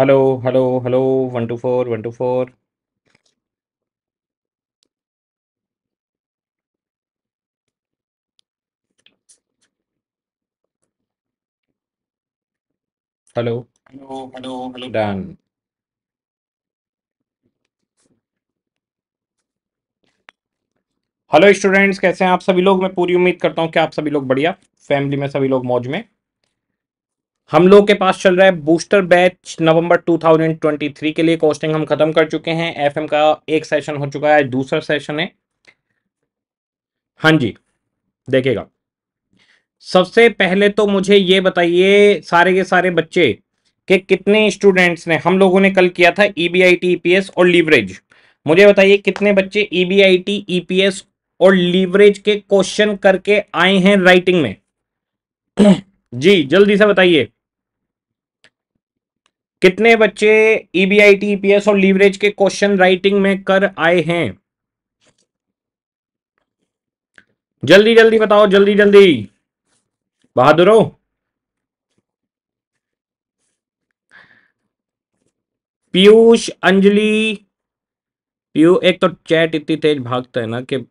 Hello hello hello 124 124। Hello hello hello hello done. Hello students, कैसे हैं आप सभी लोग। मैं पूरी उम्मीद करता हूं कि आप सभी लोग बढ़िया, फैमिली में सभी लोग मौज में। हम लोग के पास चल रहा है बूस्टर बैच नवंबर 2023 के लिए। कोस्टिंग हम खत्म कर चुके हैं, एफएम का एक सेशन हो चुका है, आज दूसरा सेशन है। हाँ जी, देखिएगा। सबसे पहले तो मुझे ये बताइए सारे के सारे बच्चे के कितने स्टूडेंट्स ने, हम लोगों ने कल किया था EBIT EPS और लीवरेज। मुझे बताइए कितने बच्चे EBIT EPS और लीवरेज के क्वेश्चन करके आए हैं राइटिंग में। जी जल्दी से बताइए कितने बच्चे EBIT EPS और लीवरेज के क्वेश्चन राइटिंग में कर आए हैं। जल्दी जल्दी बताओ, जल्दी जल्दी बहादुरो। पीयूष, अंजलि, पीयू, एक तो चैट इतनी तेज भागता है ना कि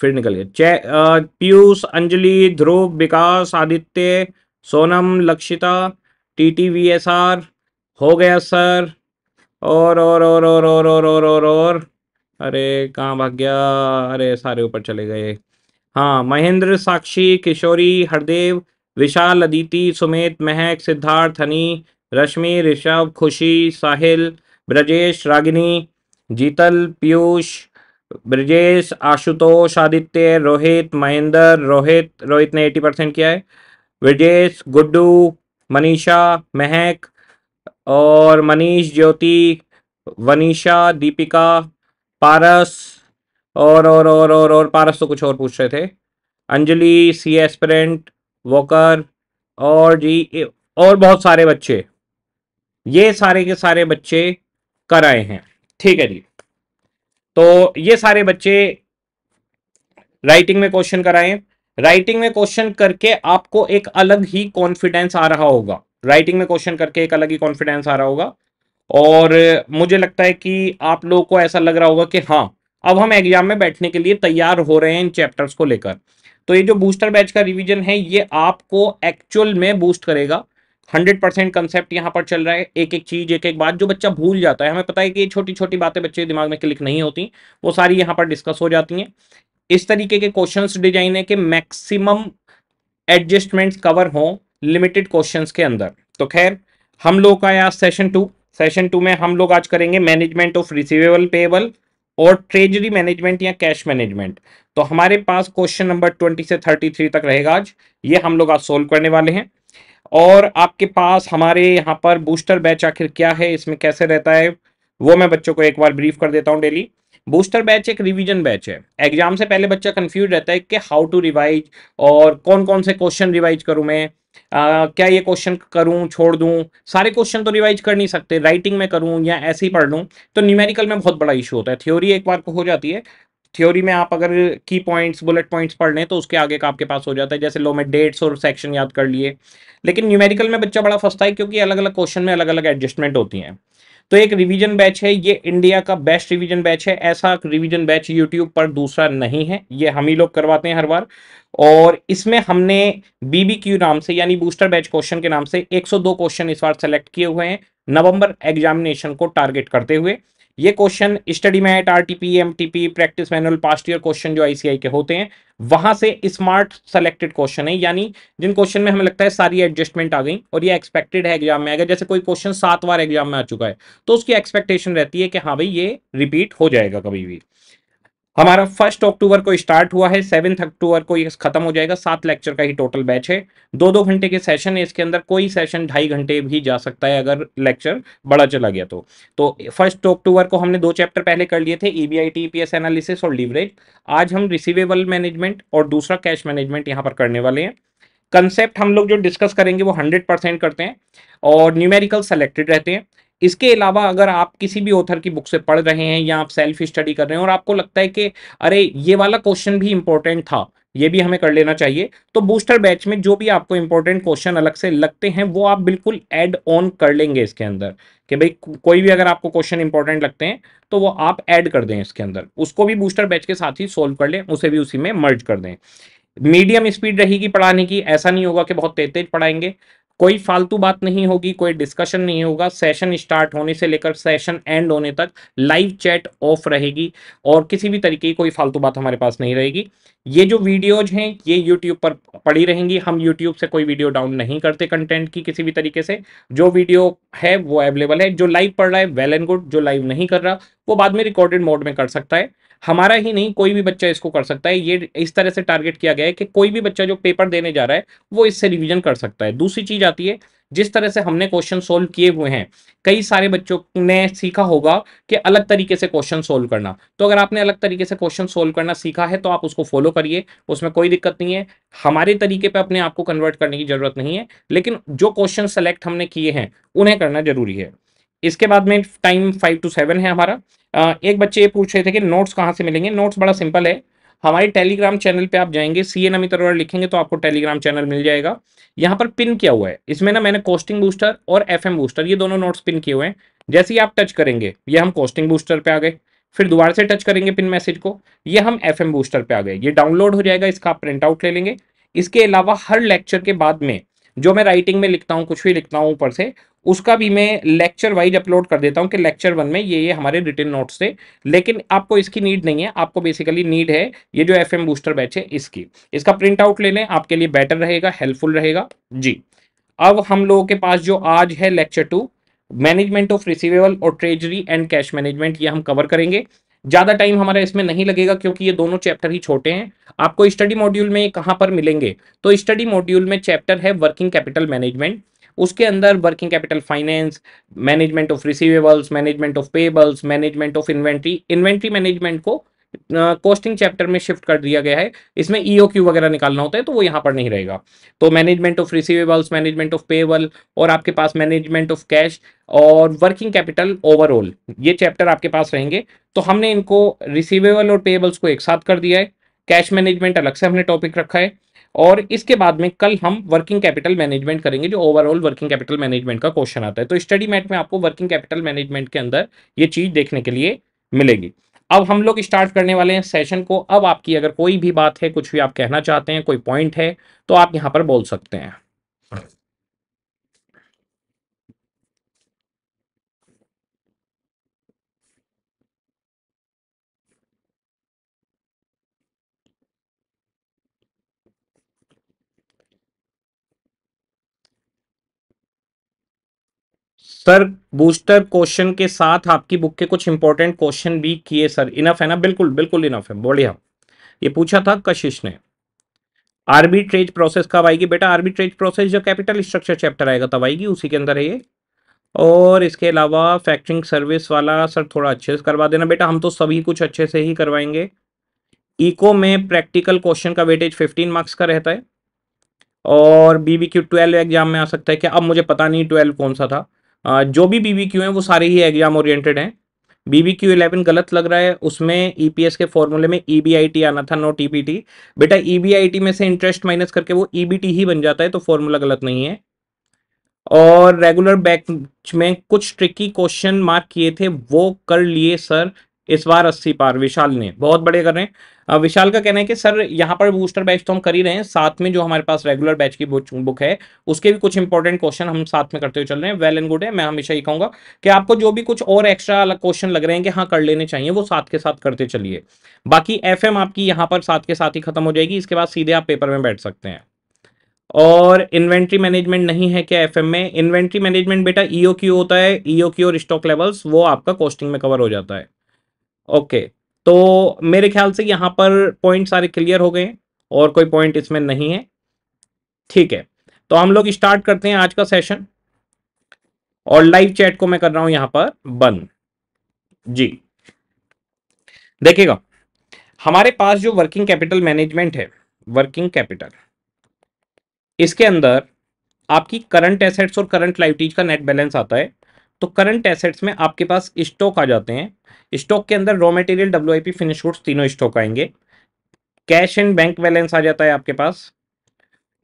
फिर निकल गया। पीयूष, अंजलि, ध्रुव, विकास, आदित्य, सोनम, लक्षिता, TTVSR हो गया सर। और अरे कहाँ भाग गया, अरे सारे ऊपर चले गए। हाँ, महेंद्र, साक्षी, किशोरी, हरदेव, विशाल, अदिति, सुमित, महक, सिद्धार्थ, हनी, रश्मि, ऋषभ, खुशी, साहिल, ब्रजेश, रागिनी, जीतल, पीयूष, ब्रजेश, आशुतोष, आदित्य, रोहित, महेंद्र, रोहित ने 80% किया है, ब्रजेश, गुड्डू, मनीषा, महक और मनीष, ज्योति, वनीषा, दीपिका, पारस और पारस तो कुछ और पूछ रहे थे, अंजलि, सी एस्पिरेंट, वॉकर और जी और बहुत सारे बच्चे, ये सारे के सारे बच्चे कर आए हैं। ठीक है जी, तो ये सारे बच्चे राइटिंग में क्वेश्चन कराएं। राइटिंग में क्वेश्चन करके आपको एक अलग ही कॉन्फिडेंस आ रहा होगा, राइटिंग में क्वेश्चन करके एक अलग ही कॉन्फिडेंस आ रहा होगा। और मुझे लगता है कि आप लोगों को ऐसा लग रहा होगा कि हाँ अब हम एग्जाम में बैठने के लिए तैयार हो रहे हैं इन चैप्टर्स को लेकर। तो ये जो बूस्टर बैच का रिवीजन है ये आपको एक्चुअल में बूस्ट करेगा। 100% कंसेप्ट यहाँ पर चल रहा है, एक एक चीज, एक एक बात जो बच्चा भूल जाता है। हमें पता है कि ये छोटी छोटी बातें बच्चे दिमाग में क्लिक नहीं होती, वो सारी यहाँ पर डिस्कस हो जाती हैं। इस तरीके के क्वेश्चंस डिजाइन है कि मैक्सिमम एडजस्टमेंट्स कवर हों लिमिटेड क्वेश्चंस के अंदर। तो खैर, हम लोग का आज सेशन 2। सेशन 2 में हम लोग आज करेंगे मैनेजमेंट ऑफ रिसीवेबल, पेएबल और ट्रेजरी मैनेजमेंट या कैश मैनेजमेंट। तो हमारे पास क्वेश्चन नंबर 20 से 33 तक रहेगा आज, ये हम लोग आज सोल्व करने वाले हैं। और आपके पास हमारे यहाँ पर बूस्टर बैच आखिर क्या है, इसमें कैसे रहता है, वो मैं बच्चों को एक बार ब्रीफ कर देता हूँ। डेली बूस्टर बैच एक रिवीजन बैच है। एग्जाम से पहले बच्चा कंफ्यूज रहता है कि हाउ टू रिवाइज और कौन कौन से क्वेश्चन रिवाइज करूँ मैं, क्या ये क्वेश्चन करूँ, छोड़ दूँ, सारे क्वेश्चन तो रिवाइज कर नहीं सकते, राइटिंग में करूँ या ऐसे ही पढ़ लूँ। तो न्यूमेरिकल में बहुत बड़ा इशू होता है। थ्योरी एक बार को हो जाती है, थ्योरी में आप अगर की पॉइंट्स, बुलेट पॉइंट्स पढ़ लें तो उसके आगे का आपके पास हो जाता है, जैसे लो में डेट्स और सेक्शन याद कर लिए। लेकिन न्यूमेरिकल में बच्चा बड़ा फंसता है क्योंकि अलग अलग क्वेश्चन में अलग अलग एडजस्टमेंट होती हैं। तो एक रिवीजन बैच है, ये इंडिया का बेस्ट रिवीजन बैच है। ऐसा रिवीजन बैच यूट्यूब पर दूसरा नहीं है, ये हम ही लोग करवाते हैं हर बार। और इसमें हमने BBQ नाम से, यानी बूस्टर बैच क्वेश्चन के नाम से 102 क्वेश्चन इस बार सेलेक्ट किए हुए हैं नवंबर एग्जामिनेशन को टारगेट करते हुए। ये question study mat, RTP, MTP, practice manual, past year question जो ICAI के होते हैं, वहां से स्मार्ट सेलेक्टेड क्वेश्चन है, यानी जिन क्वेश्चन में हमें लगता है सारी एडजस्टमेंट आ गई और ये एक्सपेक्टेड है एग्जाम में आएगा। जैसे कोई क्वेश्चन 7 बार एग्जाम में आ चुका है तो उसकी एक्सपेक्टेशन रहती है कि हाँ भाई ये रिपीट हो जाएगा कभी भी। हमारा 1 अक्टूबर को स्टार्ट हुआ है, 7 अक्टूबर को ये खत्म हो जाएगा। 7 लेक्चर का ही टोटल बैच है, 2-2 घंटे के सेशन है। इसके अंदर कोई सेशन 2.5 घंटे भी जा सकता है अगर लेक्चर बड़ा चला गया तो। 1 अक्टूबर को हमने 2 चैप्टर पहले कर लिए थे, EBIT EPS एनालिसिस और लीवरेज। आज हम रिसीवेबल मैनेजमेंट और दूसरा कैश मैनेजमेंट यहाँ पर करने वाले हैं। कंसेप्ट हम लोग जो डिस्कस करेंगे वो 100% करते हैं और न्यूमेरिकल सेलेक्टेड रहते हैं। इसके अलावा अगर आप किसी भी ऑथर की बुक से पढ़ रहे हैं या आप सेल्फ स्टडी कर रहे हैं और आपको लगता है कि अरे ये वाला क्वेश्चन भी इंपॉर्टेंट था, ये भी हमें कर लेना चाहिए। तो बूस्टर बैच में जो भी आपको इंपॉर्टेंट क्वेश्चन अलग से लगते हैं वो आप बिल्कुल ऐड ऑन कर लेंगे इसके अंदर, कि भाई कोई भी अगर आपको क्वेश्चन इंपॉर्टेंट लगते हैं तो वो आप ऐड कर दें इसके अंदर, उसको भी बूस्टर बैच के साथ ही सोल्व कर लें, उसे भी उसी में मर्ज कर दें। मीडियम स्पीड रहेगी पढ़ाने की, ऐसा नहीं होगा कि बहुत तेज तेज पढ़ाएंगे, कोई फालतू बात नहीं होगी, कोई डिस्कशन नहीं होगा। सेशन स्टार्ट होने से लेकर सेशन एंड होने तक लाइव चैट ऑफ रहेगी और किसी भी तरीके की कोई फालतू बात हमारे पास नहीं रहेगी। ये जो वीडियोज हैं ये YouTube पर पड़ी रहेंगी, हम YouTube से कोई वीडियो डाउन नहीं करते कंटेंट की किसी भी तरीके से। जो वीडियो है वो अवेलेबल है, जो लाइव पढ़ रहा है वेल एंड गुड, जो लाइव नहीं कर रहा वो बाद में रिकॉर्डेड मोड में कर सकता है। हमारा ही नहीं कोई भी बच्चा इसको कर सकता है, ये इस तरह से टारगेट किया गया है कि कोई भी बच्चा जो पेपर देने जा रहा है वो इससे रिवीजन कर सकता है। दूसरी चीज आती है, जिस तरह से हमने क्वेश्चन सोल्व किए हुए हैं, कई सारे बच्चों ने सीखा होगा कि अलग तरीके से क्वेश्चन सोल्व करना। तो अगर आपने अलग तरीके से क्वेश्चन सोल्व करना सीखा है तो आप उसको फॉलो करिए, उसमें कोई दिक्कत नहीं है। हमारे तरीके पे अपने आप को कन्वर्ट करने की जरूरत नहीं है, लेकिन जो क्वेश्चन सेलेक्ट हमने किए हैं उन्हें करना जरूरी है। इसके बाद में टाइम 5 to 7 है हमारा। एक बच्चे ये पूछ रहे थे कि नोट्स कहाँ से मिलेंगे। नोट्स बड़ा सिंपल है, हमारे टेलीग्राम चैनल पे आप जाएंगे, सीए नमित अरोड़ा लिखेंगे तो आपको टेलीग्राम चैनल मिल जाएगा। यहाँ पर पिन किया हुआ है, इसमें ना मैंने कोस्टिंग बूस्टर और एफएम बूस्टर ये दोनों नोट्स पिन किए हुए हैं। जैसे ही आप टच करेंगे, ये हम कोस्टिंग बूस्टर पे आ गए, फिर दोबारा से टच करेंगे पिन मैसेज को, ये हम एफएम बूस्टर पे आ गए, ये डाउनलोड हो जाएगा, इसका आप प्रिंट आउट ले लेंगे। इसके अलावा हर लेक्चर के बाद में जो मैं राइटिंग में लिखता हूँ, कुछ भी लिखता हूँ ऊपर से, उसका भी मैं लेक्चर वाइज अपलोड कर देता हूँ कि लेक्चर 1 में ये हमारे रिटन नोट्स थे। लेकिन आपको इसकी नीड नहीं है, आपको बेसिकली नीड है ये जो एफएम बूस्टर बैच है इसकी, इसका प्रिंट आउट ले लें, आपके लिए बेटर रहेगा, हेल्पफुल रहेगा जी। अब हम लोगों के पास जो आज है लेक्चर 2 मैनेजमेंट ऑफ रिसीवेबल और ट्रेजरी एंड कैश मैनेजमेंट, ये हम कवर करेंगे। ज़्यादा टाइम हमारा इसमें नहीं लगेगा क्योंकि ये दोनों चैप्टर ही छोटे हैं। आपको स्टडी मॉड्यूल में कहाँ पर मिलेंगे, तो स्टडी मॉड्यूल में चैप्टर है वर्किंग कैपिटल मैनेजमेंट, उसके अंदर working capital finance, management of receivables, management of payables, management of inventory, inventory management को कॉस्टिंग चैप्टर में शिफ्ट कर दिया गया है, इसमें ईओक्यू वगैरह निकालना होता है तो वो यहाँ पर नहीं रहेगा। तो management of receivables, management of payable और आपके पास मैनेजमेंट ऑफ कैश और वर्किंग कैपिटल ओवरऑल, ये चैप्टर आपके पास रहेंगे। तो हमने इनको रिसीवेबल और पेबल्स को एक साथ कर दिया है, कैश मैनेजमेंट अलग से हमने टॉपिक रखा है, और इसके बाद में कल हम वर्किंग कैपिटल मैनेजमेंट करेंगे, जो ओवरऑल वर्किंग कैपिटल मैनेजमेंट का क्वेश्चन आता है। तो स्टडी मैट में आपको वर्किंग कैपिटल मैनेजमेंट के अंदर ये चीज़ देखने के लिए मिलेगी। अब हम लोग स्टार्ट करने वाले हैं सेशन को। अब आपकी अगर कोई भी बात है, कुछ भी आप कहना चाहते हैं, कोई पॉइंट है तो आप यहाँ पर बोल सकते हैं। सर बूस्टर क्वेश्चन के साथ आपकी बुक के कुछ इंपॉर्टेंट क्वेश्चन भी किए सर, इनफ है ना? बिल्कुल बिल्कुल इनफ है, बढ़िया। ये पूछा था कशिश ने, आर्बिट्रेज प्रोसेस कब आएगी? बेटा आर्बिट्रेज प्रोसेस जो कैपिटल स्ट्रक्चर चैप्टर आएगा तब आएगी, उसी के अंदर है ये। और इसके अलावा फैक्टरिंग सर्विस वाला सर थोड़ा अच्छे से करवा देना। बेटा हम तो सभी कुछ अच्छे से ही करवाएंगे। इको में प्रैक्टिकल क्वेश्चन का वेटेज 15 मार्क्स का रहता है और बीबीक्यू 12 एग्जाम में आ सकता है क्या? अब मुझे पता नहीं 12 कौन सा था। जो भी बीबीक्यू हैं वो सारे ही एग्जाम ओरिएंटेड हैं। बीबीक्यू 11 गलत लग रहा है, उसमें ईपीएस के फॉर्मूले में ईबीआईटी आना था, नॉट ईबीटी। बेटा ईबीआईटी में से इंटरेस्ट माइनस करके वो ईबीटी ही बन जाता है, तो फॉर्मूला गलत नहीं है। और रेगुलर बैच में कुछ ट्रिकी क्वेश्चन मार्क किए थे, वो कर लिए सर इस बार 80 पार, विशाल ने बहुत बड़े कर रहे हैं। विशाल का कहना है कि सर यहाँ पर बूस्टर बैच तो हम कर ही रहे हैं, साथ में जो हमारे पास रेगुलर बैच की बुक है उसके भी कुछ इंपॉर्टेंट क्वेश्चन हम साथ में करते हुए चल रहे हैं। वेल एंड गुड है, मैं हमेशा ये कहूँगा कि आपको जो भी कुछ और एक्स्ट्रा अलग क्वेश्चन लग रहे हैं कि हाँ कर लेने चाहिए, वो साथ के साथ करते चलिए। बाकी FM आपकी यहाँ पर साथ के साथ ही खत्म हो जाएगी, इसके बाद सीधे आप पेपर में बैठ सकते हैं। और इन्वेंट्री मैनेजमेंट नहीं है क्या FM में? इन्वेंट्री मैनेजमेंट बेटा EOQ होता है, EOQ और स्टॉक लेवल्स, वो आपका कॉस्टिंग में कवर हो जाता है। ओके तो मेरे ख्याल से यहाँ पर पॉइंट सारे क्लियर हो गए और कोई पॉइंट इसमें नहीं है। ठीक है तो हम लोग स्टार्ट करते हैं आज का सेशन, और लाइव चैट को मैं कर रहा हूँ यहाँ पर बंद जी। देखिएगा हमारे पास जो वर्किंग कैपिटल मैनेजमेंट है, वर्किंग कैपिटल, इसके अंदर आपकी करंट एसेट्स और करंट लायबिलिटीज का नेट बैलेंस आता है। तो करंट एसेट्स में आपके पास स्टॉक आ जाते हैं, स्टॉक के अंदर raw material, WIP, finish goods, तीनों स्टॉक आएंगे। कैश एंड बैंक बैलेंस आ जाता है आपके पास।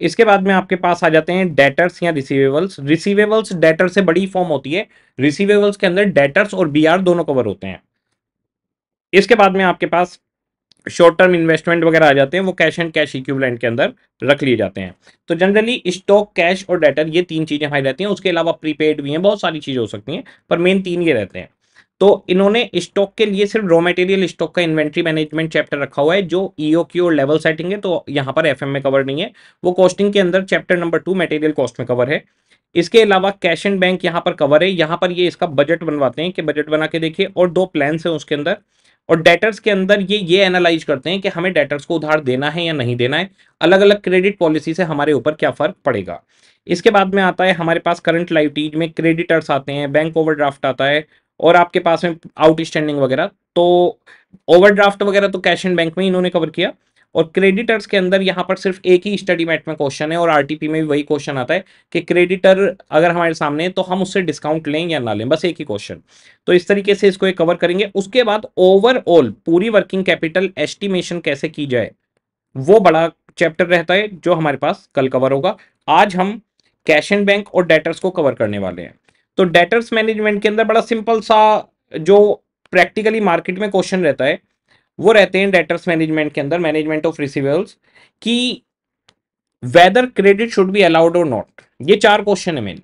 इसके बाद में आपके पास आ जाते हैं डेटर्स या रिसीवेबल्स। रिसीवेबल्स डेटर से बड़ी फॉर्म होती है, रिसीवेबल्स के अंदर डेटर्स और बीआर दोनों कवर होते हैं। इसके बाद में आपके पास शॉर्ट टर्म इन्वेस्टमेंट वगैरह आ जाते हैं, वो कैश एंड कैश इक्विवेलेंट के अंदर रख लिए जाते हैं। तो जनरली स्टॉक, कैश और डेटर ये तीन चीज़ें हमारी रहती हैं। उसके अलावा प्रीपेड भी हैं, बहुत सारी चीज़ें हो सकती हैं, पर मेन तीन ये रहते हैं। तो इन्होंने स्टॉक के लिए सिर्फ रॉ मटेरियल स्टॉक का इन्वेंट्री मैनेजमेंट चैप्टर रखा हुआ है, जो ईओक्यू और लेवल सेटिंग है तो यहाँ पर एफएम में कवर नहीं है, वो कॉस्टिंग के अंदर चैप्टर नंबर 2 मटेरियल कॉस्ट में कवर है। इसके अलावा कैश एंड बैंक यहाँ पर कवर है, यहाँ पर ये इसका बजट बनवाते हैं कि बजट बना के देखिए, और 2 प्लान्स हैं उसके अंदर। और डेटर्स के अंदर ये एनालाइज करते हैं कि हमें डेटर्स को उधार देना है या नहीं देना है, अलग अलग क्रेडिट पॉलिसी से हमारे ऊपर क्या फ़र्क पड़ेगा। इसके बाद में आता है हमारे पास करंट लाइबिलिटीज में क्रेडिटर्स आते हैं, बैंक ओवरड्राफ्ट आता है और आपके पास में आउटस्टैंडिंग वगैरह। तो ओवरड्राफ्ट वगैरह तो कैश एंड बैंक में इन्होंने कवर किया, और क्रेडिटर्स के अंदर यहाँ पर सिर्फ एक ही स्टडी मैट में क्वेश्चन है, और आरटीपी में भी वही क्वेश्चन आता है कि क्रेडिटर अगर हमारे सामने है तो हम उससे डिस्काउंट लें या ना लें, बस एक ही क्वेश्चन। तो इस तरीके से इसको कवर करेंगे। उसके बाद ओवरऑल पूरी वर्किंग कैपिटल एस्टिमेशन कैसे की जाए, वो बड़ा चैप्टर रहता है जो हमारे पास कल कवर होगा। आज हम कैश एंड बैंक और डेटर्स को कवर करने वाले हैं। तो डेटर्स मैनेजमेंट के अंदर बड़ा सिंपल सा जो प्रैक्टिकली मार्केट में क्वेश्चन रहता है वो रहते हैं डेटर्स मैनेजमेंट के अंदर, मैनेजमेंट ऑफ रिसीवेबल्स, कि whether credit should be allowed और नॉट। ये 4 क्वेश्चन है मेन।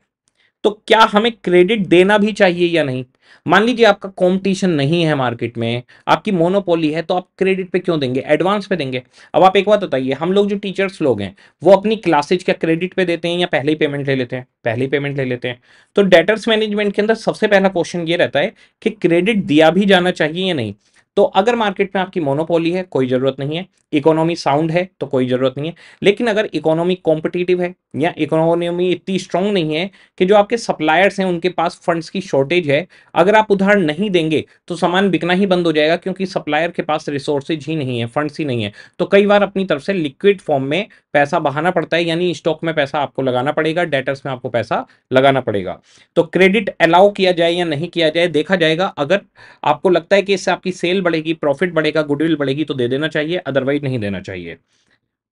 तो क्या हमें क्रेडिट देना भी चाहिए या नहीं? मान लीजिए आपका कंपटीशन नहीं है मार्केट में, आपकी मोनोपोली है, तो आप क्रेडिट पे क्यों देंगे, एडवांस पे देंगे। अब आप एक बात बताइए, हम लोग जो टीचर्स लोग हैं वो अपनी क्लासेज क्या क्रेडिट पे देते हैं या पहले ही पेमेंट ले लेते हैं? पहले ही पेमेंट ले लेते हैं। तो डेटर्स मैनेजमेंट के अंदर सबसे पहला क्वेश्चन ये रहता है कि क्रेडिट दिया भी जाना चाहिए या नहीं। तो अगर मार्केट में आपकी मोनोपोली है, कोई ज़रूरत नहीं है, इकोनॉमी साउंड है तो कोई ज़रूरत नहीं है। लेकिन अगर इकोनॉमी कॉम्पिटिटिव है या इकोनॉमी इतनी स्ट्रांग नहीं है कि जो आपके सप्लायर्स हैं उनके पास फंड्स की शॉर्टेज है, अगर आप उधार नहीं देंगे तो सामान बिकना ही बंद हो जाएगा, क्योंकि सप्लायर के पास रिसोर्सेज ही नहीं है, फंड्स ही नहीं है। तो कई बार अपनी तरफ से लिक्विड फॉर्म में पैसा बहाना पड़ता है, यानी स्टॉक में पैसा आपको लगाना पड़ेगा, डेटर्स में आपको पैसा लगाना पड़ेगा। तो क्रेडिट अलाउ किया जाए या नहीं किया जाए देखा जाएगा। अगर आपको लगता है कि इससे आपकी सेल बढ़ेगी, प्रॉफिट बढ़ेगा, गुडविल बढ़ेगी, तो दे देना चाहिए, अदरवाइज नहीं देना चाहिए।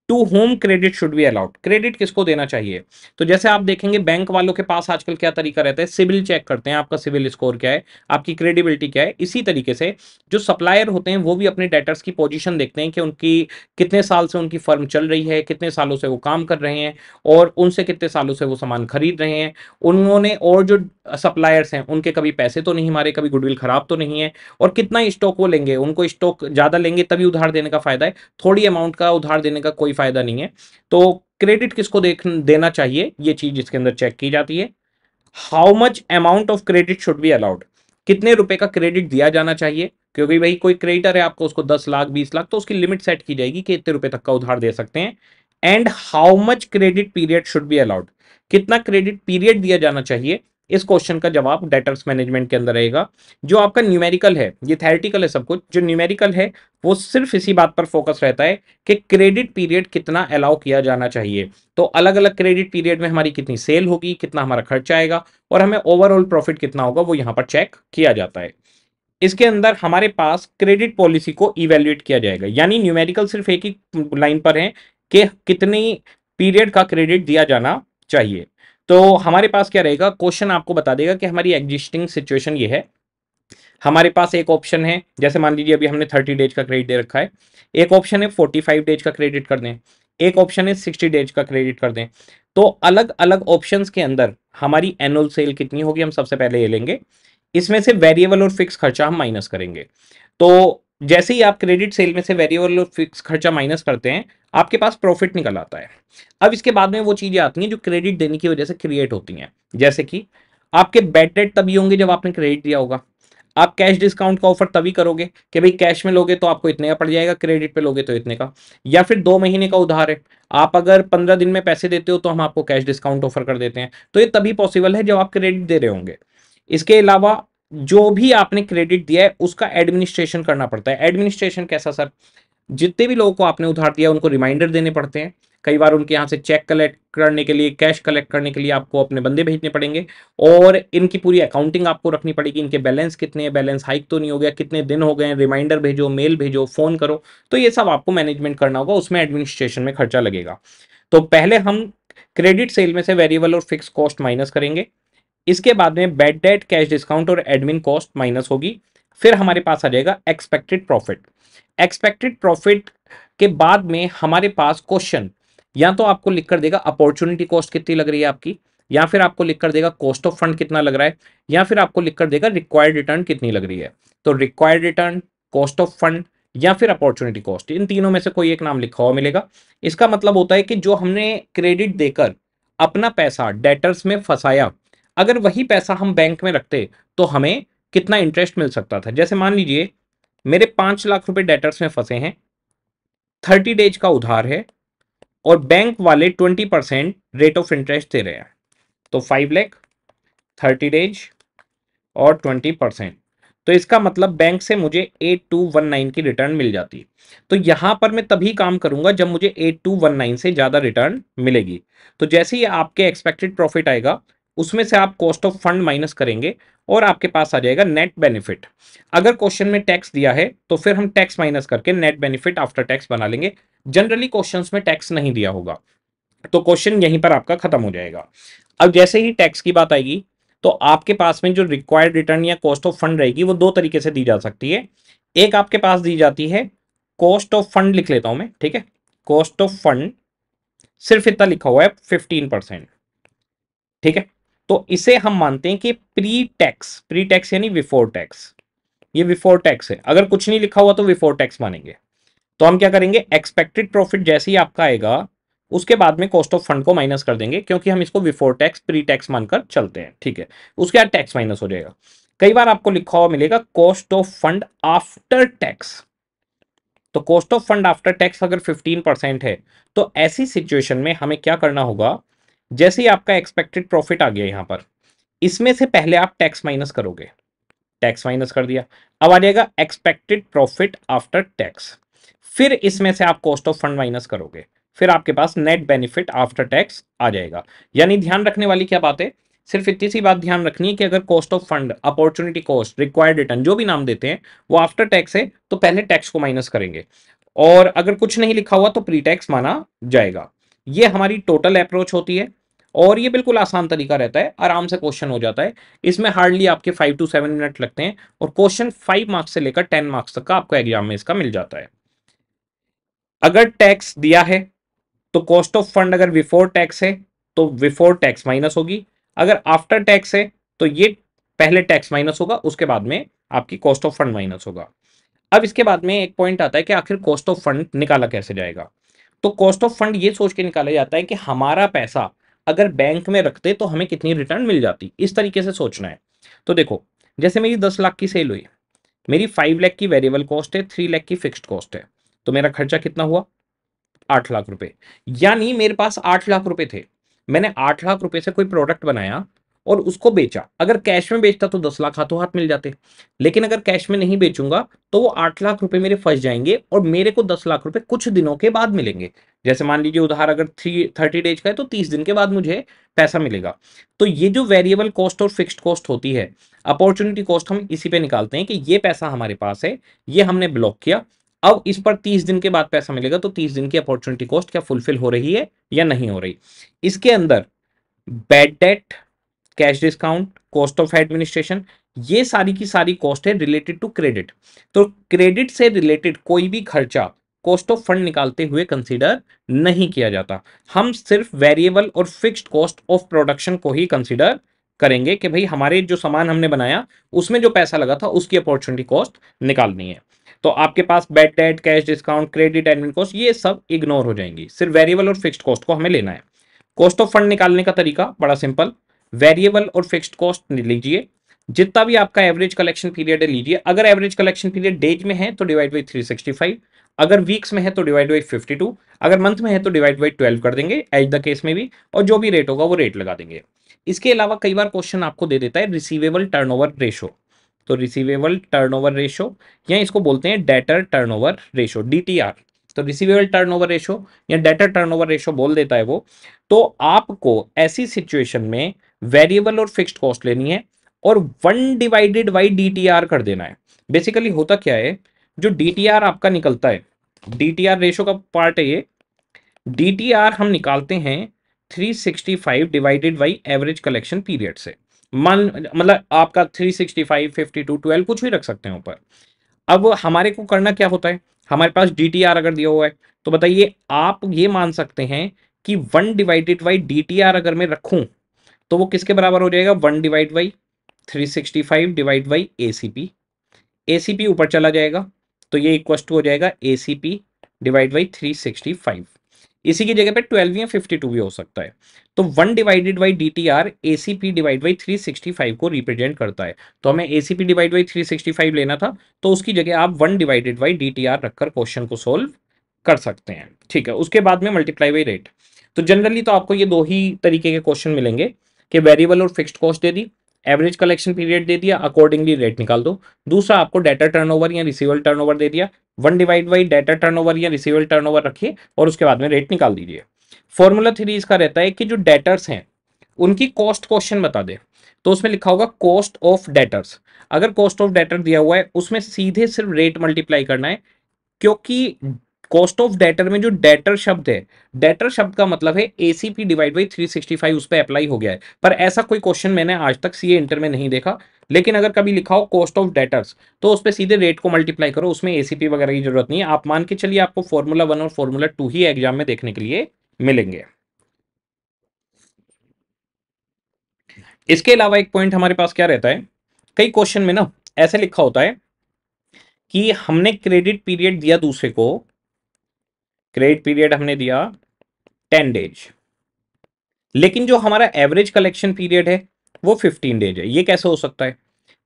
To whom credit should be allowed, credit किसको देना चाहिए? तो जैसे आप देखेंगे बैंक वालों के पास आजकल क्या तरीका रहता है, सिविल चेक करते हैं, आपका सिविल स्कोर क्या है, आपकी क्रेडिबिलिटी क्या है। इसी तरीके से जो सप्लायर होते हैं वो भी अपने डेटर्स की पोजीशन देखते हैं कि उनकी कितने साल से उनकी फर्म चल रही है, कितने सालों से वो काम कर रहे हैं और उनसे कितने सालों से वो सामान खरीद रहे हैं उन्होंने, और जो सप्लायर्स हैं उनके कभी पैसे तो नहीं मारे, कभी गुडविल खराब तो नहीं है, और कितना स्टॉक वो लेंगे। उनको स्टॉक ज़्यादा लेंगे तभी उधार देने का फायदा है, थोड़ी अमाउंट का उधार देने का कोई फायदा नहीं है। तो क्रेडिट किसको देना चाहिए, ये चीज इसके अंदर चेक की जाती है। How much amount of credit should be allowed, कितने रुपए का क्रेडिट दिया जाना चाहिए, क्योंकि भाई कोई क्रेडिटर है आपको उसको 10 लाख 20 लाख, तो उसकी लिमिट सेट की जाएगी कि इतने रुपए तक का उधार दे सकते हैं। And how much credit period should be allowed, कितना क्रेडिट पीरियड दिया जाना चाहिए, इस क्वेश्चन का जवाब डेटर्स मैनेजमेंट के अंदर रहेगा। जो आपका न्यूमेरिकल है, ये थ्योरेटिकल है सब कुछ, जो न्यूमेरिकल है वो सिर्फ इसी बात पर फोकस रहता है कि क्रेडिट पीरियड कितना अलाउ किया जाना चाहिए। तो अलग अलग क्रेडिट पीरियड में हमारी कितनी सेल होगी, कितना हमारा खर्च आएगा और हमें ओवरऑल प्रॉफिट कितना होगा, वो यहाँ पर चेक किया जाता है। इसके अंदर हमारे पास क्रेडिट पॉलिसी को इवेल्युएट किया जाएगा, यानी न्यूमेरिकल सिर्फ एक ही लाइन पर है कि कितनी पीरियड का क्रेडिट दिया जाना चाहिए। तो हमारे पास क्या रहेगा, क्वेश्चन आपको बता देगा कि हमारी एग्जिस्टिंग सिचुएशन ये है, हमारे पास एक ऑप्शन है, जैसे मान लीजिए अभी हमने 30 डेज का क्रेडिट दे रखा है, एक ऑप्शन है 45 डेज का क्रेडिट कर दें, एक ऑप्शन है 60 डेज का क्रेडिट कर दें। तो अलग अलग ऑप्शंस के अंदर हमारी एनुअल सेल कितनी होगी, हम सबसे पहले ये लेंगे। इसमें से वेरिएबल और फिक्स खर्चा हम माइनस करेंगे। तो जैसे ही आप क्रेडिट सेल में से वेरिएबल और फिक्स खर्चा माइनस करते हैं, आपके पास प्रॉफिट निकल आता है। अब इसके बाद में वो चीज़ें आती हैं जो क्रेडिट देने की वजह से क्रिएट होती हैं, जैसे कि आपके बैड डेट तभी होंगे जब आपने क्रेडिट दिया होगा, आप कैश डिस्काउंट का ऑफर तभी करोगे कि भाई कैश में लोगे तो आपको इतने का पड़ जाएगा, क्रेडिट पे लोगे तो इतने का, या फिर 2 महीने का उधार है, आप अगर 15 दिन में पैसे देते हो तो हम आपको कैश डिस्काउंट ऑफर कर देते हैं। तो ये तभी पॉसिबल है जब आप क्रेडिट दे रहे होंगे। इसके अलावा जो भी आपने क्रेडिट दिया है उसका एडमिनिस्ट्रेशन करना पड़ता है। एडमिनिस्ट्रेशन कैसा सर? जितने भी लोगों को आपने उधार दिया उनको रिमाइंडर देने पड़ते हैं, कई बार उनके यहाँ से चेक कलेक्ट करने के लिए, कैश कलेक्ट करने के लिए आपको अपने बंदे भेजने पड़ेंगे और इनकी पूरी अकाउंटिंग आपको रखनी पड़ेगी। इनके बैलेंस कितने हैं, बैलेंस हाइक तो नहीं हो गया, कितने दिन हो गए, रिमाइंडर भेजो, मेल भेजो, फ़ोन करो, तो ये सब आपको मैनेजमेंट करना होगा। उसमें एडमिनिस्ट्रेशन में खर्चा लगेगा। तो पहले हम क्रेडिट सेल में से वेरिएबल और फिक्स कॉस्ट माइनस करेंगे, इसके बाद में बैड डेट, कैश डिस्काउंट और एडमिन कॉस्ट माइनस होगी। फिर हमारे पास आ जाएगा एक्सपेक्टेड प्रॉफिट। एक्सपेक्टेड प्रॉफिट के बाद में हमारे पास क्वेश्चन या तो आपको लिख कर देगा अपॉर्चुनिटी कॉस्ट कितनी लग रही है आपकी, या फिर आपको लिख कर देगा कॉस्ट ऑफ फंड कितना लग रहा है, या फिर आपको लिख कर देगा रिक्वायर्ड रिटर्न कितनी लग रही है। तो required return, cost of fund या फिर अपॉर्चुनिटी कॉस्ट, इन तीनों में से कोई एक नाम लिखा हुआ मिलेगा। इसका मतलब होता है कि जो हमने क्रेडिट देकर अपना पैसा डेटर्स में फंसाया, अगर वही पैसा हम बैंक में रखते तो हमें कितना इंटरेस्ट मिल सकता था। जैसे मान लीजिए मेरे 5 लाख रुपए डेटर्स में फंसे हैं, 30 डेज का उधार है और बैंक वाले 20% रेट ऑफ इंटरेस्ट दे रहे हैं, तो 5 लाख, 30 डेज और 20%, तो इसका मतलब बैंक से मुझे 8219 की रिटर्न मिल जाती। तो यहाँ पर मैं तभी काम करूँगा जब मुझे 8219 से ज़्यादा रिटर्न मिलेगी। तो जैसे ही आपके एक्सपेक्टेड प्रॉफिट आएगा उसमें से आप कॉस्ट ऑफ फंड माइनस करेंगे और आपके पास आ जाएगा नेट बेनिफिट। अगर क्वेश्चन में टैक्स दिया है तो फिर हम टैक्स माइनस करके नेट बेनिफिट आफ्टर टैक्स बना लेंगे। जनरली क्वेश्चंस में टैक्स नहीं दिया होगा तो क्वेश्चन यहीं पर आपका खत्म हो जाएगा। अब जैसे ही टैक्स की बात आएगी तो आपके पास में जो रिक्वायर्ड रिटर्न या कॉस्ट ऑफ फंड रहेगी वो दो तरीके से दी जा सकती है। एक आपके पास दी जाती है कॉस्ट ऑफ फंड, लिख लेता हूँ मैं, ठीक है, कॉस्ट ऑफ फंड सिर्फ इतना लिखा हुआ है 15%, ठीक है। तो इसे हम मानते हैं कि प्री टैक्स यानी बिफोर टैक्स, ये बिफोर टैक्स है। अगर कुछ नहीं लिखा हुआ तो बिफोर टैक्स मानेंगे। तो हम क्या करेंगे, एक्सपेक्टेड प्रॉफिट जैसे ही आपका आएगा उसके बाद में कॉस्ट ऑफ फंड को माइनस कर देंगे क्योंकि हम इसको बिफोर टैक्स प्री टैक्स मानकर चलते हैं, ठीक है। उसके बाद टैक्स माइनस हो जाएगा। कई बार आपको लिखा हुआ मिलेगा cost of fund after tax, तो cost of fund after tax अगर 15% है तो ऐसी सिचुएशन में हमें क्या करना होगा, जैसे ही आपका एक्सपेक्टेड प्रॉफिट आ गया यहाँ पर, इसमें से पहले आप टैक्स माइनस करोगे। टैक्स माइनस कर दिया, अब आ जाएगा एक्सपेक्टेड प्रॉफिट आफ्टर टैक्स, फिर इसमें से आप कॉस्ट ऑफ फंड माइनस करोगे, फिर आपके पास नेट बेनिफिट आफ्टर टैक्स आ जाएगा। यानी ध्यान रखने वाली क्या बात है, सिर्फ इतनी सी बात ध्यान रखनी है कि अगर cost of fund, opportunity cost, required return जो भी नाम देते हैं वो आफ्टर टैक्स है तो पहले टैक्स को माइनस करेंगे और अगर कुछ नहीं लिखा हुआ तो प्री टैक्स माना जाएगा। ये हमारी टोटल अप्रोच होती है और ये बिल्कुल आसान तरीका रहता है, आराम से क्वेश्चन हो जाता है। इसमें हार्डली आपके 5 से 7 मिनट लगते हैं और क्वेश्चन 5 मार्क्स से लेकर 10 मार्क्स तक का आपको एग्जाम में इसका मिल जाता है। अगर टैक्स दिया है तो कॉस्ट ऑफ फंड अगर बिफोर टैक्स है तो बिफोर टैक्स माइनस होगी, अगर आफ्टर टैक्स है तो ये पहले टैक्स माइनस होगा, उसके बाद में आपकी कॉस्ट ऑफ फंड माइनस होगा। अब इसके बाद में एक पॉइंट आता है कि आखिर कॉस्ट ऑफ फंड निकाला कैसे जाएगा। तो कॉस्ट ऑफ फंड ये सोच के निकाला जाता है कि हमारा पैसा अगर बैंक में रखते तो हमें कितनी रिटर्न मिल जाती, इस तरीके से सोचना है। तो देखो जैसे मेरी 10 लाख की सेल हुई, मेरी 5 लाख की वेरिएबल कॉस्ट है, 3 लाख की फिक्स्ड कॉस्ट है, तो मेरा खर्चा कितना हुआ, 8 लाख रुपए। यानी मेरे पास 8 लाख रुपए थे, मैंने 8 लाख रुपए से कोई प्रोडक्ट बनाया और उसको बेचा। अगर कैश में बेचता तो 10 लाख हाथों हाथ मिल जाते, लेकिन अगर कैश में नहीं बेचूंगा तो वो 8 लाख रुपए मेरे फंस जाएंगे और मेरे को 10 लाख रुपए कुछ दिनों के बाद मिलेंगे। जैसे मान लीजिए उधार अगर 30 डेज का है तो 30 दिन के बाद मुझे पैसा मिलेगा। तो ये जो वेरिएबल कॉस्ट और फिक्स्ड कॉस्ट होती है, अपॉर्चुनिटी कॉस्ट, हम इसी पर निकालते हैं कि ये पैसा हमारे पास है, ये हमने ब्लॉक किया, अब इस पर 30 दिन के बाद पैसा मिलेगा, तो 30 दिन की अपॉर्चुनिटी कॉस्ट क्या फुलफिल हो रही है या नहीं हो रही। इसके अंदर bad debt, cash discount, cost of administration, ये सारी की सारी कॉस्ट है रिलेटेड टू क्रेडिट। तो क्रेडिट से रिलेटेड कोई भी खर्चा कॉस्ट ऑफ फंड निकालते हुए कंसीडर नहीं किया जाता। हम सिर्फ वेरिएबल और फिक्स्ड कॉस्ट ऑफ प्रोडक्शन को ही कंसीडर करेंगे कि भाई हमारे जो सामान हमने बनाया उसमें जो पैसा लगा था उसकी अपॉर्चुनिटी कॉस्ट निकालनी है। तो आपके पास bad debt, cash discount, credit, admin cost, ये सब इग्नोर हो जाएंगी, सिर्फ वेरिएबल और फिक्स्ड कॉस्ट को हमें लेना है। कॉस्ट ऑफ फंड निकालने का तरीका बड़ा सिंपल, वेरिएबल और फिक्स्ड कॉस्ट लीजिए, जितना भी आपका एवरेज कलेक्शन पीरियड है लीजिए। अगर एवरेज कलेक्शन पीरियड डेज में है तो डिवाइड बाई 365, अगर वीक्स में है तो डिवाइड बाई 52, अगर मंथ में है तो डिवाइड बाई 12 कर देंगे एज द केस में भी, और जो भी रेट होगा वो रेट लगा देंगे। इसके अलावा कई बार क्वेश्चन आपको दे देता है रिसीवेबल टर्नओवर रेशो, तो रिसीवेबल टर्नओवर रेशो या इसको बोलते हैं डेटर टर्नओवर रेशो, DTR, तो रिसीवेबल टर्नओवर रेशो या डेटर टर्नओवर रेशो बोल देता है वो। तो आपको ऐसी सिचुएशन में वेरिएबल और फिक्स्ड कॉस्ट लेनी है और 1/DTR कर देना है। बेसिकली होता क्या है, जो DTR आपका निकलता है, DTR रेशो का पार्ट है ये। DTR हम निकालते हैं 365 एवरेज कलेक्शन पीरियड से। मतलब आपका 365, 52, 12 कुछ भी रख सकते हैं ऊपर। अब हमारे को करना क्या होता है, हमारे पास DTR अगर दिया हुआ है तो बताइए आप ये मान सकते हैं कि 1/DTR अगर मैं रखूं तो वो किसके बराबर हो जाएगा, 1/365/ ACP। ACP ऊपर चला जाएगा तो ये इक्वल टू हो जाएगा ACP/365। इसी की जगह पे 12 या 52 भी हो सकता है। तो 1/DTR ACP/365 को रिप्रेजेंट करता है। तो हमें ACP/365 लेना था, तो उसकी जगह आप 1/DTR रखकर क्वेश्चन को सोल्व कर सकते हैं। ठीक है, उसके बाद में मल्टीप्लाई बाई रेट। तो जनरली तो आपको ये दो ही तरीके के क्वेश्चन मिलेंगे कि वेरिएबल और फिक्स्ड कॉस्ट दे दी, एवरेज कलेक्शन पीरियड दे दिया, अकॉर्डिंगली रेट निकाल दो। दूसरा आपको डेटर टर्नओवर या रिसीवेबल टर्नओवर दे दिया, 1/डेटर टर्नओवर या रिसीवेबल टर्नओवर रखिए और उसके बाद में रेट निकाल दीजिए। फॉर्मूला 3 इसका रहता है कि जो डेटर्स हैं उनकी कॉस्ट क्वेश्चन बता दे, तो उसमें लिखा होगा कॉस्ट ऑफ डेटर्स। अगर कॉस्ट ऑफ डेटर दिया हुआ है उसमें सीधे सिर्फ रेट मल्टीप्लाई करना है, क्योंकि कॉस्ट ऑफ डेटर में जो डेटर शब्द है, डेटर शब्द का मतलब है ACP/365 उस पर अप्लाई हो गया है। पर ऐसा कोई क्वेश्चन मैंने आज तक CA इंटर में नहीं देखा, लेकिन अगर कभी लिखा हो कॉस्ट ऑफ डेटर्स तो उस पर सीधे रेट को मल्टीप्लाई करो, उसमें ACP वगैरह की जरूरत नहीं है। आप मान के चलिए आपको फॉर्मूला 1 और फॉर्मूला 2 ही एग्जाम में देखने के लिए मिलेंगे। इसके अलावा एक पॉइंट हमारे पास क्या रहता है, कई क्वेश्चन में ना ऐसे लिखा होता है कि हमने क्रेडिट पीरियड दिया दूसरे को, क्रेडिट पीरियड हमने दिया 10 डेज, लेकिन जो हमारा एवरेज कलेक्शन पीरियड है वो 15 डेज है। ये कैसे हो सकता है?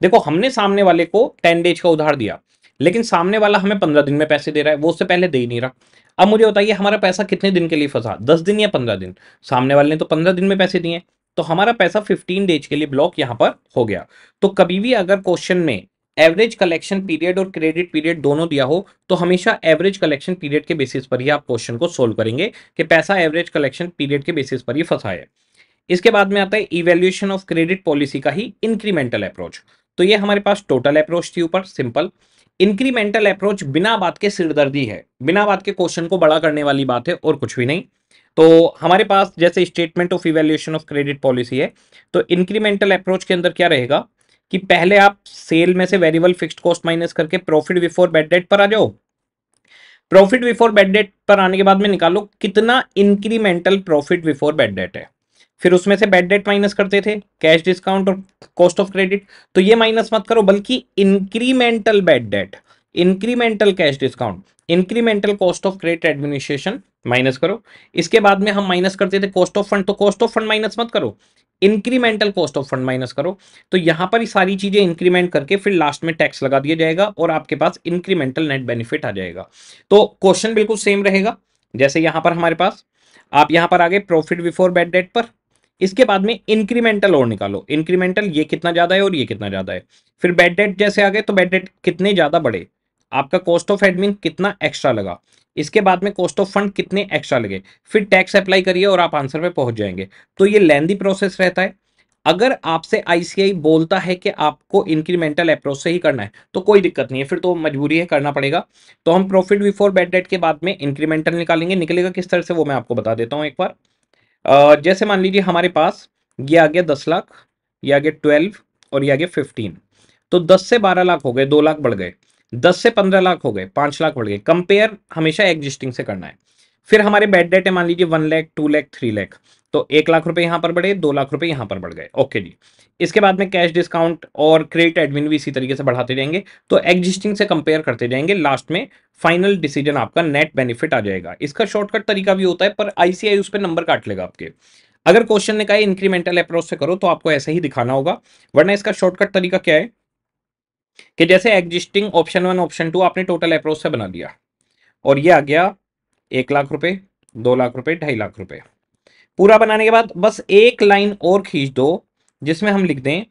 देखो, हमने सामने वाले को 10 डेज का उधार दिया, लेकिन सामने वाला हमें 15 दिन में पैसे दे रहा है, वो उससे पहले दे ही नहीं रहा। अब मुझे बताइए हमारा पैसा कितने दिन के लिए फंसा, 10 दिन या 15 दिन? सामने वाले ने तो 15 दिन में पैसे दिए, तो हमारा पैसा 15 डेज के लिए ब्लॉक यहाँ पर हो गया। तो कभी भी अगर क्वेश्चन में एवरेज कलेक्शन पीरियड और क्रेडिट पीरियड दोनों दिया हो तो हमेशा एवरेज कलेक्शन पीरियड के बेसिस पर ही आप क्वेश्चन को सोल्व करेंगे कि पैसा एवरेज कलेक्शन पीरियड के बेसिस पर ही फंसा है। इसके बाद में आता है इवैल्यूएशन ऑफ क्रेडिट पॉलिसी का ही इंक्रीमेंटल अप्रोच। तो ये हमारे पास टोटल अप्रोच थी ऊपर, सिंपल। इंक्रीमेंटल अप्रोच बिना बात के सिरदर्दी है, बिना बात के क्वेश्चन को बड़ा करने वाली बात है और कुछ भी नहीं। तो हमारे पास जैसे statement of evaluation of credit policy है, तो इंक्रीमेंटल अप्रोच के अंदर क्या रहेगा कि पहले आप सेल में से वेरिएबल फिक्स्ड कॉस्ट माइनस करके प्रॉफिट बिफोर बैड डेट पर आ जाओ। प्रॉफिट बिफोर बैड डेट पर आने के बाद में निकालो कितना incremental profit before bad debt है, फिर उसमें से बैड डेट माइनस करते थे, कैश डिस्काउंट और कॉस्ट ऑफ क्रेडिट। तो ये माइनस मत करो, बल्कि incremental bad debt, incremental cash discount, incremental cost of credit administration minus करो। इसके बाद में हम माइनस करते थे कॉस्ट ऑफ फंड, तो कॉस्ट ऑफ फंड माइनस मत करो, incremental cost of fund minus करो। तो यहां पर ही सारी चीजें इंक्रीमेंट करके फिर लास्ट में टैक्स लगा दिया जाएगा और आपके पास इंक्रीमेंटल नेट बेनिफिट आ जाएगा। तो क्वेश्चन बिल्कुल सेम रहेगा जैसे यहां पर हमारे पास। आप यहां पर आ गए प्रॉफिट बिफोर बैड डेट पर, इसके बाद में इंक्रीमेंटल और निकालो, इंक्रीमेंटल ये कितना ज्यादा है और ये कितना ज्यादा है। फिर बैड डेट जैसे आ गए, तो बैड डेट कितने ज्यादा बढ़े, आपका कॉस्ट ऑफ एडमिन कितना एक्स्ट्रा लगा, इसके बाद में कॉस्ट ऑफ फंड कितने एक्स्ट्रा लगे, फिर टैक्स अप्लाई करिए और आप आंसर पे पहुंच जाएंगे। तो ये लेंथी प्रोसेस रहता है। अगर आपसे ICAI बोलता है कि आपको इंक्रीमेंटल अप्रोच से ही करना है तो कोई दिक्कत नहीं है, फिर तो मजबूरी है, करना पड़ेगा। तो हम प्रॉफिट बिफोर बैड डेट के बाद में इंक्रीमेंटल निकालेंगे। निकलेगा किस तरह से वो मैं आपको बता देता हूँ एक बार। जैसे मान लीजिए हमारे पास ये आ गया 10 लाख, ये आ गया 12 और ये आ गया 15। तो 10 से 12 लाख हो गए, 2 लाख बढ़ गए, 10 से 15 लाख हो गए, 5 लाख बढ़ गए। कंपेयर हमेशा एग्जिस्टिंग से करना है। फिर हमारे बैड डेट है मान लीजिए 1 लाख 2 लाख 3 लाख, तो 1 लाख रुपए यहाँ पर बढ़े, 2 लाख रुपए यहाँ पर बढ़ गए। ओके जी, इसके बाद में कैश डिस्काउंट और क्रेडिट एडमिन भी इसी तरीके से बढ़ाते जाएंगे। तो एग्जिस्टिंग से कंपेयर करते जाएंगे, लास्ट में फाइनल डिसीजन आपका नेट बेनिफिट आ जाएगा। इसका शॉर्टकट तरीका भी होता है, पर ICAI उस पर नंबर काट लेगा आपके। अगर क्वेश्चन ने कहा इंक्रीमेंटल अप्रोच से करो तो आपको ऐसा ही दिखाना होगा, वरना इसका शॉर्टकट तरीका क्या है कि जैसे एग्जिस्टिंग ऑप्शन 1 ऑप्शन 2 आपने टोटल अप्रोच से बना दिया और ये आ गया 1 लाख रुपए, 2 लाख रुपए, 2.5 लाख रुपए। पूरा बनाने के बाद बस एक लाइन और खींच दो जिसमें हम लिख दें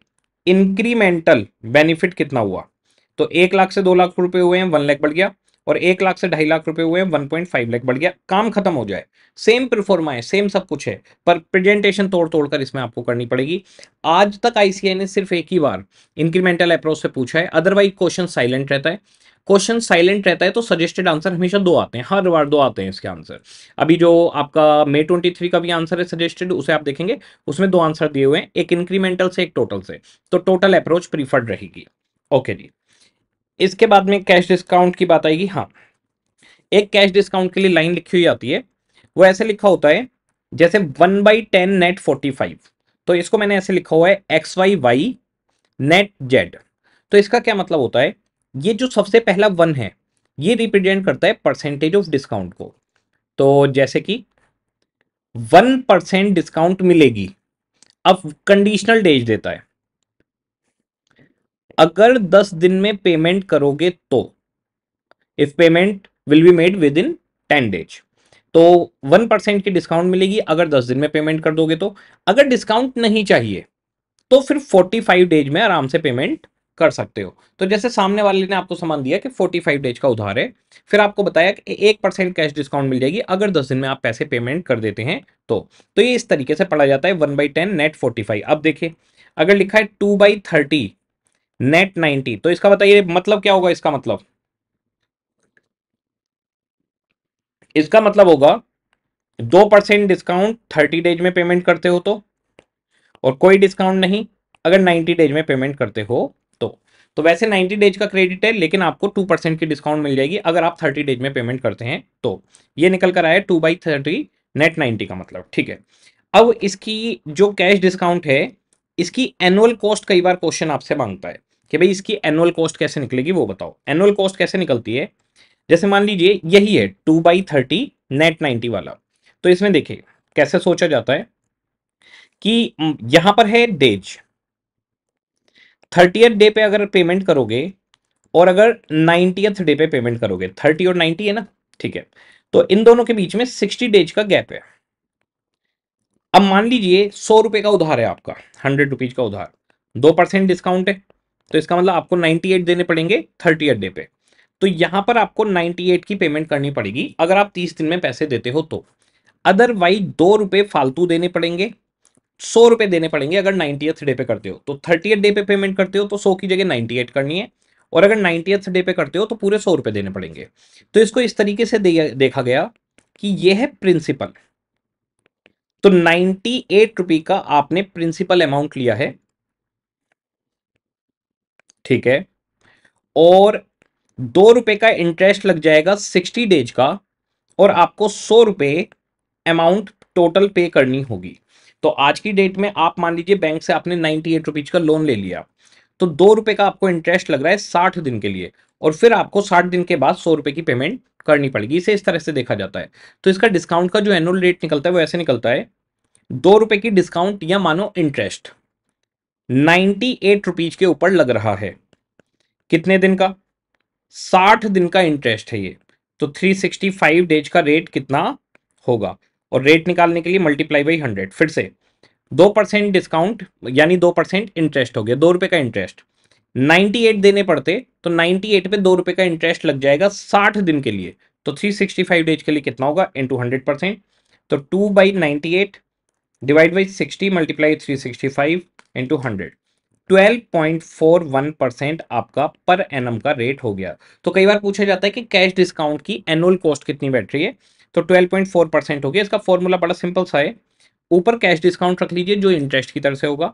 इंक्रीमेंटल बेनिफिट कितना हुआ। तो 1 लाख से 2 लाख रुपए हुए हैं, 1 लाख बढ़ गया। और 1 लाख से 2.5 लाख रुपए हुए, 1.5 लाख बढ़ गया, काम खत्म हो जाए। सेम प्रोफॉर्मा है, सेम सब कुछ है, पर प्रेजेंटेशन तोड़ तोड़ कर इसमें आपको करनी पड़ेगी। आज तक आईसीआई ने सिर्फ एक ही बार इंक्रीमेंटल अप्रोच से पूछा है, अदरवाइज क्वेश्चन साइलेंट रहता है। क्वेश्चन साइलेंट रहता है तो सजेस्टेड आंसर हमेशा 2 आते हैं, हर बार 2 आते हैं इसके आंसर। अभी जो आपका मे 23 का भी आंसर है सजेस्टेड, उसे आप देखेंगे उसमें 2 आंसर दिए हुए हैं, एक इंक्रीमेंटल से एक टोटल से, तो टोटल अप्रोच प्रीफर्ड रहेगी। ओके जी, इसके बाद में कैश डिस्काउंट की बात आएगी। हाँ, एक कैश डिस्काउंट के लिए लाइन लिखी हुई आती है, वो ऐसे लिखा होता है जैसे 1/10 नेट 45, तो इसको मैंने ऐसे लिखा हुआ है XYY नेट जेड। तो इसका क्या मतलब होता है, ये जो सबसे पहला 1 है ये रिप्रेजेंट करता है परसेंटेज ऑफ डिस्काउंट को। तो जैसे कि 1% डिस्काउंट मिलेगी, अब कंडीशनल डेज देता है, अगर 10 दिन में पेमेंट करोगे तो, if payment will be made within 10 days, तो 1% की डिस्काउंट मिलेगी अगर 10 दिन में पेमेंट कर दोगे तो। अगर डिस्काउंट नहीं चाहिए तो फिर 45 डेज में आराम से पेमेंट कर सकते हो। तो जैसे सामने वाले ने आपको सामान दिया कि 45 डेज का उधार है, फिर आपको बताया कि 1% कैश डिस्काउंट मिल जाएगी अगर 10 दिन में आप पैसे पेमेंट कर देते हैं तो ये इस तरीके से पढ़ा जाता है 1/10 नेट 45। अब देखिए, अगर लिखा है 2/30 नेट 90, तो इसका बताइए मतलब क्या होगा। इसका मतलब होगा 2% डिस्काउंट 30 डेज में पेमेंट करते हो तो, और कोई डिस्काउंट नहीं अगर 90 डेज में पेमेंट करते हो तो वैसे 90 डेज का क्रेडिट है, लेकिन आपको 2% की डिस्काउंट मिल जाएगी अगर आप 30 डेज में पेमेंट करते हैं तो। ये निकल कर आया 2/30 नेट 90 का मतलब, ठीक है। अब इसकी जो कैश डिस्काउंट है, इसकी एनुअल कॉस्ट कई बार क्वेश्चन आपसे मांगता है कि भाई इसकी एनुअल कॉस्ट कैसे निकलेगी वो बताओ। एनुअल कॉस्ट कैसे निकलती है, जैसे मान लीजिए यही है 2/30 नेट 90 वाला, तो इसमें देखिए कैसे सोचा जाता है कि यहाँ पर है डेज, 30th डे पे अगर पेमेंट करोगे और अगर 90th डे पे पेमेंट करोगे, 30 और 90 है ना, ठीक है, तो इन दोनों के बीच में 60 डेज का गैप है। अब मान लीजिए 100 रुपये का उधार है आपका, 100 रुपीज का उधार, 2% डिस्काउंट है, तो इसका मतलब आपको 98 देने पड़ेंगे 30th डे पे, तो यहाँ पर आपको 98 की पेमेंट करनी पड़ेगी अगर आप 30 दिन में पैसे देते हो तो। अदरवाइज 2 रुपये फालतू देने पड़ेंगे, 100 रुपये देने पड़ेंगे अगर 90th डे पे करते हो तो। 30th डे पे पेमेंट करते हो तो 100 की जगह 98 करनी है, और अगर 90th डे पे करते हो तो पूरे 100 रुपये देने पड़ेंगे। तो इसको इस तरीके से देखा गया कि ये है प्रिंसिपल, तो 98 रुपये का आपने प्रिंसिपल अमाउंट लिया है, ठीक है, और 2 रुपये का इंटरेस्ट लग जाएगा 60 डेज का, और आपको 100 रुपये अमाउंट टोटल पे करनी होगी। तो आज की डेट में आप मान लीजिए बैंक से आपने 98 रुपीज का लोन ले लिया, तो 2 रुपये का आपको इंटरेस्ट लग रहा है 60 दिन के लिए, और फिर आपको 60 दिन के बाद 100 रुपये की पेमेंट करनी पड़ेगी। इसे इस तरह से देखा जाता है। तो इसका डिस्काउंट का जो एनुअल रेट निकलता है वो ऐसे निकलता है, 2 रुपये की डिस्काउंट या मानो इंटरेस्ट 98 रुपीज के ऊपर लग रहा है, कितने दिन का, 60 दिन का इंटरेस्ट है ये, तो 365 डेज का रेट कितना होगा, और रेट निकालने के लिए मल्टीप्लाई बाई 100, फिर से 2% डिस्काउंट यानी 2% इंटरेस्ट हो गया, 2 रुपये का इंटरेस्ट, 98 देने पड़ते तो 98 पे 2 रुपये का इंटरेस्ट लग जाएगा 60 दिन के लिए, तो 365 डेज के लिए कितना होगा, इंटू 100%, तो 2/98 डिवाइड बाई 60 मल्टीप्लाई 365 इंटू 100, 12.41% आपका पर एनम का रेट हो गया। तो कई बार पूछा जाता है कि कैश डिस्काउंट की एनुअल कॉस्ट कितनी बैठ रही है, तो 12.4% हो गया। इसका फॉर्मूला बड़ा सिंपल सा है, ऊपर कैश डिस्काउंट रख लीजिए जो इंटरेस्ट की तरह से होगा,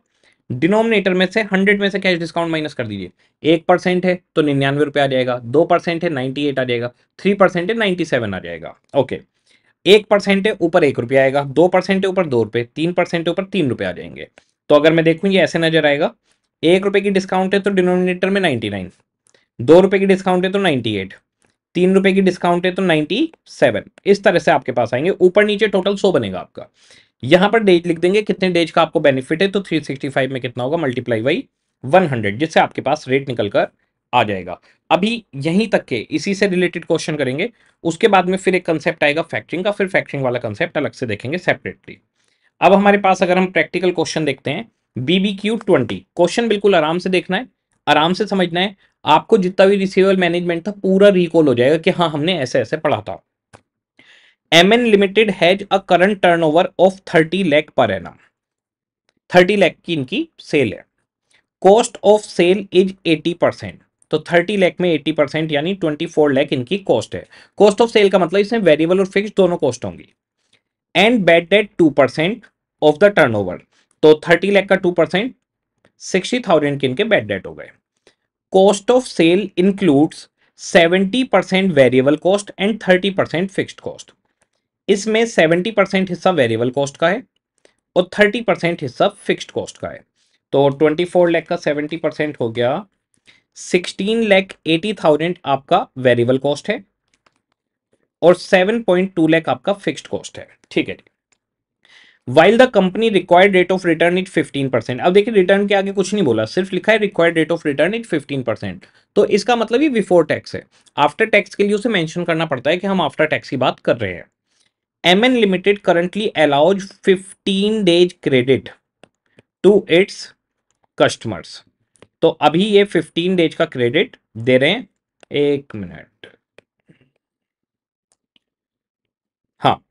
डिनोमिनेटर में से 100 में से कैश डिस्काउंट माइनस कर दीजिए, 1% है तो 99 रुपये आ जाएगा, 2% है 98 आ जाएगा, 3% है 97 आ जाएगा, ओके, 1% है ऊपर 1 रुपया आएगा, 2% है ऊपर 2 रुपये, 3% ऊपर 3 रुपये आ जाएंगे। तो अगर मैं देखूँ ये ऐसे नजर आएगा, 1 रुपये की डिस्काउंट है तो डिनोमिनेटर में 99, 2 रुपये की डिस्काउंट है तो 98, 3 रुपये की डिस्काउंट है तो 97, इस तरह से आपके पास आएंगे, ऊपर नीचे टोटल 100 बनेगा आपका। यहाँ पर डेज लिख देंगे, कितने डेज का आपको बेनिफिट है, तो 365 में कितना होगा मल्टीप्लाई बाई 100, जिससे आपके पास रेट निकल कर आ जाएगा। अभी यहीं तक के इसी से रिलेटेड क्वेश्चन करेंगे, उसके बाद में फिर एक कंसेप्ट आएगा फैक्टरिंग का, फिर फैक्टरिंग वाला कंसेप्ट अलग से देखेंगे सेपरेटली। अब हमारे पास अगर हम प्रैक्टिकल क्वेश्चन देखते हैं BBQ 20, क्वेश्चन बिल्कुल आराम से देखना है, आराम से समझना है। आपको जितना भी रिसीवेबल मैनेजमेंट था पूरा रिकॉल हो जाएगा कि हाँ हमने ऐसे ऐसे पढ़ा था। M N limited has a current turnover of 30 lakh per annum, 30 lakh की इनकी सेल है। कॉस्ट ऑफ सेल इज 80%, तो 30 लाख में 80% यानी 24 लाख इनकी कॉस्ट है। कॉस्ट ऑफ सेल का मतलब इसमें वेरिएबल और फिक्स दोनों कॉस्ट होंगी। And bad debt 2% of the turnover, तो 30 लाख का 2% 60,000 के इनके बैड डेट हो गए। Cost of sale includes 70% variable cost and 30% fixed cost. इसमें 70% हिस्सा वेरिएबल कॉस्ट का है और 30% हिस्सा फिक्स्ड कॉस्ट का है। तो 24 लाख का 70% हो गया 16,80,000 आपका वेरिएबल कॉस्ट है और 7.2 लाख आपका फिक्स्ड कॉस्ट है। ठीक है। While the company required rate of return is 15%। अब देखिए रिटर्न के आगे कुछ नहीं बोला, सिर्फ लिखा है required rate of return is 15%। तो इसका मतलब ये बिफोर टैक्स है। आफ्टर टैक्स के लिए उसे मेंशन करना पड़ता है कि हम आफ्टर टैक्स की बात कर रहे हैं। M N limited currently allows 15 days credit to its customers. तो अभी ये 15 डेज का क्रेडिट दे रहे हैं। एक मिनट, हाँ।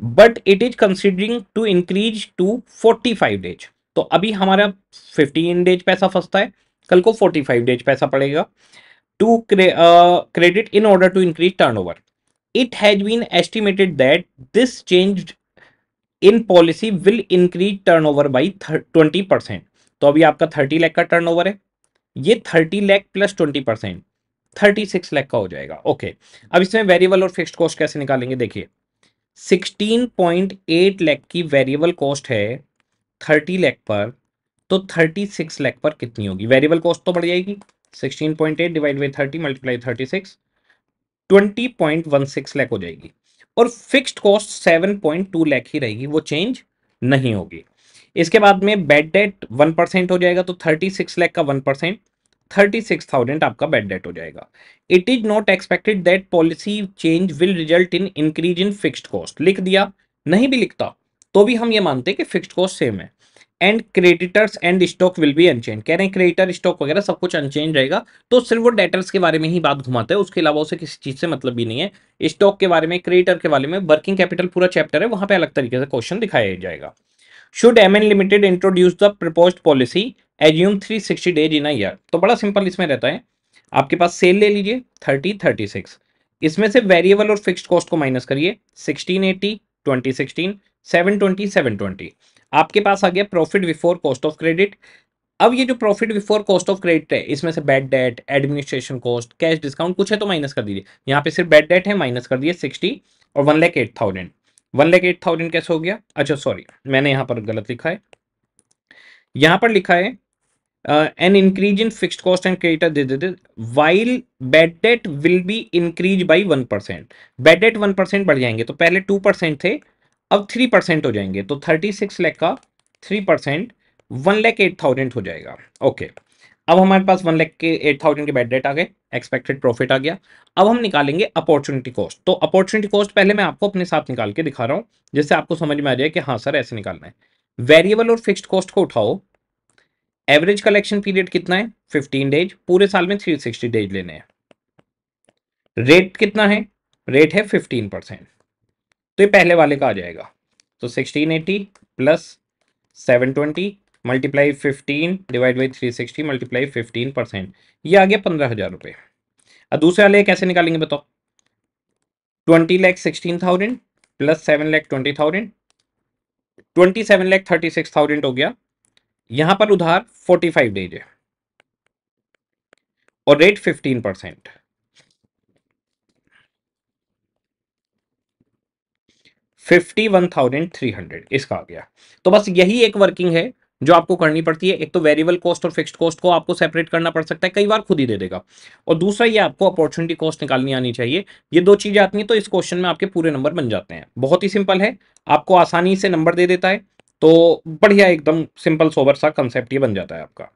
But it is considering to increase to 45 days. तो अभी हमारा 15 डेज पैसा फंसता है, कल को 45 डेज पैसा पड़ेगा। To credit in order to increase turnover. It has been estimated that this change in policy will increase turnover by 20%। तो अभी आपका 30 लाख का टर्नओवर है, ये 30 लाख प्लस 20% 36 लाख का हो जाएगा। ओके, अब इसमें वेरिएबल और फिक्स्ड कॉस्ट कैसे निकालेंगे? देखिए 16.8 लाख की वेरिएबल कॉस्ट है 30 लाख पर, तो 36 लाख पर कितनी होगी वेरिएबल कॉस्ट? तो बढ़ जाएगी 16.8 डिवाइड बाई 30 मल्टीप्लाई 36, 20.16 लाख हो जाएगी। और फिक्स्ड कॉस्ट 7.2 लाख ही रहेगी, वो चेंज नहीं होगी। इसके बाद में बैड डेट 1% हो जाएगा, तो 36 लाख का 1% 36,000 आपका बैड डेट हो जाएगा। It is not expected that policy change will result in increase in fixed cost. लिख दिया, नहीं भी लिखता तो भी हम ये मानते हैं कि फिक्स्ड कॉस्ट सेम है। And creditors and stock will be unchange, कह रहे हैं क्रेडिटर स्टॉक वगैरह सब कुछ अनचेंज रहेगा। तो सिर्फ वो डेटर्स के बारे में ही बात घुमाते हैं, उसके अलावा उसे किसी चीज से मतलब भी नहीं है। स्टॉक के बारे में, क्रेडिटर के बारे में, वर्किंग कैपिटल पूरा चैप्टर है, वहां पर अलग तरीके से क्वेश्चन दिखाया जाएगा। Should M N limited introduce the proposed policy assume 360 days in year. तो बड़ा सिंपल इसमें रहता है, आपके पास सेल ले लीजिए 30, 36, इसमें से वेरिएबल और फिक्स्ड कॉस्ट को माइनस करिए 1680, 2016, 720, 720। आपके पास आ गया profit before cost of credit. अब ये जो profit before cost of credit है, इसमें से bad debt, administration cost, cash discount कुछ है तो माइनस कर दीजिए। यहाँ पे सिर्फ बैड डेट है, माइनस कर दिए 60 और 1,08,000। 1,08,000 कैसे हो गया? अच्छा सॉरी, मैंने यहाँ पर गलत लिखा है। यहाँ पर लिखा है an increase in fixed cost and creditor while bad debt will be increased by 1%। bad debt 1% बढ़ जाएंगे, तो पहले 2% थे अब 3% हो जाएंगे। तो 36 लाख का 3% 1,08,000 हो जाएगा। ओके, अब हमारे पास 1,08,000 के बैड डेट आ गए, एक्सपेक्टेड प्रॉफिट आ गया। अब हम निकालेंगे अपॉर्चुनिटी कॉस्ट। तो अपॉर्चुनिटी कॉस्ट पहले मैं आपको अपने साथ निकाल के दिखा रहा हूँ, जिससे आपको समझ में आ जाए कि हाँ सर ऐसे निकालना है। वेरिएबल और फिक्स्ड कॉस्ट को उठाओ, एवरेज कलेक्शन पीरियड कितना है? 15 डेज, पूरे साल में 360 डेज लेने हैं। रेट कितना है? रेट है 15%, तो ये पहले वाले का आ जाएगा। तो 1680 plus 720 multiply 15 divide by 360 multiply 15%, ये आ गया 15,000 रुपये। और दूसरे वाले कैसे निकालेंगे बताओ? 20,16,000 प्लस 7,20,000 27,36,000 हो गया। यहां पर उधार 45 डेज है और रेट 15%। 51,300 इसका आ गया। तो बस यही एक वर्किंग है जो आपको करनी पड़ती है। एक तो वेरिएबल कॉस्ट और फिक्स्ड कॉस्ट को आपको सेपरेट करना पड़ सकता है, कई बार खुद ही दे देगा। और दूसरा ये आपको अपॉर्चुनिटी कॉस्ट निकालनी आनी चाहिए। ये दो चीजें आती हैं तो इस क्वेश्चन में आपके पूरे नंबर बन जाते हैं। बहुत ही सिंपल है, आपको आसानी से नंबर दे देता है, तो बढ़िया एकदम सिंपल सोबर सा कंसेप्ट ये बन जाता है आपका।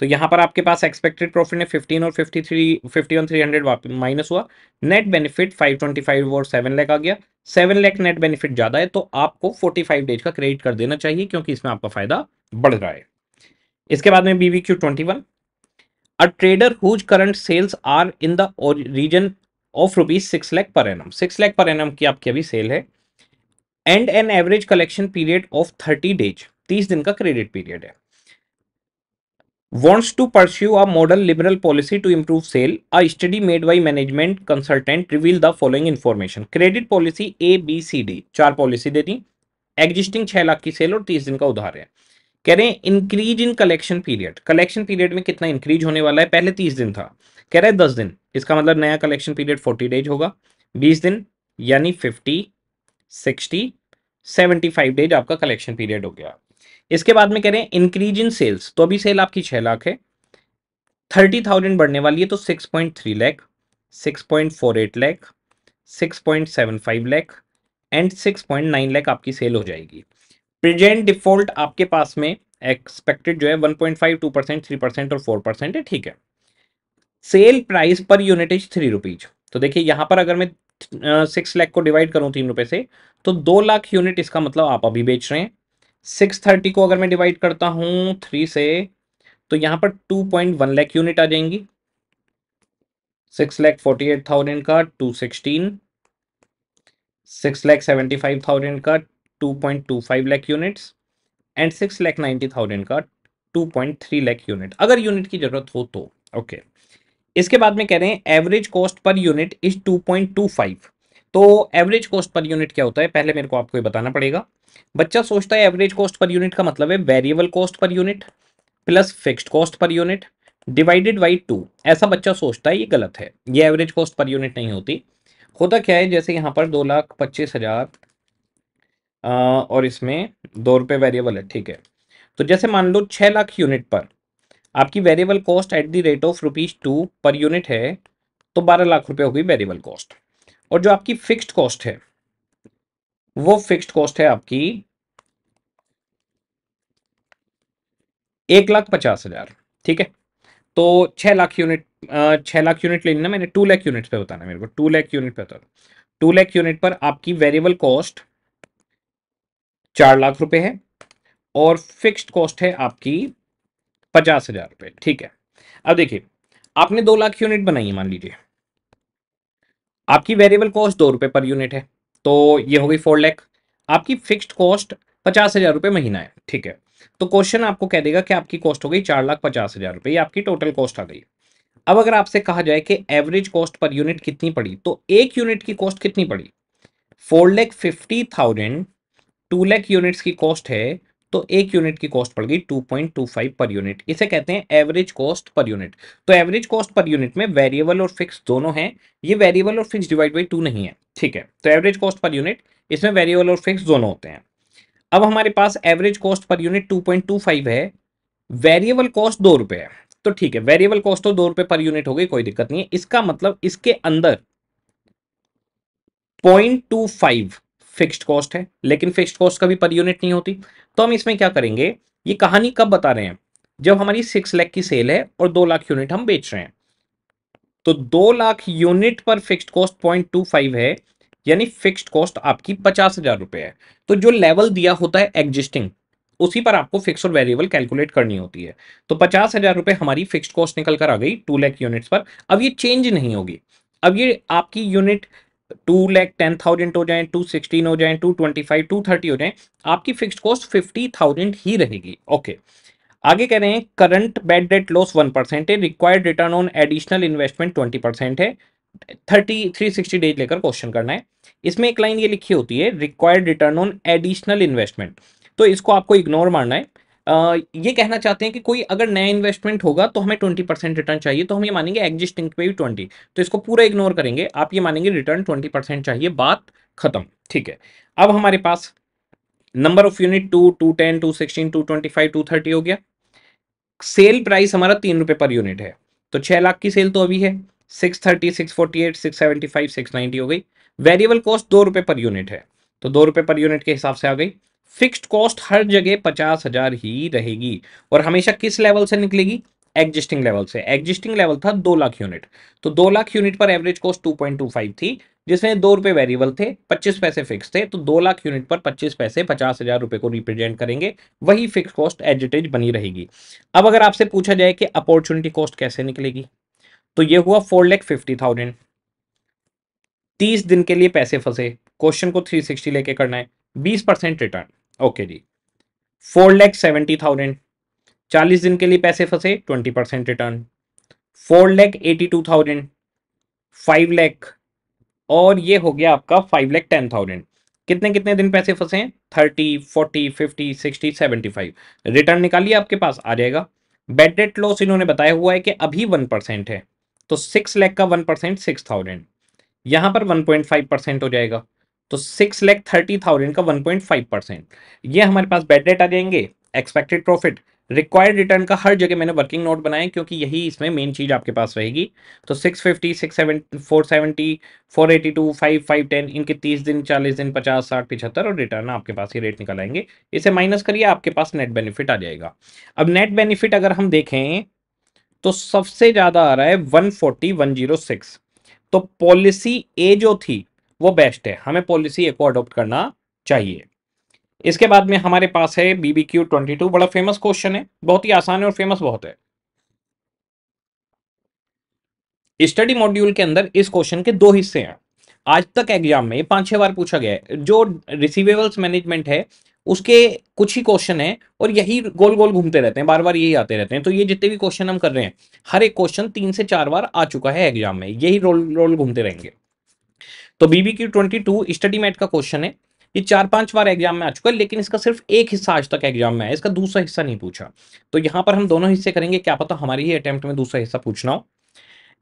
तो यहाँ पर आपके पास एक्सपेक्टेड प्रॉफिट है 15 और 51,300 माइनस हुआ। नेट बेनिफिट 525 और 7 लाख आ गया। 7 लाख नेट बेनिफिट ज़्यादा है, तो आपको 45 डेज का क्रेडिट कर देना चाहिए, क्योंकि इसमें आपका फायदा बढ़ रहा है। इसके बाद में BBQ 21। A trader whose current sales are in the region of rupees 6 lakh per annum, 6 lakh per annum की आपकी अभी सेल है, and an average collection period of 30 days, 30 दिन का क्रेडिट पीरियड है. Wants to pursue a model liberal policy to improve sale. A study made by management consultant reveal the following information. Credit policy A, B, C, D, चार policy दे दी. Existing 6 lakh की sale और 30 दिन का उधार है. कह रहे हैं increase in collection period, collection period में कितना इंक्रीज होने वाला है. पहले 30 दिन था, कह रहे हैं 10 दिन, इसका मतलब नया कलेक्शन पीरियड 40 डेज होगा. 20 दिन यानी 50, 60, 75 डेज आपका कलेक्शन पीरियड हो गया. इसके बाद में कह रहे हैं इंक्रीज इन सेल्स, तो अभी सेल आपकी 6 लाख है, 30,000 बढ़ने वाली है तो 6.3 लाख, 6.48 लाख, 6.75 लाख एंड 6.9 लाख आपकी सेल हो जाएगी. प्रेजेंट डिफॉल्ट आपके पास में एक्सपेक्टेड जो है 1.5, 2%, 3% और 4% है, ठीक है. Sale price per unit is 3 rupees. तो देखिए यहाँ पर अगर मैं 6 लाख को डिवाइड करूँ 3 रुपये से तो 2 लाख यूनिट, इसका मतलब आप अभी बेच रहे हैं. 630 को अगर मैं डिवाइड करता हूँ 3 से तो यहाँ पर 2.1 लाख यूनिट आ जाएंगी. 6,48,000 का 216, 6,75,000 का 2.25 लाख यूनिट्स एंड 6,90,000 का 2.3 लाख यूनिट, अगर यूनिट की जरूरत हो तो. ओके, इसके बाद में कह रहे हैं average cost per unit is 2.25. तो एवरेज कॉस्ट पर यूनिट क्या होता है पहले मेरे को आपको ये बताना पड़ेगा. बच्चा सोचता है एवरेज कॉस्ट पर यूनिट का मतलब है variable cost per unit plus fixed cost per unit divided by 2, ऐसा बच्चा सोचता है. ये गलत है, ये एवरेज कॉस्ट पर यूनिट नहीं होती. होता क्या है, जैसे यहाँ पर 2,25,000 और इसमें 2 रुपये वेरिएबल है, ठीक है. तो जैसे मान लो 6 लाख यूनिट पर आपकी variable cost at the rate of ₹2 per unit है तो 12 लाख रुपए हो गई वेरिएबल कॉस्ट. और जो आपकी फिक्स्ड कॉस्ट है वो फिक्स्ड कॉस्ट है आपकी 1,50,000, ठीक है. तो 6 लाख यूनिट, 6 लाख यूनिट लेनी ना मैंने, 2 लाख यूनिट पे बताना मेरे को, 2 लाख यूनिट पे बताओ. 2 लाख यूनिट पर आपकी वेरिएबल कॉस्ट 4 लाख रुपए है और फिक्स्ड कॉस्ट है आपकी 50,000 रुपये, ठीक है. अब देखिए आपने 2 लाख यूनिट बनाई है, मान लीजिए आपकी वेरिएबल कॉस्ट 2 रुपये पर यूनिट है तो ये हो गई 4 लाख. आपकी फिक्स्ड कॉस्ट 50,000 रुपये महीना है, ठीक है. तो क्वेश्चन आपको कह देगा कि आपकी कॉस्ट हो गई 4,50,000 रुपये, ये आपकी टोटल कॉस्ट आ गई. अब अगर आपसे कहा जाए कि एवरेज कॉस्ट पर यूनिट कितनी पड़ी तो एक यूनिट की कॉस्ट कितनी पड़ी, 4,50,000. 2 लाख यूनिट्स की कॉस्ट है तो एक यूनिट की कॉस्ट पड़ गई 2.25 पर यूनिट. इसे कहते हैं एवरेज कॉस्ट पर यूनिट. तो एवरेज कॉस्ट पर यूनिट में वेरिएबल और फिक्स दोनों हैं, ये वेरिएबल और फिक्स डिवाइड बाई 2 नहीं है, ठीक है. तो एवरेज कॉस्ट पर यूनिट, इसमें वेरिएबल और फिक्स दोनों होते हैं. अब हमारे पास एवरेज कॉस्ट पर यूनिट 2.25 है, वेरिएबल कॉस्ट 2 रुपये है, तो ठीक है वेरिएबल कॉस्ट तो 2 रुपये पर यूनिट हो गई, कोई दिक्कत नहीं है. इसका मतलब इसके अंदर 0.25 फिक्स्ड कॉस्ट है, लेकिन फिक्स्ड कॉस्ट कभी पर यूनिट नहीं होती. तो हम इसमें क्या करेंगे, ये कहानी कब बता रहे हैं, जब हमारी 6 लाख की सेल है और 2 लाख यूनिट हम बेच रहे हैं. तो 2 लाख यूनिट पर फिक्स्ड कॉस्ट 0.25 है यानी फिक्स्ड कॉस्ट आपकी 50,000 रुपये है. तो जो लेवल दिया होता है एग्जिस्टिंग, उसी पर आपको फिक्स और वेरिएबल कैलकुलेट करनी होती है. तो 50,000 रुपये हमारी फिक्स्ड कॉस्ट निकल कर आ गई 2 लाख यूनिट्स पर. अब ये चेंज नहीं होगी, अब ये आपकी यूनिट 2,10,000 हो जाए, 2,16 हो जाए, 2,25, 2,30 हो जाए, आपकी फिक्स्ड कॉस्ट 50,000 ही रहेगी. ओके, आगे कह रहे हैं करंट बैड डेट लॉस 1% है, required return on additional investment 20% है, 360 डेज लेकर क्वेश्चन करना है. इसमें एक लाइन ये लिखी होती है required return on additional investment, तो इसको आपको इग्नोर मारना है. ये कहना चाहते हैं कि कोई अगर नया इन्वेस्टमेंट होगा तो हमें 20% रिटर्न चाहिए, तो हम ये मानेंगे एग्जिस्टिंग पे भी 20, तो इसको पूरा इग्नोर करेंगे. आप ये मानेंगे रिटर्न 20% चाहिए, बात खत्म, ठीक है. अब हमारे पास नंबर ऑफ यूनिट 2, 210, 216, 225, 230 हो गया. सेल प्राइस हमारा 3 रुपये पर यूनिट है तो 6 लाख की सेल तो अभी है, 630, 648, 675, 690 हो गई. वेरिएबल कॉस्ट 2 रुपये पर यूनिट है तो 2 रुपये पर यूनिट के हिसाब से आ गई. फिक्स्ड कॉस्ट हर जगह 50,000 ही रहेगी और हमेशा किस लेवल से निकलेगी, एग्जिस्टिंग लेवल से. एग्जिस्टिंग लेवल था 2 लाख यूनिट, तो 2 लाख यूनिट पर एवरेज कॉस्ट 2.25 थी, जिसमें 2 रुपए वेरिएबल थे, 25 पैसे फिक्स थे, तो 2 लाख यूनिट पर 25 पैसे 50,000 रुपए को रिप्रेजेंट करेंगे। वही fix cost as it is बनी रहेगी। अब अगर आपसे पूछा जाए कि अपॉर्चुनिटी कॉस्ट कैसे निकलेगी, तो ये हुआ 4,50,000। 30 दिन के लिए पैसे फंसे, क्वेश्चन को 360 लेके करना है, 20% रिटर्न, ओके जी। 4,70,000, 40 दिन के लिए पैसे फंसे, 20% रिटर्न, 4,82,000, 5 लाख, और ये हो गया आपका 5,10,000। कितने कितने दिन पैसे फंसे हैं? 30, 40, 50, 60, 75। रिटर्न निकालिए, आपके पास आ जाएगा। बेड डेट लॉस इन्होंने बताया हुआ है कि अभी 1% है, तो 6 लाख का 1% 6,000, यहाँ पर 1.5% हो जाएगा, तो 6,30,000 का 1.5%। ये हमारे पास बेड डेट आ जाएंगे, एक्सपेक्टेड प्रॉफिट, रिक्वायर्ड रिटर्न का हर जगह मैंने वर्किंग नोट बनाए क्योंकि यही इसमें मेन चीज़ आपके पास रहेगी। तो 650, 670, 470, 482, 5, 510, इनके 30 दिन, 40 दिन, 50, 60, 75 और रिटर्न आपके पास ये रेट निकलाएंगे। इसे माइनस करिए, आपके पास नेट बेनिफिट आ जाएगा। अब नेट बेनिफिट अगर हम देखें तो सबसे ज़्यादा आ रहा है 140,106। तो पॉलिसी ए जो थी वो बेस्ट है, हमें पॉलिसी ए को अडोप्ट करना चाहिए। इसके बाद में हमारे पास है बीबीक्यू 22, बड़ा फेमस क्वेश्चन है, बहुत ही आसान है और फेमस बहुत है। स्टडी मॉड्यूल के अंदर इस क्वेश्चन के 2 हिस्से हैं। आज तक एग्जाम में 5-6 बार पूछा गया है। जो रिसीवेबल्स मैनेजमेंट है उसके कुछ ही क्वेश्चन है और यही गोल गोल घूमते रहते हैं, बार बार यही आते रहते हैं। तो ये जितने भी क्वेश्चन हम कर रहे हैं, हर एक क्वेश्चन 3 से 4 बार आ चुका है एग्जाम में, यही रोल रोल घूमते रहेंगे। तो बीबीक्यू 22 स्टडी मैट का क्वेश्चन है, ये 4-5 बार एग्जाम में आ चुका है, लेकिन इसका सिर्फ एक हिस्सा आज तक एग्जाम में आया, इसका दूसरा हिस्सा नहीं पूछा। तो यहाँ पर हम दोनों हिस्से करेंगे, क्या पता हमारे ही अटेम्प्ट में दूसरा हिस्सा पूछना हो।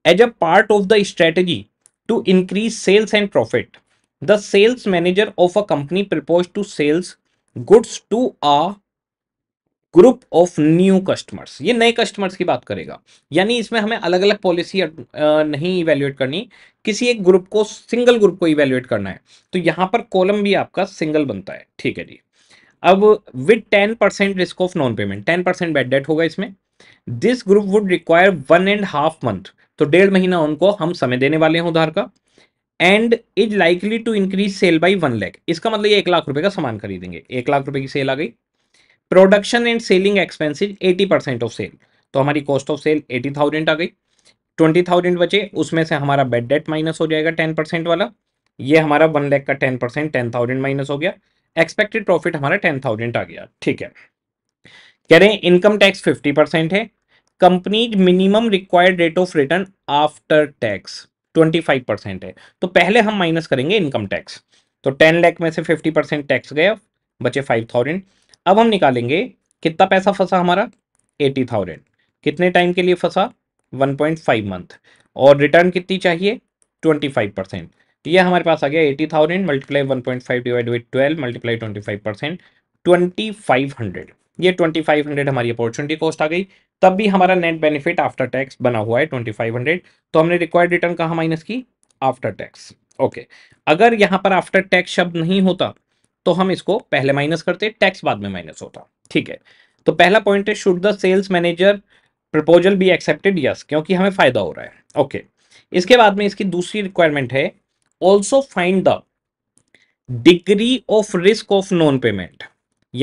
As a part of the strategy to increase sales and profit, the sales manager of a company propose to sales goods to a group of new customers. ये नए कस्टमर्स की बात करेगा, यानी इसमें हमें अलग अलग पॉलिसी नहीं इवेल्युएट करनी, किसी एक ग्रुप को, सिंगल ग्रुप को इवेल्युएट करना है। तो यहाँ पर कॉलम भी आपका सिंगल बनता है, ठीक है जी। अब with 10% risk of non payment, 10% bad debt होगा इसमें। This group would require 1.5 month, तो 1.5 महीना उनको हम समय देने वाले हैं उधार का। And is likely to increase sale by 1 lakh, इसका मतलब ये 1 लाख रुपए का सामान खरीदेंगे, 1 लाख रुपए की सेल आ गई। Production and selling expenses 80% of sale, तो हमारी कॉस्ट ऑफ सेल 80,000 आ गई। 20,000 बचे, उसमें से हमारा बेड डेट माइनस हो जाएगा 10% वाला, ये हमारा 1 लाख का 10%, 10,000 माइनस हो गया। एक्सपेक्टेड प्रॉफिट हमारा 10,000 आ गया, ठीक है। कह रहे हैं इनकम टैक्स 50% है, company minimum required rate of return after tax 25% है, तो पहले हम माइनस करेंगे इनकम टैक्स। तो 10 लाख में से 50% टैक्स गया, बचे 5,000। अब हम निकालेंगे कितना पैसा फंसा हमारा, 80,000। कितने टाइम के लिए फंसा, 1.5 मंथ, और रिटर्न कितनी चाहिए, 25%। ये हमारे पास आ गया 80,000 मल्टीप्लाई 1.5 डिवाइड बाई 12 मल्टीप्लाई 25%, 2,500। ये 2,500 हमारी अपॉर्चुनिटी कॉस्ट आ गई। तब भी हमारा नेट बेनिफिट आफ्टर टैक्स बना हुआ है 2,500। तो हमने रिक्वायर्ड रिटर्न कहाँ माइनस की, आफ्टर टैक्स, ओके। अगर यहाँ पर आफ्टर टैक्स शब्द नहीं होता तो हम इसको पहले माइनस करते, टैक्स बाद में माइनस होता, ठीक है। तो पहला पॉइंट है should the sales manager proposal be accepted, yes, क्योंकि हमें फायदा हो रहा है, ओके। इसके बाद में इसकी दूसरी रिक्वायरमेंट है also find the degree of risk of non payment,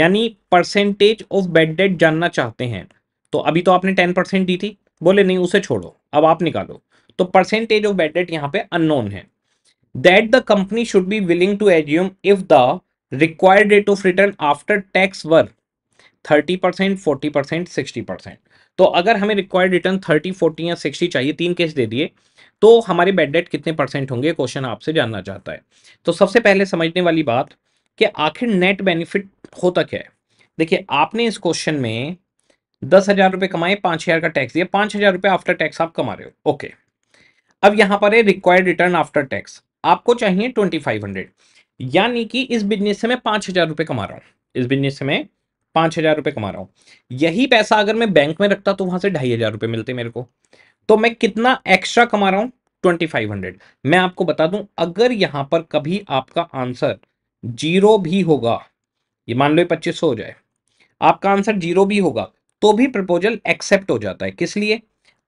यानी परसेंटेज ऑफ बैड डेट जानना चाहते हैं। तो अभी तो आपने 10% दी थी, बोले नहीं उसे छोड़ो, अब आप निकालो। तो परसेंटेज ऑफ बैड डेट यहाँ पे अननोन है। That the company should be willing to assume if the required rate of return after tax were 30%, 40%, 60%। तो अगर हमें रिक्वायर्ड रिटर्न 30, 40 या 60 चाहिए, 3 केस दे दिए, तो हमारे बेड डेट कितने परसेंट होंगे, क्वेश्चन आपसे जानना चाहता है। तो सबसे पहले समझने वाली बात कि आखिर नेट बेनिफिट होता क्या है। देखिए, आपने इस क्वेश्चन में 10,000 रुपये कमाए, 5,000 का टैक्स दिया, 5,000 रुपये आफ्टर टैक्स आप कमा रहे हो, ओके। अब यहाँ पर है रिक्वायर्ड रिटर्न आफ्टर टैक्स, आपको चाहिए 2,500, यानी कि इस बिजनेस से मैं 5,000 रुपये कमा रहा हूँ, इस बिजनेस से मैं 5,000 रुपये कमा रहा हूँ। यही पैसा अगर मैं बैंक में रखता तो वहाँ से 2,500 रुपये मिलते मेरे को। तो मैं कितना एक्स्ट्रा कमा रहा हूँ, 2,500। मैं आपको बता दूँ, अगर यहाँ पर कभी आपका आंसर 0 भी होगा, ये मान लो 2,500 हो जाए, आपका आंसर 0 भी होगा तो भी प्रपोजल एक्सेप्ट हो जाता है। किस लिए,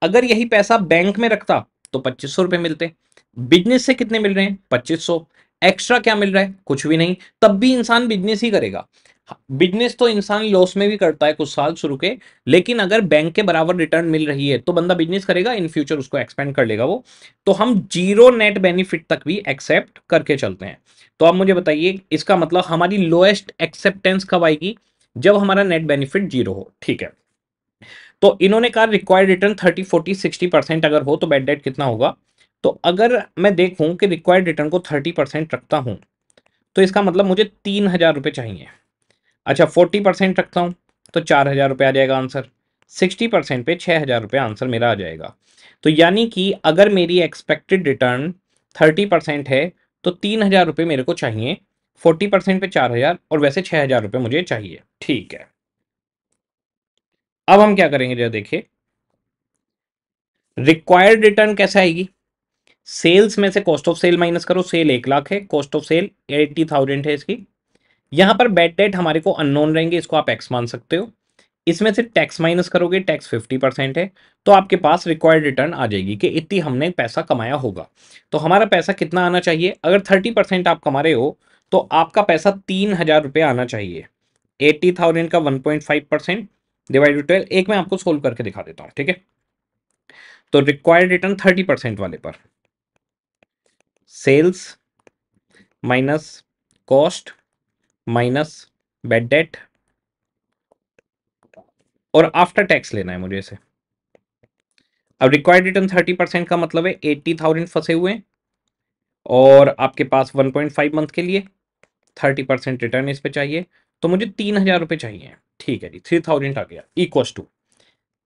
अगर यही पैसा बैंक में रखता तो 2,500 रुपये मिलते, बिजनेस से कितने मिल रहे हैं 2500, एक्स्ट्रा क्या मिल रहा है कुछ भी नहीं, तब भी इंसान बिजनेस ही करेगा। बिजनेस तो इंसान लॉस में भी करता है कुछ साल शुरू के, लेकिन अगर बैंक के बराबर रिटर्न मिल रही है तो बंदा बिजनेस करेगा, इन फ्यूचर उसको एक्सपेंड कर लेगा वो। तो हम जीरो नेट बेनिफिट तक भी एक्सेप्ट करके चलते हैं। तो आप मुझे बताइए इसका मतलब हमारी लोएस्ट एक्सेप्टेंस कब आएगी, जब हमारा नेट बेनिफिट जीरो हो। ठीक है, तो इन्होंने कहा रिक्वायर्ड रिटर्न 30, 40, 60% अगर हो तो बैड डेट कितना होगा। तो अगर मैं देखूं कि रिक्वायर्ड रिटर्न को 30% रखता हूं तो इसका मतलब मुझे 3000 रुपये चाहिए। अच्छा 40% रखता हूं तो 4000 रुपये आ जाएगा आंसर, 60% पे 6000 रुपये आंसर मेरा आ जाएगा। तो यानी कि अगर मेरी एक्सपेक्टेड रिटर्न 30% है तो 3000 रुपये मेरे को चाहिए, 40% पे 4000 और वैसे 6000 रुपये मुझे चाहिए। ठीक है, अब हम क्या करेंगे जरा देखिए, रिक्वायर्ड रिटर्न कैसे आएगी। सेल्स में से कॉस्ट ऑफ सेल माइनस करो, सेल 1 लाख है, कॉस्ट ऑफ सेल 80,000 है इसकी। यहाँ पर बैड डेट हमारे को अननोन रहेंगे, इसको आप एक्स मान सकते हो। इसमें से टैक्स माइनस करोगे, टैक्स 50% है, तो आपके पास रिक्वायर्ड रिटर्न आ जाएगी कि इतनी हमने पैसा कमाया होगा। तो हमारा पैसा कितना आना चाहिए, अगर 30% आप कमा रहे हो तो आपका पैसा 3000 रुपये आना चाहिए। 80,000 का 1.5% डिवाइडेड 12, एक मैं आपको सोल्व करके दिखा देता हूँ। ठीक है, तो रिक्वायर्ड रिटर्न 30% वाले पर sales minus cost minus bad debt और आफ्टर टैक्स लेना है मुझे इसे। अब रिक्वायर्ड रिटर्न 30% का मतलब है 80,000 फंसे हुए हैं और आपके पास 1.5 मंथ के लिए 30% रिटर्न इस पे चाहिए, तो मुझे 3000 रुपये चाहिए। ठीक है जी, 3000 आ गया इक्वल टू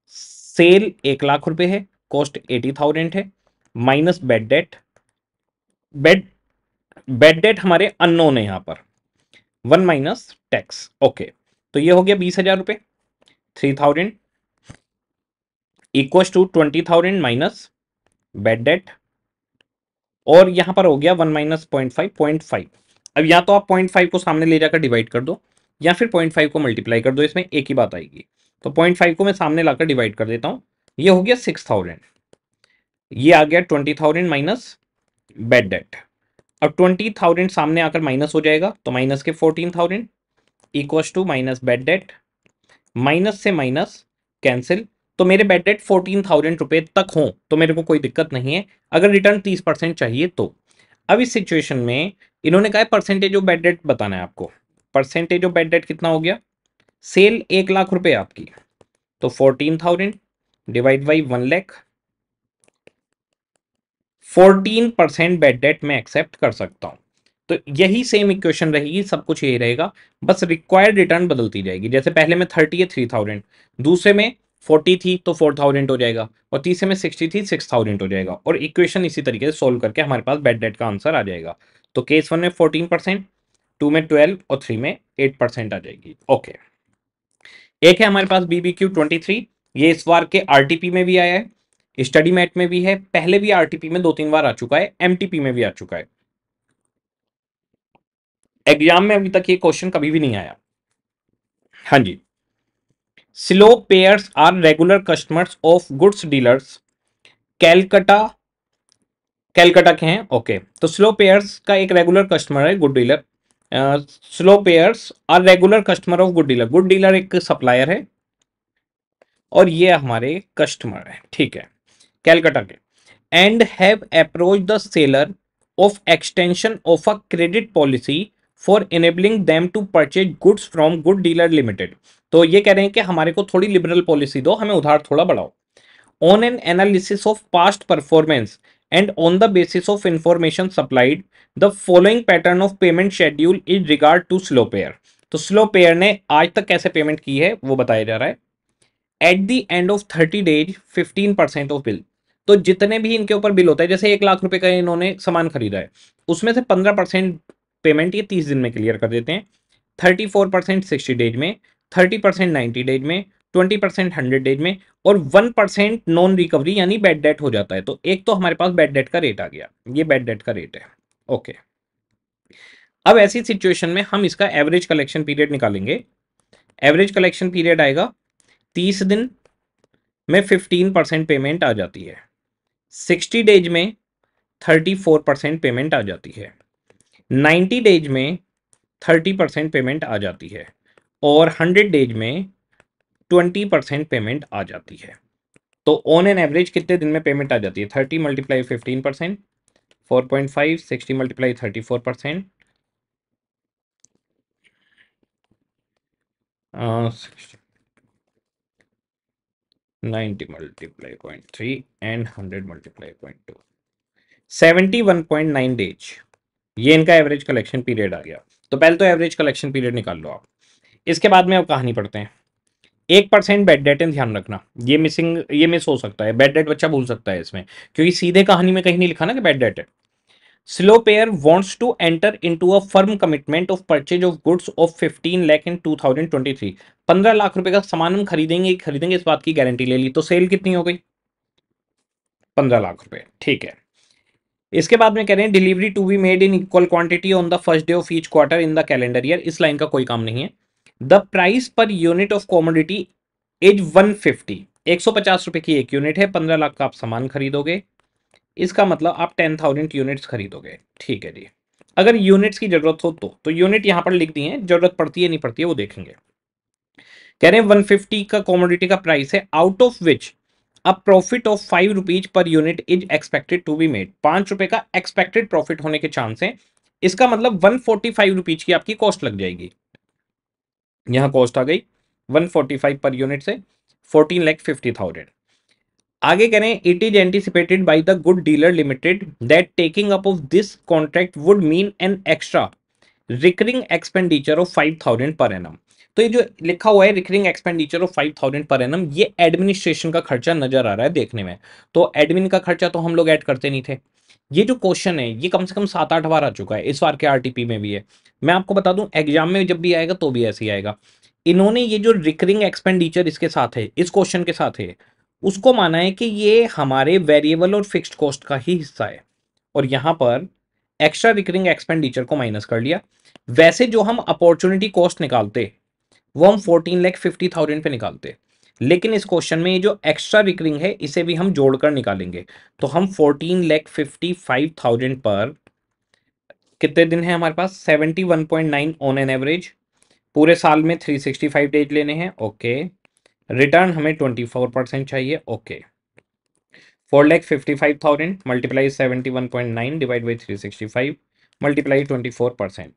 सेल 1 लाख रुपये है, कॉस्ट 80,000 है, minus bad debt. Bad debt हमारे अननोन है यहाँ पर, 1 माइनस टैक्स। ओके, तो ये हो गया 20,000 रुपये, 3000 equal to 20,000 minus bad debt और यहाँ पर हो गया 1 माइनस 0.5। अब या तो आप 0.5 को सामने ले जाकर डिवाइड कर दो या फिर 0.5 को मल्टीप्लाई कर दो, इसमें एक ही बात आएगी। तो 0.5 को मैं सामने लाकर डिवाइड कर देता हूँ, ये हो गया 6000, ये आ गया 20,000 माइनस बैड डेट। अब 20,000 सामने आकर माइनस हो जाएगा, तो माइनस के 14,000 equal to minus bad debt, minus से माइनस कैंसिल। तो मेरे बैड डेट 14,000 रुपये तक हों तो मेरे को कोई दिक्कत नहीं है, अगर रिटर्न 30% चाहिए तो। अब इस सिचुएशन में इन्होंने कहा परसेंटेज ऑफ बैड डेट बताना है आपको। परसेंटेज ऑफ बैड डेट कितना हो गया, सेल 1 लाख रुपये आपकी, तो 14,000 divide by 1 lakh, 14% bad debt मैं एक्सेप्ट कर सकता हूँ। तो यही सेम इक्वेशन रहेगी, सब कुछ यही रहेगा, बस रिक्वायर्ड रिटर्न बदलती जाएगी। जैसे पहले में 30 है 3000, दूसरे में 40 थी तो 4000 हो जाएगा और तीसरे में 60 थी 6000 हो जाएगा। और इक्वेशन इसी तरीके से सोल्व करके हमारे पास बैड डेट का आंसर आ जाएगा। तो केस 1 में 14%, 2 में 12 और 3 में 8% आ जाएगी। ओके, एक है हमारे पास BBQ 23, ये इस बार के RTP में भी आया है, स्टडी मैट में भी है, पहले भी आरटीपी में 2-3 बार आ चुका है, एमटीपी में भी आ चुका है। एग्जाम में अभी तक ये क्वेश्चन कभी भी नहीं आया। हाँ जी, slow payers are regular customers of goods dealers, Calcutta के हैं। ओके, तो स्लो पेयर्स का एक रेगुलर कस्टमर है good dealer. Slow payers are regular customer of good dealer, good dealer एक सप्लायर है और ये हमारे कस्टमर है। ठीक है, कैलकाटा के। And have approach the seller of extension of a credit policy for enabling them to purchase goods from good dealer limited. तो ये कह रहे हैं कि हमारे को थोड़ी लिबरल पॉलिसी दो, हमें उधार थोड़ा बढ़ाओ। On an analysis of past performance and on the basis of information supplied the following pattern of payment schedule in regard to slow payer. तो स्लो पेयर ने आज तक कैसे पेमेंट की है वो बताया जा रहा है। At the end of 30 days 15% of bill. तो जितने भी इनके ऊपर बिल होता है, जैसे 1 लाख रुपए का इन्होंने सामान खरीदा है, उसमें से 15% पेमेंट ये 30 दिन में क्लियर कर देते हैं, 34% 60 डेज में, 30% 90 डेज में, 20% 100 डेज में और 1% नॉन रिकवरी यानी बैड डेट हो जाता है। तो एक तो हमारे पास बैड डेट का रेट आ गया, ये बैड डेट का रेट है। ओके, अब ऐसी सिचुएशन में हम इसका एवरेज कलेक्शन पीरियड निकालेंगे। एवरेज कलेक्शन पीरियड आएगा 30 दिन में 15% पेमेंट आ जाती है, 60 डेज में 34% पेमेंट आ जाती है। 90 डेज में 30% पेमेंट आ जाती है और 100 डेज में 20% पेमेंट आ जाती है। तो ऑन एन एवरेज कितने दिन में पेमेंट आ जाती है? 30 × 15%, 4.5, 60 × 34%, 90 × 0.3 एंड 100 × 0.2, 71.9 डेज। ये इनका एवरेज कलेक्शन पीरियड आ गया। तो पहले तो एवरेज कलेक्शन पीरियड निकाल लो आप। इसके बाद में अब कहानी पढ़ते हैं। 1% बेड डेट है, ध्यान रखना। ये मिस हो सकता है, बेड डेट बच्चा भूल सकता है इसमें, क्योंकि सीधे कहानी में कहीं नहीं लिखा ना कि बेड डेट है। Slow payer wants to enter into a firm commitment of purchase of goods of 15 lakh in 2023। 15 lakh रुपए का सामान हम खरीदेंगे, इस बात की गारंटी ले ली। तो सेल कितनी हो गई? 15 लाख रुपए, ठीक है। इसके बाद में कह रहे हैं delivery to be made in equal quantity on the first day of each quarter in the calendar year. इस लाइन का कोई काम नहीं है। The price per unit of commodity is 150, 150 रुपए की एक यूनिट है। 15 लाख का आप सामान खरीदोगे, इसका मतलब आप 10,000 यूनिट्स खरीदोगे, ठीक है जी। अगर यूनिट्स की जरूरत हो तो यूनिट यहाँ पर लिख दी है, जरूरत पड़ती है नहीं पड़ती है वो देखेंगे। कह रहे हैं 150 का कॉमोडिटी का प्राइस है, out of which a profit of 5 rupees per unit is expected to be made. 5 रुपए का एक्सपेक्टेड प्रॉफिट होने के चांस है। इसका मतलब 145 रुपीज की आपकी कॉस्ट लग जाएगी। यहाँ कॉस्ट आ गई 145 पर यूनिट से 14,50,000। आगे कह रहे हैं it is anticipated by the good dealer limited that taking up of this contract would mean an extra recurring expenditure of 5,000 per annum. तो ये जो लिखा हुआ है recurring expenditure of 5,000 per annum, ये एडमिनिस्ट्रेशन का खर्चा नजर आ रहा है देखने में। तो एडमिन का खर्चा तो हम लोग ऐड करते नहीं थे। ये जो क्वेश्चन है ये कम से कम 7-8 बार आ चुका है, इस बार के आरटीपी में भी है। मैं आपको बता दूं एग्जाम में जब भी आएगा तो भी ऐसे ही आएगा। इन्होंने ये जो रिकरिंग एक्सपेंडिचर इसके साथ है, इस क्वेश्चन के साथ है, उसको माना है कि ये हमारे वेरिएबल और फिक्स्ड कॉस्ट का ही हिस्सा है, और यहाँ पर एक्स्ट्रा रिकरिंग एक्सपेंडिचर को माइनस कर लिया। वैसे जो हम अपॉर्चुनिटी कॉस्ट निकालते वो हम 14,50,000 पे निकालते, लेकिन इस क्वेश्चन में ये जो एक्स्ट्रा रिकरिंग है इसे भी हम जोड़कर निकालेंगे। तो हम 14,55,000 पर कितने दिन है हमारे पास? 71.9 ऑन एन एवरेज। पूरे साल में 365 डेज लेने हैं, ओके। रिटर्न हमें 24% चाहिए, okay. 4,55,000 multiply 71.9 divide by 365 multiply 24%,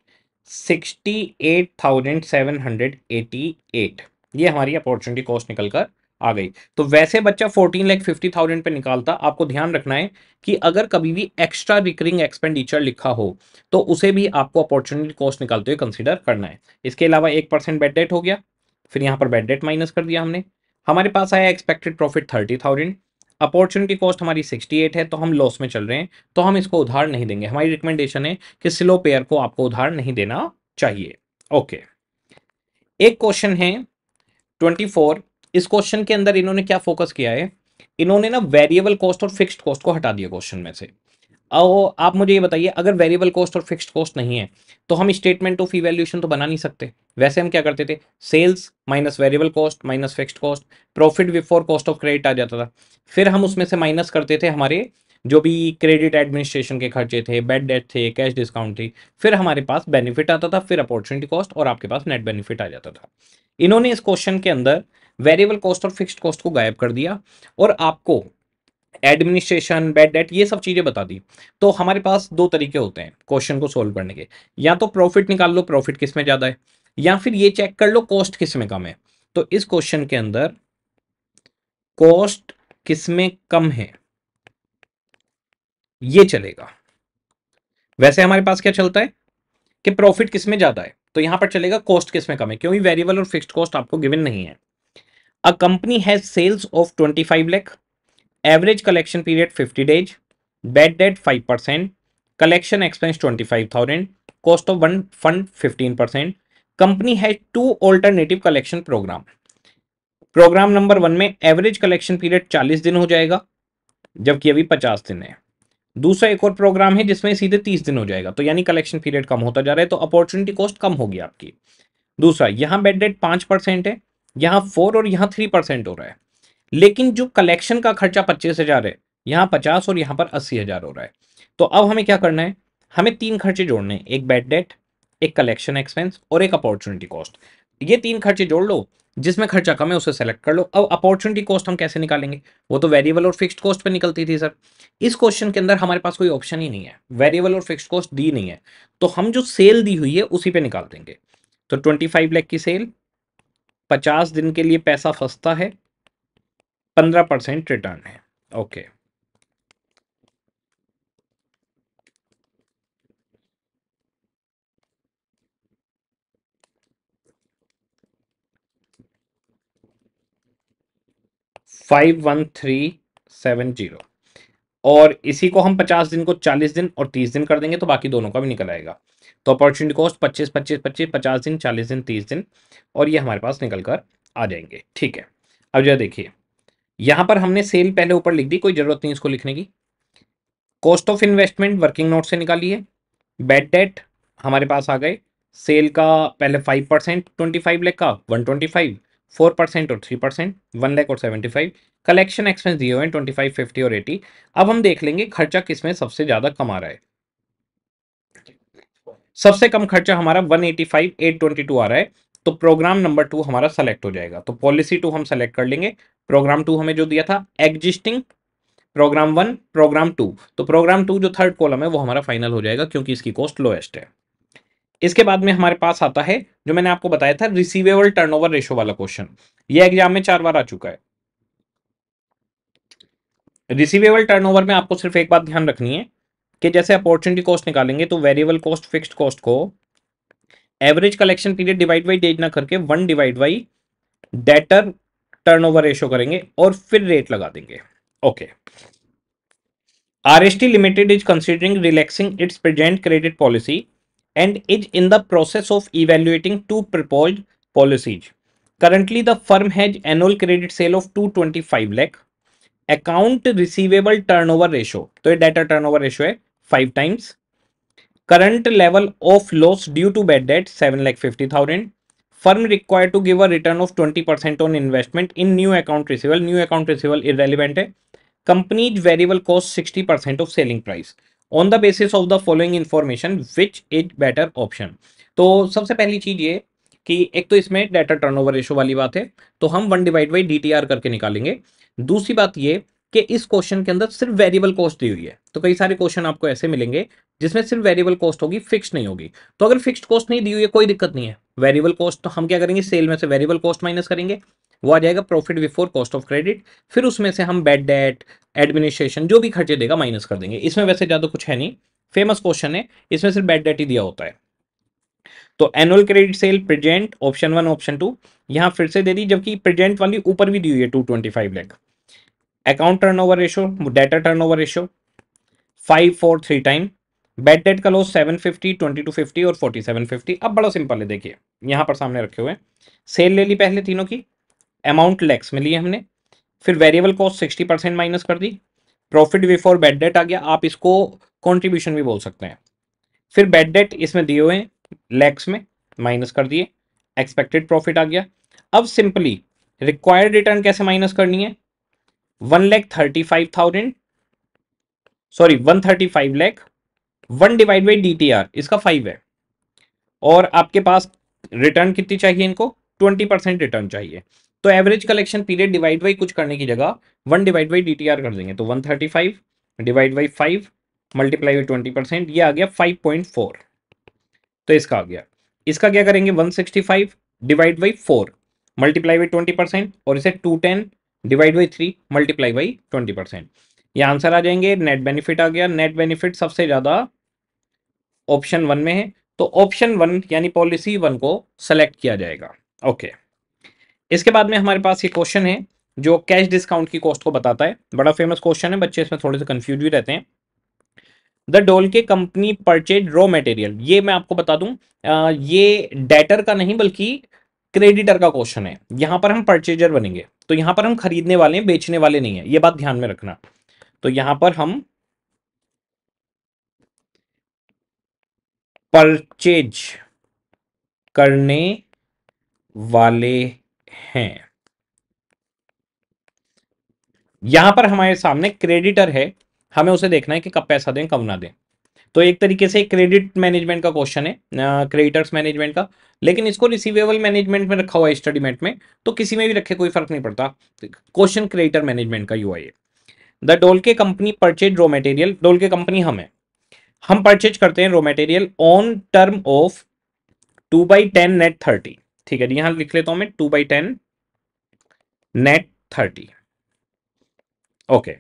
68,788। ये हमारी अपॉर्चुनिटी कॉस्ट निकल कर आ गई। तो वैसे बच्चा 14,50,000 पे निकालता। आपको ध्यान रखना है कि अगर कभी भी एक्स्ट्रा रिकरिंग एक्सपेंडिचर लिखा हो तो उसे भी आपको अपॉर्चुनिटी कॉस्ट निकालते हुए कंसिडर करना है। इसके अलावा 1% बेड डेट हो गया, फिर यहाँ पर बेड डेट माइनस कर दिया हमने। हमारे पास आया एक्सपेक्टेड प्रॉफिट 30,000, अपॉर्चुनिटी कॉस्ट हमारी 68 है, तो हम लॉस में चल रहे हैं, तो हम इसको उधार नहीं देंगे। हमारी रिकमेंडेशन है कि स्लो पेयर को आपको उधार नहीं देना चाहिए, ओके। एक क्वेश्चन है 24। इस क्वेश्चन के अंदर इन्होंने क्या फोकस किया है? इन्होंने ना वेरिएबल कॉस्ट और फिक्स्ड कॉस्ट को हटा दिया क्वेश्चन में से। और आप मुझे ये बताइए, अगर वेरिएबल कॉस्ट और फिक्स्ड कॉस्ट नहीं है तो हम स्टेटमेंट ऑफ इवैल्यूएशन तो बना नहीं सकते। वैसे हम क्या करते थे? Sales minus variable cost minus fixed cost, profit before cost of credit आ जाता था। फिर हम उसमें से माइनस करते थे हमारे जो भी क्रेडिट एडमिनिस्ट्रेशन के खर्चे थे, बैड डेट थे, कैश डिस्काउंट थी, फिर हमारे पास बेनिफिट आता था, फिर अपॉर्चुनिटी कॉस्ट और आपके पास नेट बेनिफिट आ जाता था। इन्होंने इस क्वेश्चन के अंदर वेरिएबल कॉस्ट और फिक्स्ड कॉस्ट को गायब कर दिया और आपको एडमिनिस्ट्रेशन, बैड डेट, ये सब चीज़ें बता दी। तो हमारे पास दो तरीके होते हैं क्वेश्चन को सोल्व करने के। या तो प्रॉफिट निकाल लो, प्रॉफिट किस में ज़्यादा है, या फिर ये चेक कर लो कॉस्ट किस में कम है। तो इस क्वेश्चन के अंदर कॉस्ट किस में कम है ये चलेगा। वैसे हमारे पास क्या चलता है कि प्रॉफिट किस में ज़्यादा है, तो यहाँ पर चलेगा कॉस्ट किस में कम है, क्योंकि वेरिएबल और फिक्स्ड कॉस्ट आपको गिवन नहीं है। A company has sales of 25 lakh, average collection period 50 days, bad debt 5%, collection expense 25,000, cost of fund 15%। Company has 2 alternative collection program. Program number 1 में एवरेज कलेक्शन पीरियड 40 दिन हो जाएगा, जबकि अभी 50 दिन है। दूसरा एक और प्रोग्राम है जिसमें सीधे 30 दिन हो जाएगा, तो यानी कलेक्शन पीरियड कम होता जा रहा है, तो अपॉर्चुनिटी कॉस्ट कम होगी आपकी। दूसरा, यहाँ बेड डेट 5% है, यहाँ 4 और यहाँ 3% हो रहा है, लेकिन जो कलेक्शन का खर्चा 25,000 है, यहाँ 50 और यहाँ पर 80,000 हो रहा है। तो अब हमें क्या करना है, हमें तीन खर्चे जोड़ने हैं, एक बैड डेट, एक कलेक्शन एक्सपेंस और एक अपॉर्चुनिटी कॉस्ट। ये तीन खर्चे जोड़ लो, जिसमें खर्चा कम है उसे सेलेक्ट कर लो। अब अपॉर्चुनिटी कॉस्ट हम कैसे निकालेंगे, वो तो वेरिएबल और फिक्स्ड कॉस्ट पे निकलती थी सर। इस क्वेश्चन के अंदर हमारे पास कोई ऑप्शन ही नहीं है, वेरिएबल और फिक्स्ड कॉस्ट दी नहीं है, तो हम जो सेल दी हुई है उसी पे निकाल देंगे। तो 25 लाख की सेल, 50 दिन के लिए पैसा फंसता है, 15% रिटर्न है। Okay, five one three seven zero, और इसी को हम 50 दिन को 40 दिन और 30 दिन कर देंगे तो बाकी दोनों का भी निकल आएगा। तो अपॉर्चुनिटी कॉस्ट 25 25 25, 50 दिन, 40 दिन, 30 दिन, और ये हमारे पास निकल कर आ जाएंगे। ठीक है, अब जरा देखिए, यहाँ पर हमने सेल पहले ऊपर लिख दी, कोई ज़रूरत नहीं इसको लिखने की। Cost of investment working note से निकाली है, बैड डेट हमारे पास आ गए, सेल का पहले 5%, 25 लाख का 125, 4% और 3%, 1 लाख और 75, कलेक्शन एक्सपेंस दिए हुए हैं 25, 50 और 80। अब हम देख लेंगे खर्चा किस में सबसे ज़्यादा कम आ रहा है। सबसे कम खर्चा हमारा 185, 822 आ रहा है, तो प्रोग्राम नंबर 2 हमारा सेलेक्ट हो जाएगा। तो पॉलिसी 2 हम सेलेक्ट कर लेंगे, प्रोग्राम 2 हमें जो दिया था एग्जिस्टिंग, प्रोग्राम 1, प्रोग्राम 2, तो प्रोग्राम 2 जो थर्ड कॉलम है वो हमारा फाइनल हो जाएगा क्योंकि इसकी कॉस्ट लोएस्ट है। इसके बाद में हमारे पास आता है जो मैंने आपको बताया था रिसीवेबल टर्नओवर रेशो वाला क्वेश्चन, ये एग्जाम में 4 बार आ चुका है। रिसीवेबल टर्नओवर में आपको सिर्फ एक बात ध्यान रखनी है कि जैसे अपॉर्चुनिटी कॉस्ट निकालेंगे तो वेरिएबल कॉस्ट फिक्स्ड कॉस्ट को average collection period divide by debt ना करके 1 divide by debtor turnover ratio करेंगे और फिर रेट लगा देंगे। Okay, RST limited is considering relaxing its present credit policy and is in the process of evaluating 2 proposed policies. Currently, the firm has annual credit sale of 225 lakh. Account receivable turnover ratio, तो ये debtor turnover ratio है 5 times. Current level of loss due to bad debt 7,50,000. Firm required to give a return of 20% on investment in new account receivable. New account receivable irrelevant है. Company's variable cost 60% of selling price. On the basis of the following information which is better option. तो सबसे पहली चीज़ ये कि एक तो इसमें debtor turnover ratio वाली बात है, तो हम 1 डिवाइड बाई DTR करके निकालेंगे। दूसरी बात ये कि इस क्वेश्चन के अंदर सिर्फ वेरिएबल कॉस्ट दी हुई है, तो कई सारे क्वेश्चन आपको ऐसे मिलेंगे जिसमें सिर्फ वेरिएबल कॉस्ट होगी, फिक्स नहीं होगी। तो अगर फिक्स्ड कॉस्ट नहीं दी हुई है कोई दिक्कत नहीं है, वेरिएबल कॉस्ट तो हम क्या करेंगे, सेल में से वेरिएबल कॉस्ट माइनस करेंगे, वो आ जाएगा profit before cost of credit, फिर उसमें से हम बैड डेट, एडमिनिस्ट्रेशन जो भी खर्चे देगा माइनस कर देंगे। इसमें वैसे ज़्यादा कुछ है नहीं, फेमस क्वेश्चन है, इसमें सिर्फ बैड डेट ही दिया होता है। तो annual credit sale present option 1 option 2 यहाँ फिर से दे दी, जबकि प्रेजेंट वाली ऊपर भी दी हुई है 225 lakh. Account turnover ratio, debtor turnover ratio 5, 4, 3 time, bad debt का लॉस 750, 2250 और 4750। अब बड़ा सिंपल है, देखिए यहाँ पर सामने रखे हुए हैं, सेल ले ली पहले तीनों की, अमाउंट लैक्स में लिए हमने, फिर वेरिएबल कॉस्ट 60% माइनस कर दी, प्रॉफिट बिफोर बैड डेट आ गया, आप इसको कंट्रीब्यूशन भी बोल सकते हैं, फिर बैड डेट इसमें दिए हुए हैं लैक्स में माइनस कर दिए, एक्सपेक्टेड प्रॉफिट आ गया। अब सिंपली रिक्वायर्ड रिटर्न कैसे माइनस करनी है, 135 लाख 1 डिवाइड बाई DTR इसका 5 है, और आपके पास रिटर्न कितनी चाहिए इनको, 20% रिटर्न चाहिए। तो average collection period divide by कुछ करने की जगह 1 डिवाइड बाई DTR कर देंगे, तो 135 डिवाइड बाई 5 मल्टीप्लाई बाई 20%, ये आ गया 5.4। तो इसका आ गया, इसका क्या करेंगे, 165 डिवाइड बाई 4 मल्टीप्लाई बाई 20% और इसे 210 डिवाइड बाई 3 मल्टीप्लाई बाई 20%, ये आंसर आ जाएंगे। नेट बेनिफिट आ गया, नेट बेनिफिट सबसे ज़्यादा ऑप्शन 1 में है, तो ऑप्शन 1 यानी पॉलिसी 1 को सेलेक्ट किया जाएगा। ओके, इसके बाद में हमारे पास ये क्वेश्चन है जो कैश डिस्काउंट की कॉस्ट को बताता है, बड़ा फेमस क्वेश्चन है, बच्चे इसमें थोड़े से कंफ्यूज भी रहते हैं। द डोल के कंपनी परचेज रॉ मटेरियल, ये मैं आपको बता दूं ये डेटर का नहीं बल्कि क्रेडिटर का क्वेश्चन है, यहाँ पर हम परचेजर बनेंगे, तो यहाँ पर हम खरीदने वाले हैं, बेचने वाले नहीं है, ये बात ध्यान में रखना। तो यहाँ पर हम परचेज करने वाले हैं, यहां पर हमारे सामने क्रेडिटर है हमें उसे देखना है कि कब पैसा दें कब ना दें। तो एक तरीके से क्रेडिट मैनेजमेंट का क्वेश्चन है, क्रेडिटर्स मैनेजमेंट का, लेकिन इसको रिसीवेबल मैनेजमेंट में रखा हुआ है स्टडीमेंट में, तो किसी में भी रखे कोई फर्क नहीं पड़ता। क्वेश्चन क्रेडिटर मैनेजमेंट का हुआ ये। The डोलके company purchase raw material, डोलके company हम परचेज करते हैं raw material on term of 2/10 net 30। ठीक है, यहां लिख लेता हूं मैं 2/10 net 30। Okay,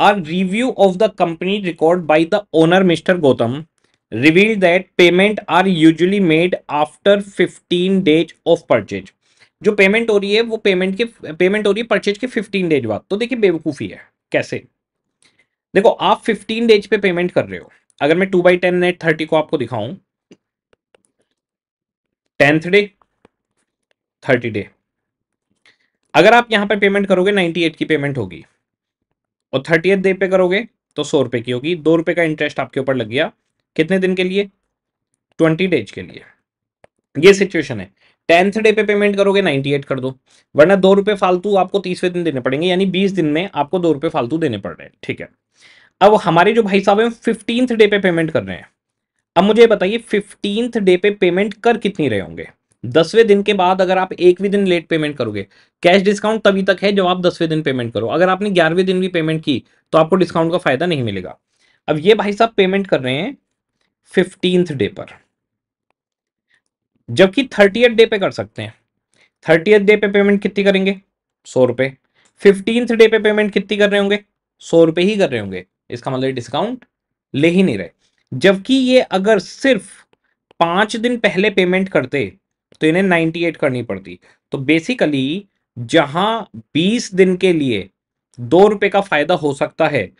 A review of the company record by the owner Mr. Gautam revealed that payment are usually made after 15 days of purchase. जो पेमेंट हो रही है वो पेमेंट हो रही है परचेज के 15 डेज बाद। तो देखिए बेवकूफ़ी है, कैसे? देखो आप 15 डेज पे पेमेंट कर रहे हो। अगर मैं 2/10 net 30 को आपको दिखाऊं, 10th day 30 day, अगर आप यहां पर पेमेंट करोगे 98 की पेमेंट होगी और 30th day पे करोगे तो 100 रुपये की होगी। 2 रुपये का इंटरेस्ट आपके ऊपर लग गया, कितने दिन के लिए? 20 डेज के लिए। ये सिचुएशन है। 10th day पे पेमेंट करोगे 98 कर दो, वरना 2 रुपये फालतू आपको 30वें दिन देने पड़ेंगे, यानी 20 दिन में आपको 2 रुपये फालतू देने पड़ रहे हैं। ठीक है, अब हमारे जो भाई साहब हैं 15th day पे पेमेंट कर रहे हैं। अब मुझे बताइए 15th day पे पेमेंट कर कितनी रहे होंगे? 10वें दिन के बाद अगर आप एक भी दिन लेट पेमेंट करोगे, कैश डिस्काउंट तभी तक है जब आप 10वें दिन पेमेंट करो। अगर आपने 11वें दिन भी पेमेंट की तो आपको डिस्काउंट का फायदा नहीं मिलेगा। अब ये भाई साहब पेमेंट कर रहे हैं 15th day पर, जबकि 30th day पे कर सकते हैं। 30th day पे पेमेंट कितनी करेंगे? 100 रुपये। 15th day पे पेमेंट कितनी कर रहे होंगे? 100 रुपये ही कर रहे होंगे। इसका मतलब डिस्काउंट ले ही नहीं रहे। जबकि ये अगर सिर्फ 5 दिन पहले पेमेंट करते तो इन्हें 98 करनी पड़ती। तो बेसिकली जहां 20 दिन के लिए 2 रुपये का फायदा हो सकता है,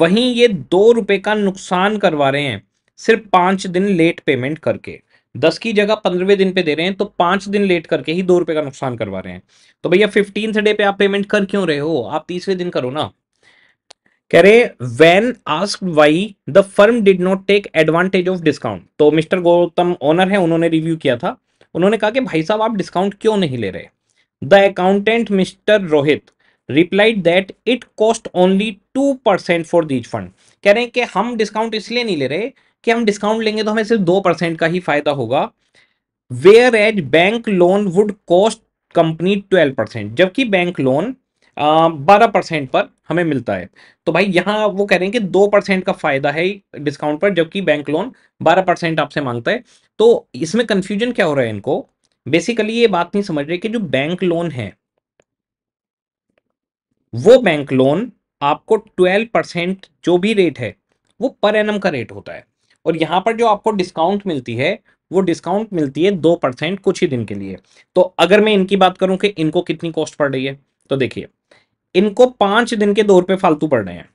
वहीं ये 2 रुपये का नुकसान करवा रहे हैं सिर्फ 5 दिन लेट पेमेंट करके। 10 की जगह 15वें दिन पे दे रहे हैं, तो 5 दिन लेट करके ही 2 रुपये का नुकसान करवा रहे हैं। तो भैया 15th day पे आप पेमेंट कर क्यों रहे हो? आप 30वें दिन करो ना। कह रहे when asked why the firm did not take advantage of discount. तो मिस्टर गौतम ओनर है, उन्होंने रिव्यू किया था। उन्होंने कहा कि भाई साहब आप डिस्काउंट क्यों नहीं ले रहे? The accountant mister Rohit replied that it cost only 2% for these fund. कह रहे हैं कि हम डिस्काउंट इसलिए नहीं ले रहे कि हम डिस्काउंट लेंगे तो हमें सिर्फ 2% का ही फायदा होगा। Whereas bank loan would cost company 12%, जबकि बैंक लोन 12% पर हमें मिलता है। तो भाई यहाँ वो कह रहे हैं कि 2% का फायदा है डिस्काउंट पर, जबकि बैंक लोन 12% आपसे मांगता है। तो इसमें कंफ्यूजन क्या हो रहा है इनको? बेसिकली ये बात नहीं समझ रहे कि जो बैंक लोन है वो बैंक लोन आपको 12% जो भी रेट है वो पर एनम का रेट होता है, और यहाँ पर जो आपको डिस्काउंट मिलती है वो डिस्काउंट मिलती है 2% कुछ ही दिन के लिए। तो अगर मैं इनकी बात करूँ कि इनको कितनी कॉस्ट पड़ रही है, तो देखिए इनको 5 दिन के 2 रुपये फालतू पड़ रहे हैं।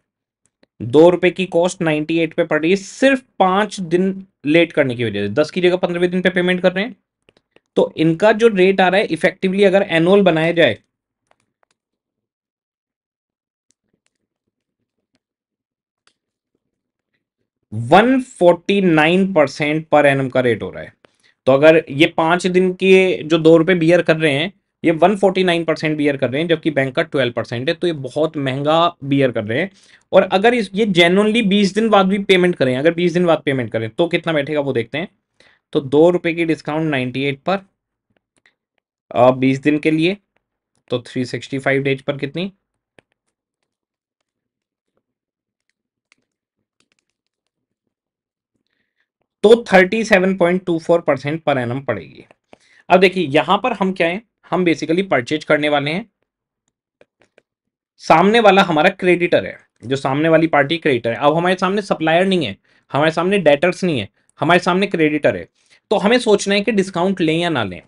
2 रुपये की कॉस्ट 98 पे पड़ रही है सिर्फ 5 दिन लेट करने की वजह से। 10 की जगह 15वें दिन पे पेमेंट कर रहे हैं, तो इनका जो रेट आ रहा है इफेक्टिवली अगर एनुअल बनाया जाए $149 पर एनम का रेट हो रहा है। तो अगर ये 5 दिन के जो 2 रुपये बियर कर रहे हैं ये 149% बियर कर रहे हैं, जबकि बैंक का 12% है। तो ये बहुत महंगा बियर कर रहे हैं। और अगर ये जेन्युइनली 20 दिन बाद भी पेमेंट करें, अगर 20 दिन बाद पेमेंट करें तो कितना बैठेगा वो देखते हैं। तो 2 रुपये की डिस्काउंट 98 पर 20 दिन के लिए, तो 365 डेज पर कितनी? 37.24% पर एनम पड़ेगी। अब देखिए यहां पर हम क्या है, हम बेसिकली परचेज करने वाले हैं। सामने वाला हमारा क्रेडिटर है, जो सामने वाली पार्टी क्रेडिटर है। अब हमारे सामने सप्लायर नहीं है, हमारे सामने डेटर्स नहीं है, हमारे सामने क्रेडिटर है। तो हमें सोचना है कि डिस्काउंट लें या ना लें।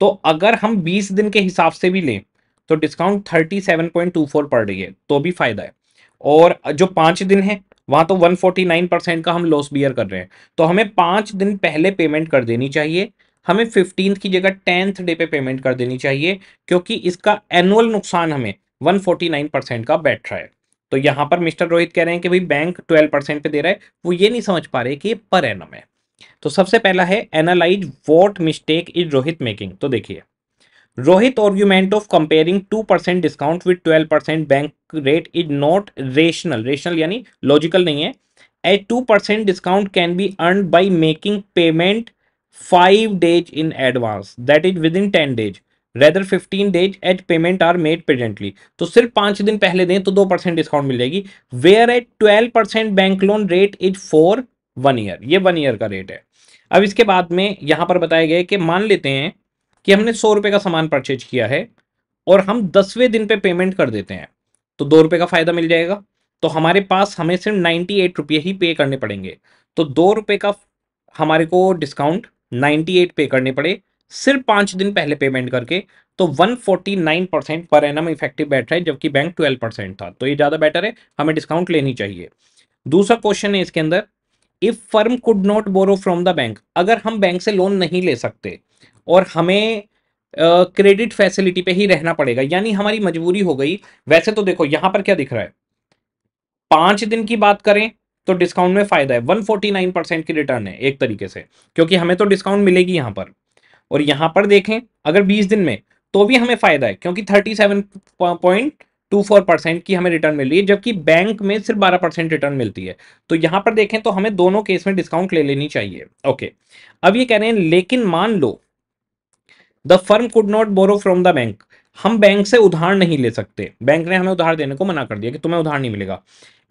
तो अगर हम 20 दिन के हिसाब से भी लें तो डिस्काउंट 37.24 पड़ रही है, तो भी फायदा है। और जो 5 दिन है वहाँ तो 149% का हम लॉस बियर कर रहे हैं। तो हमें 5 दिन पहले पेमेंट कर देनी चाहिए, हमें 15th की जगह 10th day पे पेमेंट कर देनी चाहिए, क्योंकि इसका एनुअल नुकसान हमें 149% का बैठ रहा है। तो यहाँ पर मिस्टर रोहित कह रहे हैं कि भाई बैंक 12% पे दे रहा है, वो ये नहीं समझ पा रहे कि ये पर एनम है। तो सबसे पहला है analyse what mistake is Rohit making. तो देखिए Rohit argument of comparing 2% discount with 12% bank rate is not rational. Rational यानी logical नहीं है. A 2% discount can be earned by making payment 5 days in advance, that is within 10 days. Rather 15 days as payment are made presently. तो सिर्फ 5 दिन पहले दें तो 2% discount मिल जाएगी. Where at 12% bank loan rate is for 1 year. ये 1 year का रेट है. अब इसके बाद में यहाँ पर बताया गया कि मान लेते हैं कि हमने 100 रुपये का सामान परचेज किया है और हम 10वें दिन पे पेमेंट कर देते हैं तो 2 रुपये का फायदा मिल जाएगा. तो हमारे पास हमें सिर्फ 98 रुपये ही पे करने पड़ेंगे. तो 2 रुपये का हमारे को डिस्काउंट 98 पे करने पड़े सिर्फ 5 दिन पहले पेमेंट करके. तो 149% पर एनम इफेक्टिव बैठ रहा है जबकि बैंक 12% था. तो ये ज़्यादा बेटर है, हमें डिस्काउंट लेनी चाहिए. दूसरा क्वेश्चन है इसके अंदर, if firm could not borrow from the bank, अगर हम बैंक से लोन नहीं ले सकते और हमें क्रेडिट फैसिलिटी पे ही रहना पड़ेगा यानी हमारी मजबूरी हो गई. वैसे तो देखो यहाँ पर क्या दिख रहा है, 5 दिन की बात करें तो डिस्काउंट में फायदा है, 149% की रिटर्न है एक तरीके से, क्योंकि हमें तो डिस्काउंट मिलेगी यहाँ पर. और यहाँ पर देखें अगर 20 दिन में तो भी हमें फायदा है क्योंकि 37.24% की हमें रिटर्न मिल रही है जबकि बैंक में सिर्फ 12% रिटर्न मिलती है. तो यहाँ पर देखें तो हमें दोनों केस में डिस्काउंट ले लेनी चाहिए. ओके, अब ये कह रहे हैं लेकिन मान लो the firm could not borrow from the bank, हम बैंक से उधार नहीं ले सकते, बैंक ने हमें उधार देने को मना कर दिया कि तुम्हें उधार नहीं मिलेगा.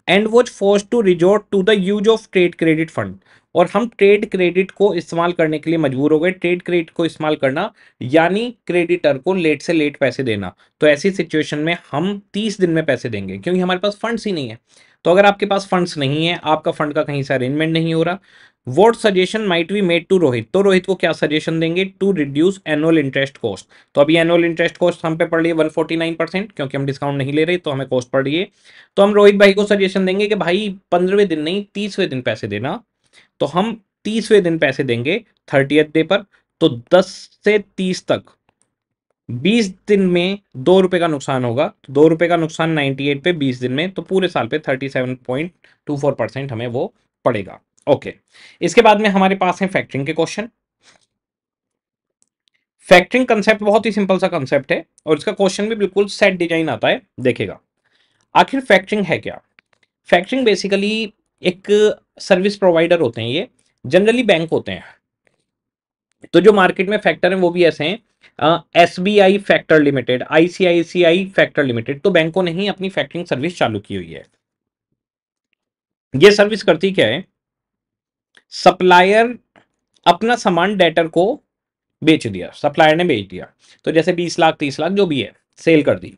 And was force to resort to the use of trade credit fund, और हम ट्रेड क्रेडिट को इस्तेमाल करने के लिए मजबूर हो गए. ट्रेड क्रेडिट को इस्तेमाल करना यानी क्रेडिटर को लेट से लेट पैसे देना. तो ऐसी सिचुएशन में हम 30 दिन में पैसे देंगे क्योंकि हमारे पास फंड्स ही नहीं है. तो अगर आपके पास फंड्स नहीं है, आपका फंड का कहीं से अरेंजमेंट नहीं हो रहा, what suggestion might be made to Rohit, तो रोहित को क्या सजेशन देंगे, to reduce annual interest cost. तो अभी एनुअल इंटरेस्ट कॉस्ट हम पे पड़ रही है 149% क्योंकि हम डिस्काउंट नहीं ले रहे तो हमें कॉस्ट पड़ रही है. तो हम रोहित भाई को सजेशन देंगे कि भाई 15वें दिन नहीं 30वें दिन पैसे देना. तो हम 30वें दिन पैसे देंगे 30th डे पर. तो 10 से 30 तक 20 दिन में 2 रुपये का नुकसान होगा. तो 2 रुपये का नुकसान 98 पे 20 दिन में, तो पूरे साल पे 37.24% हमें वो पड़ेगा. ओके, इसके बाद में हमारे पास है फैक्टरिंग के क्वेश्चन. फैक्टरिंग कंसेप्ट बहुत ही सिंपल सा कंसेप्ट है और इसका क्वेश्चन भी बिल्कुल सेट डिजाइन आता है. देखेगा आखिर फैक्टरिंग है क्या. फैक्टरिंग बेसिकली एक सर्विस प्रोवाइडर होते हैं, ये जनरली बैंक होते हैं. तो जो मार्केट में फैक्टर हैं वो भी ऐसे हैं, SBI factor limited, ICICI factor limited. तो बैंकों ने ही अपनी फैक्टरिंग सर्विस चालू की हुई है. ये सर्विस करती क्या है, सप्लायर अपना सामान डेटर को बेच दिया, सप्लायर ने बेच दिया, तो जैसे 20 लाख 30 लाख जो भी है सेल कर दी.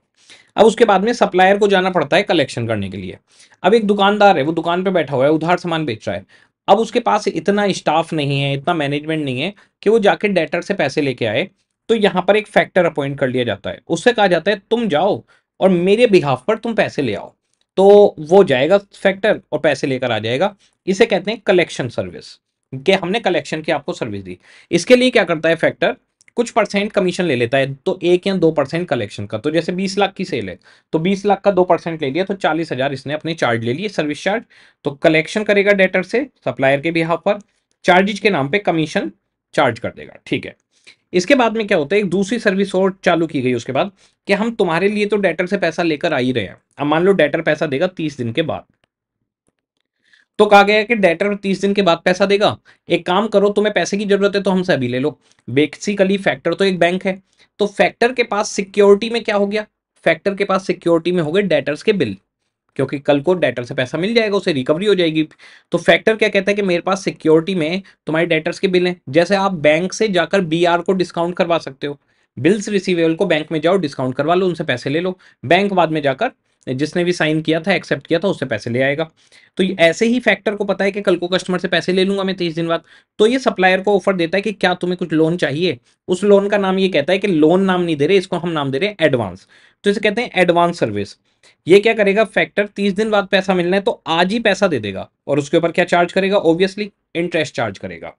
अब उसके बाद में सप्लायर को जाना पड़ता है कलेक्शन करने के लिए. अब एक दुकानदार है, वो दुकान पे बैठा हुआ है, उधार सामान बेच रहा है. अब उसके पास इतना स्टाफ नहीं है, इतना मैनेजमेंट नहीं है कि वो जाके डेटर से पैसे लेके आए. तो यहाँ पर एक फैक्टर अपॉइंट कर लिया जाता है, उससे कहा जाता है तुम जाओ और मेरे बिहाफ पर तुम पैसे ले आओ. तो वो जाएगा फैक्टर और पैसे लेकर आ जाएगा. इसे कहते हैं कलेक्शन सर्विस, कि हमने कलेक्शन की आपको सर्विस दी. इसके लिए क्या करता है फैक्टर, कुछ परसेंट कमीशन ले लेता है, तो 1 या 2% कलेक्शन का. तो जैसे 20 लाख की सेल है तो 20 लाख का 2% ले लिया तो 40,000 इसने अपने चार्ज ले लिए, सर्विस चार्ज. तो कलेक्शन करेगा डेटर से, सप्लायर के बिहाफ पर चार्जेज के नाम पे कमीशन चार्ज कर देगा. ठीक है, इसके बाद में क्या होता है, एक दूसरी सर्विस और चालू की गई उसके बाद, कि हम तुम्हारे लिए तो डेटर से पैसा लेकर आ ही रहे हैं. अब मान लो डेटर पैसा देगा 30 दिन के बाद, तो कहा गया कि डेटर 30 दिन के बाद पैसा देगा, एक काम करो तुम्हें पैसे की जरूरत है तो हमसे अभी ले लो. बेसिकली फैक्टर तो एक बैंक है, तो फैक्टर के पास सिक्योरिटी में क्या हो गया, फैक्टर के पास सिक्योरिटी में हो गए डेटर्स के बिल, क्योंकि कल को डेटर से पैसा मिल जाएगा, उसे रिकवरी हो जाएगी. तो फैक्टर क्या कहता है कि मेरे पास सिक्योरिटी में तुम्हारे डेटर्स के बिल हैं. जैसे आप बैंक से जाकर BR को डिस्काउंट करवा सकते हो, बिल्स रिसीवेबल को बैंक में जाओ डिस्काउंट करवा लो, उनसे पैसे ले लो, बैंक बाद में जाकर जिसने भी साइन किया था एक्सेप्ट किया था उससे पैसे ले आएगा. तो ऐसे ही फैक्टर को पता है कि कल को कस्टमर से पैसे ले लूंगा मैं 30 दिन बाद. तो ये सप्लायर को ऑफर देता है कि क्या तुम्हें कुछ लोन चाहिए, उस लोन का नाम ये कहता है कि लोन नाम नहीं दे रहे, इसको हम नाम दे रहे हैं एडवांस. तो इसे कहते हैं एडवांस सर्विस. ये क्या करेगा फैक्टर, 30 दिन बाद पैसा मिलना है तो आज ही पैसा दे देगा और उसके ऊपर क्या चार्ज करेगा, ऑब्वियसली इंटरेस्ट चार्ज करेगा.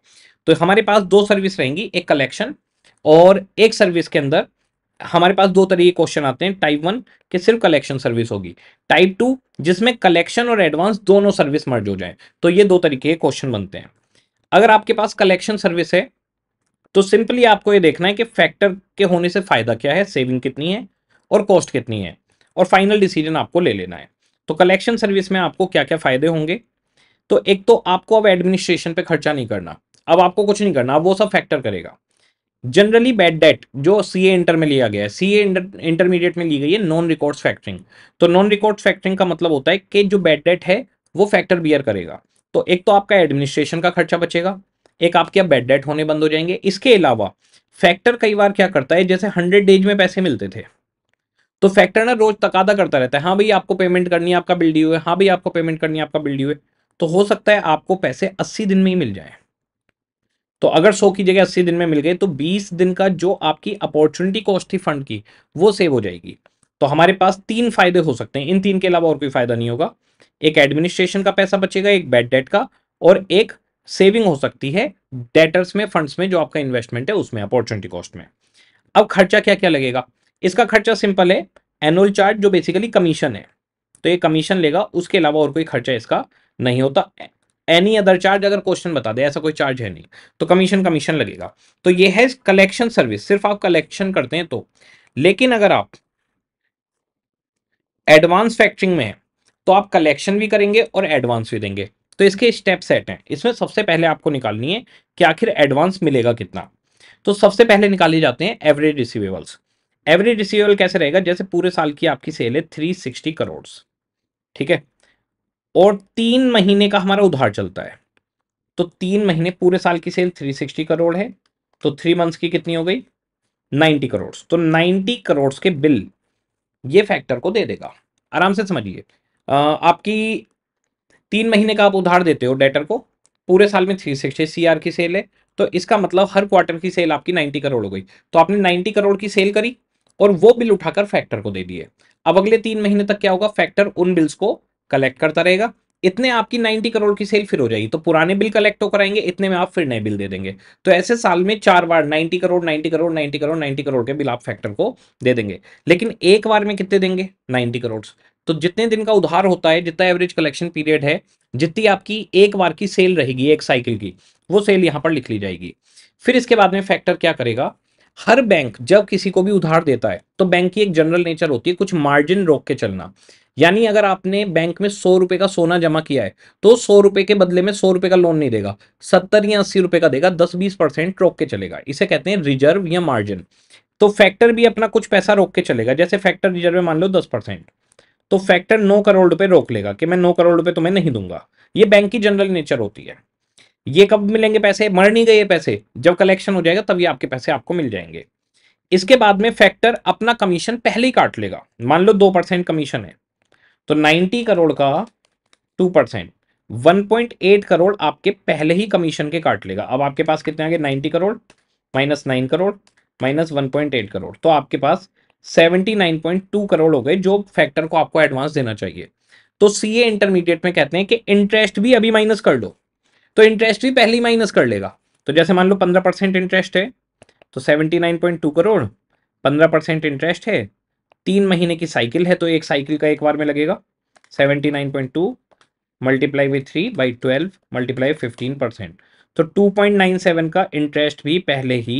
तो हमारे पास 2 सर्विस रहेंगी, एक कलेक्शन और एक सर्विस. के अंदर हमारे पास 2 तरीके क्वेश्चन आते हैं, टाइप 1 के सिर्फ कलेक्शन सर्विस होगी, टाइप 2 जिसमें कलेक्शन और एडवांस दोनों सर्विस मर्ज हो जाए. तो ये 2 तरीके के क्वेश्चन बनते हैं. अगर आपके पास कलेक्शन सर्विस है तो सिंपली आपको ये देखना है कि फैक्टर के होने से फायदा क्या है, सेविंग कितनी है और कॉस्ट कितनी है, और फाइनल डिसीजन आपको ले लेना है। तो कलेक्शन सर्विस में आपको क्या क्या फायदे होंगे? तो एक तो आपको अब एडमिनिस्ट्रेशन पे खर्चा नहीं करना, अब आपको कुछ नहीं करना, अब वो सब फैक्टर करेगा। जनरली बैड डेट जो सीए इंटर में लिया गया है, सीए इंटरमीडिएट में ली गई है नॉन रिकॉर्ड्स फैक्टरिंग। तो नॉन रिकॉर्ड्स फैक्टरिंग का मतलब होता है कि जो बैड डेट है वो फैक्टर बियर करेगा। तो एक तो आपका एडमिनिस्ट्रेशन का खर्चा बचेगा, एक आपके अब बैड डेट होने बंद हो जाएंगे। इसके अलावा फैक्टर कई बार क्या करता है, जैसे 100 डेज में पैसे मिलते थे तो फैक्टर ना रोज तकादा करता रहता है, हाँ भाई आपको पेमेंट करनी है, आपका बिल ड्यू है, हाँ भाई आपको पेमेंट करनी है, आपका बिल ड्यू है। तो हो सकता है आपको पैसे 80 दिन में ही मिल जाए, तो अगर 100 की जगह 80 दिन में मिल गए तो 20 दिन का जो आपकी अपॉर्चुनिटी कॉस्ट थी फंड की वो सेव हो जाएगी। तो हमारे पास 3 फायदे हो सकते हैं, इन 3 के अलावा और कोई फायदा नहीं होगा। एक एडमिनिस्ट्रेशन का पैसा बचेगा, एक बैड डेट का, और एक सेविंग हो सकती है डेटर्स में, फंड्स में जो आपका इन्वेस्टमेंट है उसमें, अपॉर्चुनिटी कॉस्ट में। अब खर्चा क्या क्या लगेगा? इसका खर्चा सिंपल है, एनुअल चार्ज जो बेसिकली कमीशन है, तो ये कमीशन लेगा, उसके अलावा और कोई खर्चा इसका नहीं होता। एनी अदर चार्ज अगर क्वेश्चन बता दे, ऐसा कोई चार्ज है नहीं, तो कमीशन लगेगा। तो ये है कलेक्शन सर्विस, सिर्फ आप कलेक्शन करते हैं तो। लेकिन अगर आप एडवांस फैक्टरिंग में हैं तो आप कलेक्शन भी करेंगे और एडवांस भी देंगे। तो इसके स्टेप सेट हैं, इसमें सबसे पहले आपको निकालनी है कि आखिर एडवांस मिलेगा कितना। तो सबसे पहले निकाले जाते हैं एवरेज रिसीवेबल्स। एवरेज रिसीवेबल कैसे रहेगा, जैसे पूरे साल की आपकी सेल है 360 करोड़, ठीक है, और 3 महीने का हमारा उधार चलता है, तो 3 महीने पूरे साल की सेल 360 करोड़ है, तो 3 मंथ्स की कितनी हो गई, 90 करोड़। तो 90 करोड़ के बिल ये फैक्टर को दे देगा। आराम से समझिए, आपकी 3 महीने का आप उधार देते हो डेटर को, पूरे साल में 360 सीआर की सेल है, तो इसका मतलब हर क्वार्टर की सेल आपकी 90 करोड़ हो गई। तो आपने 90 करोड़ की सेल करी और वो बिल उठाकर फैक्टर को दे दिए। अब अगले 3 महीने तक क्या होगा, फैक्टर उन बिल्स को कलेक्ट करता रहेगा, इतने आपकी 90 करोड़ की सेल फिर हो जाएगी। तो पुराने बिल कलेक्ट तो कराएंगे, इतने में आप फिर नए बिल दे देंगे। तो ऐसे साल में 4 बार 90 करोड़ 90 करोड़ 90 करोड़ 90 करोड़ के बिल आप फैक्टर को दे देंगे। लेकिन एक बार में कितने देंगे, 90 करोड़। तो जितने दिन का उधार होता है, जितना एवरेज कलेक्शन पीरियड है, जितनी आपकी एक बार की सेल रहेगी, एक साइकिल की, वो सेल यहाँ पर लिख ली जाएगी। फिर इसके बाद में फैक्टर क्या करेगा, हर बैंक जब किसी को भी उधार देता है तो बैंक की एक जनरल नेचर होती है कुछ मार्जिन रोक के चलना। यानी अगर आपने बैंक में 100 रुपये का सोना जमा किया है तो 100 रुपये के बदले में 100 रुपये का लोन नहीं देगा, 70 या 80 रुपये का देगा, 10-20% रोक के चलेगा। इसे कहते हैं रिजर्व या मार्जिन। तो फैक्टर भी अपना कुछ पैसा रोक के चलेगा, जैसे फैक्टर रिजर्व में मान लो 10%, तो फैक्टर 9 करोड़ रुपये रोक लेगा कि मैं 9 करोड़ रुपये तुम्हें नहीं दूंगा। ये बैंक की जनरल नेचर होती है। ये कब मिलेंगे पैसे, मर नहीं गए ये पैसे, जब कलेक्शन हो जाएगा तब ये आपके पैसे आपको मिल जाएंगे। इसके बाद में फैक्टर अपना कमीशन पहले ही काट लेगा, मान लो 2% कमीशन है, तो 90 करोड़ का 2%, 1.8 करोड़ आपके पहले ही कमीशन के काट लेगा। अब आपके पास कितने आ गए, 90 करोड़ माइनस 9 करोड़ माइनस 1.8 करोड़, तो आपके पास 79.2 करोड़ हो गए जो फैक्टर को आपको एडवांस देना चाहिए। तो सीए इंटरमीडिएट में कहते हैं कि इंटरेस्ट भी अभी माइनस कर दो, तो इंटरेस्ट भी पहले ही माइनस कर लेगा। तो जैसे मान लो 15% इंटरेस्ट है, तो 79.2 करोड़ 15% इंटरेस्ट है, 3 महीने की साइकिल है, तो एक साइकिल का एक बार में लगेगा 79.2 मल्टीप्लाई बाई 3 बाई 12 मल्टीप्लाई 15%, तो 2.97 का इंटरेस्ट भी पहले ही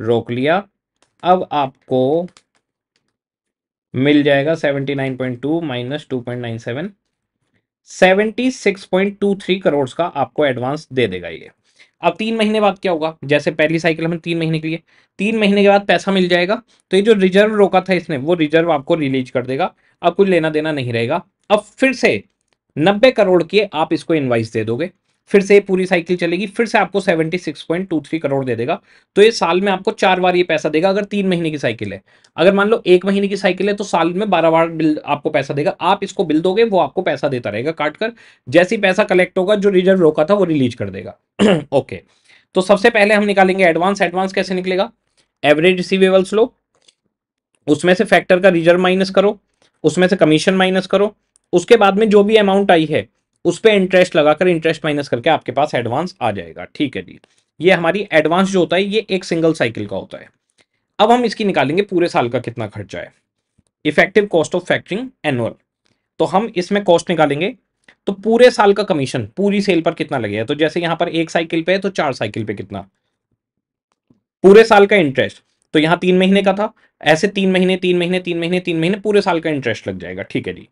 रोक लिया। अब आपको मिल जाएगा 79.2 माइनस 2.97, 76.23 करोड़ का आपको एडवांस दे देगा ये। अब 3 महीने बाद क्या होगा, जैसे पहली साइकिल में 3 महीने के लिए, 3 महीने के बाद पैसा मिल जाएगा, तो ये जो रिजर्व रोका था इसने वो रिजर्व आपको रिलीज कर देगा, अब कुछ लेना देना नहीं रहेगा। अब फिर से 90 करोड़ के आप इसको इनवाइस दे दोगे, फिर से पूरी साइकिल चलेगी, फिर से आपको 76.23 करोड़ दे देगा। तो ये साल में आपको 4 बार ये पैसा देगा अगर 3 महीने की साइकिल है। अगर मान लो 1 महीने की साइकिल है तो साल में 12 बार बिल आपको पैसा देगा। आप इसको बिल दोगे, वो आपको पैसा देता रहेगा काट कर, जैसे ही पैसा कलेक्ट होगा जो रिजर्व रोका था वो रिलीज कर देगा। ओके, तो सबसे पहले हम निकालेंगे एडवांस। एडवांस कैसे निकलेगा, एवरेज रिसीवेबल्स लो, उसमें से फैक्टर का रिजर्व माइनस करो, उसमें से कमीशन माइनस करो, उसके बाद में जो भी अमाउंट आई है उस पे इंटरेस्ट लगाकर इंटरेस्ट माइनस करके आपके पास एडवांस आ जाएगा। ठीक है जी, ये हमारी एडवांस जो होता है ये एक सिंगल साइकिल का होता है। अब हम इसकी निकालेंगे पूरे साल का कितना खर्चा है, effective cost of factoring annual. तो हम इसमें कॉस्ट निकालेंगे, तो पूरे साल का कमीशन पूरी सेल पर कितना लगेगा, तो जैसे यहाँ पर 1 साइकिल पे है तो 4 साइकिल पे कितना, पूरे साल का इंटरेस्ट, तो यहाँ 3 महीने का था, ऐसे 3 महीने पूरे साल का इंटरेस्ट लग जाएगा। ठीक है जी,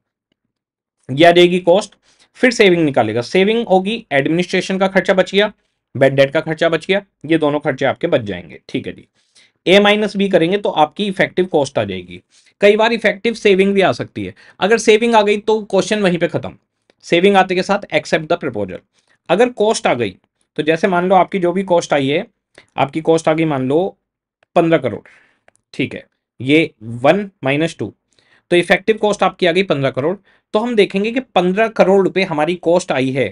यह आ जाएगी कॉस्ट। फिर सेविंग निकालेगा, सेविंग होगी, एडमिनिस्ट्रेशन का खर्चा बच गया, बेड डेट का खर्चा बच गया, ये दोनों खर्चे आपके बच जाएंगे। ठीक है जी, A-B करेंगे तो आपकी इफेक्टिव कॉस्ट आ जाएगी। कई बार इफेक्टिव सेविंग भी आ सकती है, अगर सेविंग आ गई तो क्वेश्चन वहीं पे खत्म। सेविंग आते के साथ एक्सेप्ट द प्रपोजल। अगर कॉस्ट आ गई तो जैसे मान लो आपकी जो भी कॉस्ट आई है, आपकी कॉस्ट आ गई मान लो 15 करोड़। ठीक है, ये 1 - 2, तो इफेक्टिव कॉस्ट आपकी आ गई 15 करोड़। तो हम देखेंगे कि 15 करोड़ रुपये हमारी कॉस्ट आई है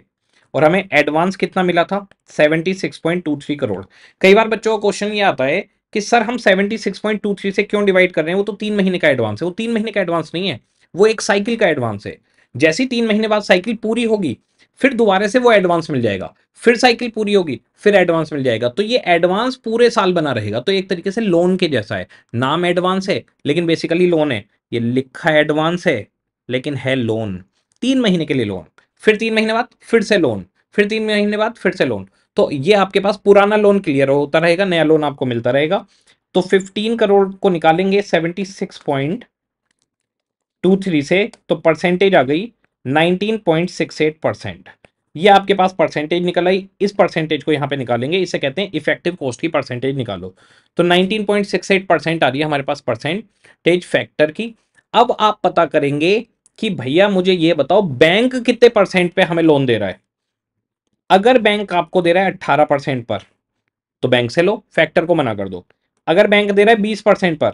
और हमें एडवांस कितना मिला था, 76.23 करोड़। कई बार बच्चों का क्वेश्चन ये आता है कि सर हम 76.23 से क्यों डिवाइड कर रहे हैं, वो तो 3 महीने का एडवांस है। वो 3 महीने का एडवांस नहीं है, वो एक साइकिल का एडवांस है। जैसी 3 महीने बाद साइकिल पूरी होगी फिर दोबारा से वो एडवांस मिल जाएगा, फिर साइकिल पूरी होगी फिर एडवांस मिल जाएगा। तो ये एडवांस पूरे साल बना रहेगा। तो एक तरीके से लोन के जैसा है, नाम एडवांस है लेकिन बेसिकली लोन है। ये लिखा एडवांस है लेकिन है लोन, 3 महीने के लिए लोन, फिर 3 महीने बाद फिर से लोन, फिर 3 महीने बाद फिर से लोन। तो ये आपके पास पुराना लोन क्लियर होता रहेगा, नया लोन आपको मिलता रहेगा। तो 15 करोड़ को निकालेंगे 76.23 से, तो परसेंटेज आ गई 19.68%। ये आपके पास परसेंटेज निकल आई। इस परसेंटेज को यहाँ पे निकालेंगे, इसे कहते हैं इफेक्टिव कॉस्ट की परसेंटेज निकालो। तो 19.68% आ रही है हमारे पास परसेंटेज फैक्टर की। अब आप पता करेंगे कि भैया मुझे ये बताओ बैंक कितने परसेंट पे हमें लोन दे रहा है। अगर बैंक आपको दे रहा है 18% पर तो बैंक से लो, फैक्टर को मना कर दो। अगर बैंक दे रहा है 20% पर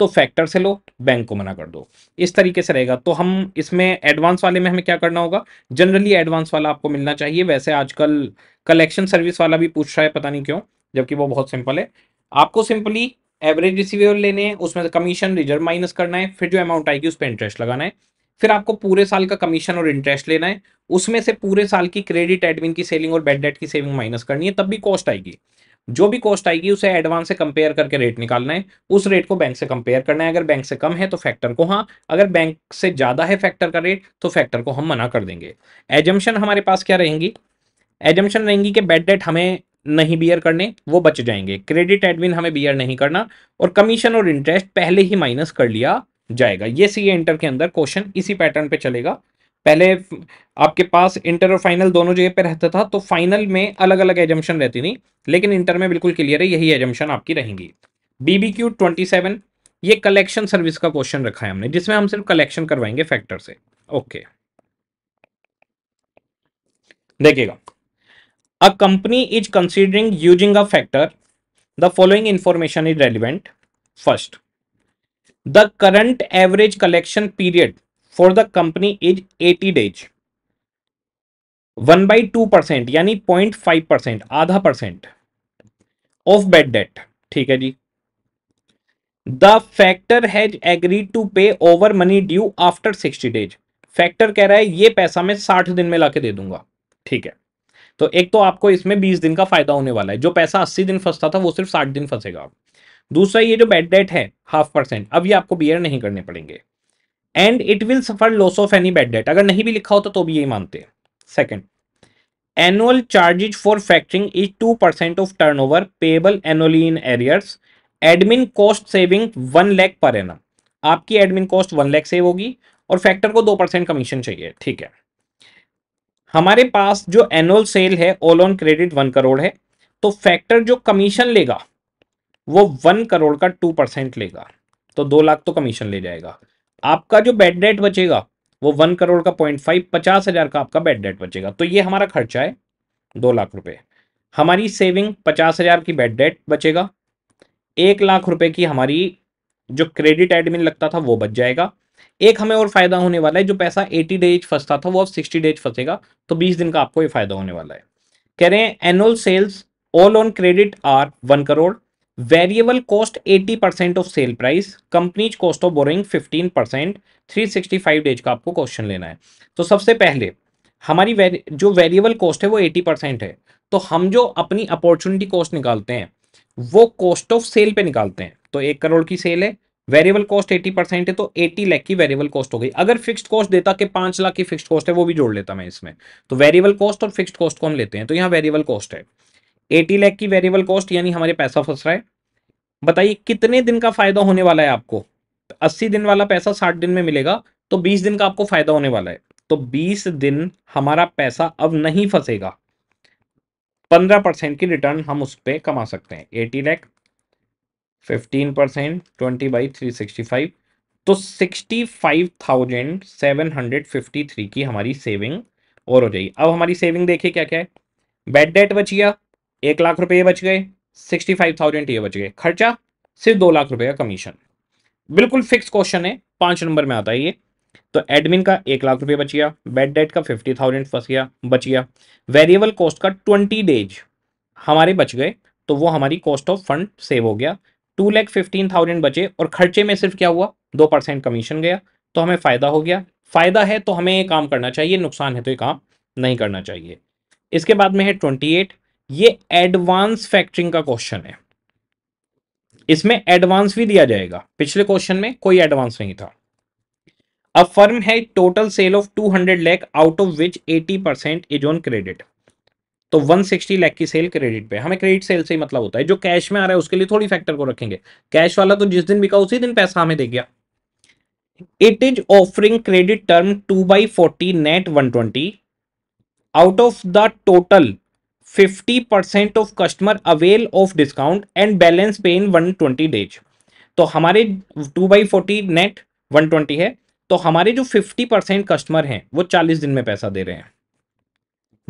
तो फैक्टर से लो, बैंक को मना कर दो। इस तरीके से रहेगा। तो हम इसमें एडवांस वाले में हमें क्या करना होगा, जनरली एडवांस वाला आपको मिलना चाहिए। वैसे आजकल कलेक्शन सर्विस वाला भी पूछ रहा है, पता नहीं क्यों, जबकि वो बहुत सिंपल है। आपको सिंपली एवरेज रिसीवेबल लेने हैं, उसमें से कमीशन रिजर्व माइनस करना है, फिर जो अमाउंट आएगी उस पर इंटरेस्ट लगाना है, फिर आपको पूरे साल का कमीशन और इंटरेस्ट लेना है, उसमें से पूरे साल की क्रेडिट एडमिन की सेलिंग और बैड डेट की सेविंग माइनस करनी है, तब भी कॉस्ट आएगी। जो भी कॉस्ट आएगी उसे एडवांस से कंपेयर करके रेट निकालना है, उस रेट को बैंक से कंपेयर करना है। अगर बैंक से कम है तो फैक्टर को हाँ, अगर बैंक से ज़्यादा है फैक्टर का रेट तो फैक्टर को हम मना कर देंगे। एजम्पशन हमारे पास क्या रहेंगी, एजम्पशन रहेंगी कि बैड डेट हमें नहीं बियर करने, वो बच जाएंगे, क्रेडिट एडमिन हमें बियर नहीं करना, और कमीशन और इंटरेस्ट पहले ही माइनस कर लिया जाएगा। ये सीए इंटर के अंदर क्वेश्चन इसी पैटर्न पे चलेगा। पहले आपके पास इंटर और फाइनल दोनों जगह पे रहता था, तो फाइनल में अलग अलग एजम्पशन रहती नहीं, लेकिन इंटर में बिल्कुल क्लियर है, यही एजम्पशन आपकी रहेंगी। बीबीक्यू 27, ये कलेक्शन सर्विस का क्वेश्चन रखा है हमने, जिसमें हम सिर्फ कलेक्शन करवाएंगे फैक्टर से। ओके, देखिएगा, a company is considering using a factor, the following information is relevant. First, the current average collection period for the company is 80 days. 1/2% यानी 0.5%, आधा परसेंट ऑफ बैड डेट। ठीक है जी, the factor has agreed to pay over money due after 60 days. Factor कह रहा है ये पैसा मैं 60 दिन में लाके दे दूंगा। ठीक है, तो एक तो आपको इसमें 20 दिन का फायदा होने वाला है, जो पैसा 80 दिन फंसता था वो सिर्फ 60 दिन फंसेगा। आप दूसरा, ये जो बैड डेट है 0.5%, अब ये आपको बियर नहीं करने पड़ेंगे, and it will suffer loss of any bad debt. अगर नहीं भी लिखा होता तो भी यही मानते हैं। Second, annual charges for factoring is 2% of turnover payable annually in arrears. Admin cost saving 1 lakh per annum, आपकी एडमिन कॉस्ट 1 लाख सेव होगी, और फैक्टर को 2% कमीशन चाहिए। ठीक है, हमारे पास जो एनुअल सेल है ऑल ऑन क्रेडिट 1 करोड़ है, तो फैक्टर जो कमीशन लेगा वो 1 करोड़ का 2% लेगा, तो 2 लाख तो कमीशन ले जाएगा। आपका जो बैड डेट बचेगा वो 1 करोड़ का 0.5, 50,000 का आपका बैड डेट बचेगा। तो ये हमारा खर्चा है 2 लाख रुपए। हमारी सेविंग 50,000 की बैड डेट बचेगा, 1 लाख रुपए की हमारी जो क्रेडिट एडमिन लगता था वो बच जाएगा। एक हमें और फायदा होने वाला है, जो पैसा 80 डेज फंसता था वो अब 60 डेज फंसेगा, तो 20 दिन का आपको ये फायदा होने वाला है। कह रहे हैं annual sales all on credit are 1 crore, variable cost 80% of sale price, companies cost of borrowing 15%, 365 days का आपको क्वेश्चन लेना है। तो सबसे पहले हमारी जो वेरिएबल कॉस्ट है वो 80% है, तो हम जो अपनी अपॉर्चुनिटी कॉस्ट निकालते हैं वो कॉस्ट ऑफ सेल पे निकालते हैं। तो 1 करोड़ की सेल है, वेरिएबल कॉस्ट 80% है, तो 80 लाख की वेरिएबल कॉस्ट हो गई। अगर फिक्स्ड कॉस्ट देता कि 5 लाख की फिक्स्ड कॉस्ट है वो भी जोड़ लेता मैं इसमें, तो वेरिएबल कॉस्ट और फिक्स्ड कॉस्ट को हम लेते हैं। तो यहाँ वेरिएबल कॉस्ट है 80 लाख की वेरिएबल कॉस्ट, यानी हमारे पैसा फंस रहा है, बताइए कितने दिन का फायदा होने वाला है आपको। 80 दिन वाला पैसा 60 दिन में मिलेगा तो 20 दिन का आपको फायदा होने वाला है। तो 20 दिन हमारा पैसा अब नहीं फंसेगा। 15% की रिटर्न हम उस पर कमा सकते हैं। 80 लाख 15% 20/365 तो 65,753 की हमारी सेविंग और हो जाएगी। अब हमारी सेविंग देखिए क्या क्या है। बैड डेट बच गया 1 लाख रुपये बच गए, 65,000 ये बच गए। खर्चा सिर्फ 2 लाख रुपए का कमीशन, बिल्कुल फिक्स क्वेश्चन है, 5 नंबर में आता है ये। तो एडमिन का 1 लाख रुपए बच गया, बैड डेट का 50,000 फंस गया बच गया, वेरिएबल कॉस्ट का 20 डेज हमारे बच गए तो वो हमारी कॉस्ट ऑफ फंड सेव हो गया। 2,15,000 बचे और खर्चे में सिर्फ क्या हुआ 2% कमीशन गया तो हमें फायदा हो गया। फायदा है तो हमें ये काम करना चाहिए, नुकसान है तो ये काम नहीं करना चाहिए। इसके बाद में है 28, ये एडवांस फैक्टरिंग का क्वेश्चन है। इसमें एडवांस भी दिया जाएगा, पिछले क्वेश्चन में कोई एडवांस नहीं था। अब फर्म है total sale of 200 lakh out of which 80% is on credit, तो 160 लाख की सेल क्रेडिट पे। हमें क्रेडिट सेल से ही मतलब होता है, जो कैश में आ रहा है उसके लिए थोड़ी फैक्टर को रखेंगे। कैश वाला तो जिस दिन बिका उसी दिन पैसा हमें दे गया। It is offering credit term 2/40 net 120 out of the total 50% of customer avail of discount and balance pay in 120 days. तो हमारे 2/40 नेट 120 है तो हमारे जो 50% कस्टमर हैं वो 40 दिन में पैसा दे रहे हैं।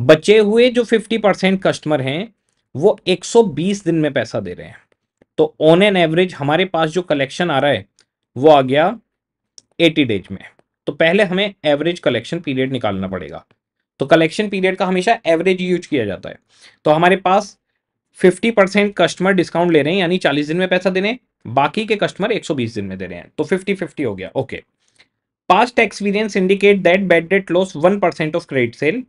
बचे हुए जो 50% कस्टमर हैं वो 120 दिन में पैसा दे रहे हैं। तो ऑन एन एवरेज हमारे पास जो कलेक्शन आ रहा है वो आ गया 80 डेज में। तो पहले हमें एवरेज कलेक्शन पीरियड निकालना पड़ेगा। तो कलेक्शन पीरियड का हमेशा एवरेज यूज किया जाता है। तो हमारे पास 50% कस्टमर डिस्काउंट ले रहे हैं यानी 40 दिन में पैसा दे रहे हैं, बाकी के कस्टमर 120 दिन में दे रहे हैं तो 50-50 हो गया। Okay, past experience indicate that bad debt loss 1% of credit sale,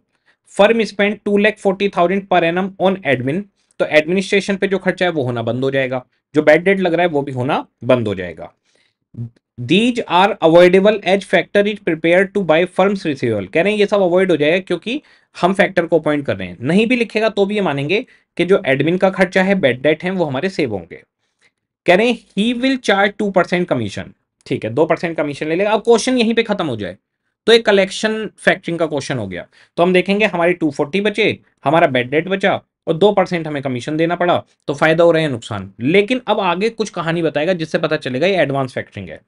firm spend 2,40,000 per annum on admin. तो एडमिनिस्ट्रेशन पे जो खर्चा है वो होना बंद हो जाएगा, जो बैड डेट लग रहा है वो भी होना बंद हो जाएगा। These are avoidable as factor is prepared to buy firm's receivable। कह रहे हैं ये सब अवॉइड हो जाएगा क्योंकि हम फैक्टर को अपॉइंट कर रहे हैं। नहीं भी लिखेगा तो भी ये मानेंगे कि जो एडमिन का खर्चा है बैड डेट है वो हमारे सेव होंगे। कह रहे हैं ही विल चार्ज 2% कमीशन, ठीक है 2% कमीशन ले लेगा। अब क्वेश्चन यहीं पे खत्म हो जाए तो एक कलेक्शन फैक्टरिंग का क्वेश्चन हो गया। तो हम देखेंगे हमारे 240 बचे, हमारा बैड डेट बचा और 2% हमें कमीशन देना पड़ा तो फायदा हो रहा है नुकसान। लेकिन अब आगे कुछ कहानी बताएगा जिससे पता चलेगा ये एडवांस फैक्टरिंग है।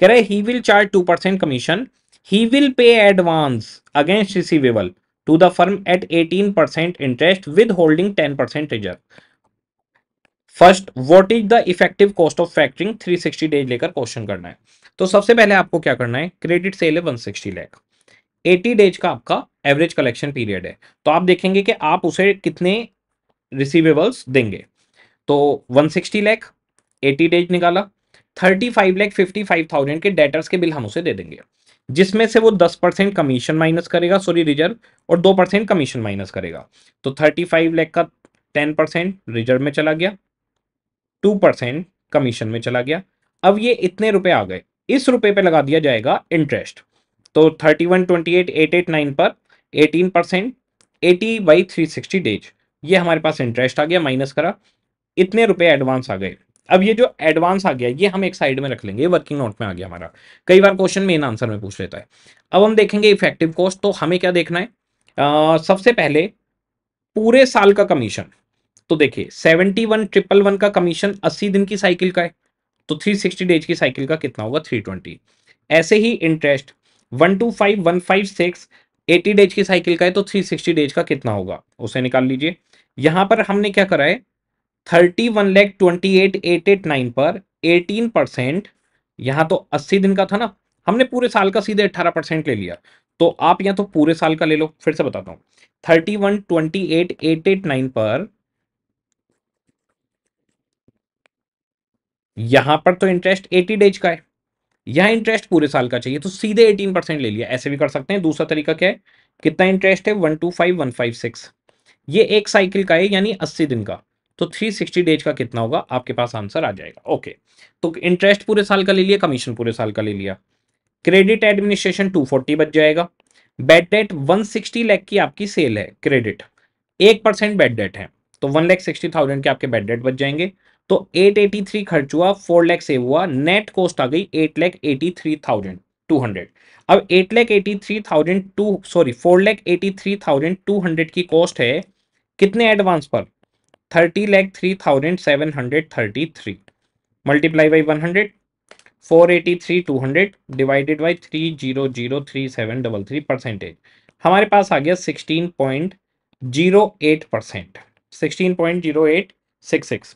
कह रहे he will charge 2% commission, he will pay advance against receivable to the firm at 18% interest with holding 10% reserve. First what is the effective cost of factoring 360 days लेकर क्वेश्चन करना है। तो सबसे पहले आपको क्या करना है, क्रेडिट सेल है 160 लाख, 80 डेज का आपका एवरेज कलेक्शन पीरियड है तो आप देखेंगे कि आप उसे कितने रिसीवेबल्स देंगे। तो 160 लाख 80 डेज निकाला, 35 लाख 55,000 के डेटर्स के बिल हम उसे दे देंगे जिसमें से वो 10% कमीशन माइनस करेगा, सॉरी रिजर्व, और 2% कमीशन माइनस करेगा। तो 35 लाख का 10% रिजर्व में चला गया, 2% कमीशन में चला गया। अब ये इतने रुपए आ गए, इस रुपए पे लगा दिया जाएगा इंटरेस्ट। तो 31,28,889 पर 18% 80/360 डेज ये हमारे पास इंटरेस्ट आ गया, माइनस करा इतने रुपए एडवांस आ गए। अब ये जो एडवांस आ गया ये हम एक साइड में रख लेंगे, वर्किंग नोट में आ गया हमारा। कई बार क्वेश्चन में इन आंसर में पूछ लेता है। अब हम देखेंगे इफेक्टिव कॉस्ट। तो हमें क्या देखना है, सबसे पहले पूरे साल का कमीशन। तो देखिए 71,111 का कमीशन 80 दिन की साइकिल का है तो 360 डेज की साइकिल का कितना होगा 320। ऐसे ही इंटरेस्ट 125,156 80 डेज की साइकिल का है तो 360 डेज का कितना होगा उसे निकाल लीजिए। यहाँ पर हमने क्या करा है 31,28,889 पर 18%, यहाँ तो 80 दिन का था ना, हमने पूरे साल का सीधे 18% ले लिया। तो आप यहाँ तो पूरे साल का ले लो, फिर से बताता हूँ 31,28,889 पर यहाँ पर तो इंटरेस्ट 80 डेज का है, यहाँ इंटरेस्ट पूरे साल का चाहिए तो सीधे 18% ले लिया। ऐसे भी कर सकते हैं। दूसरा तरीका क्या है, कितना इंटरेस्ट है 125,156, ये एक साइकिल का है यानी 80 दिन का तो 360 डेज का कितना होगा आपके पास आंसर आ जाएगा। ओके, तो इंटरेस्ट पूरे साल का ले लिया, कमीशन पूरे साल का ले लिया, क्रेडिट एडमिनिस्ट्रेशन 240 बच जाएगा, बैड डेट 160 लाख की आपकी सेल है क्रेडिट, 1% बैड डेट है तो 1,60,000 के आपके बैड डेट बच जाएंगे तो 883 खर्च हुआ, 4 लाख सेव हुआ, नेट कॉस्ट आ गई 8,83,200। अब 4,83,200 की कॉस्ट है कितने एडवांस पर, 30,03,733 मल्टीप्लाई बाई 100, 483,200 डिवाइडेड बाई 30,03733%। हमारे पास आ गया 16.08%, 16.0866,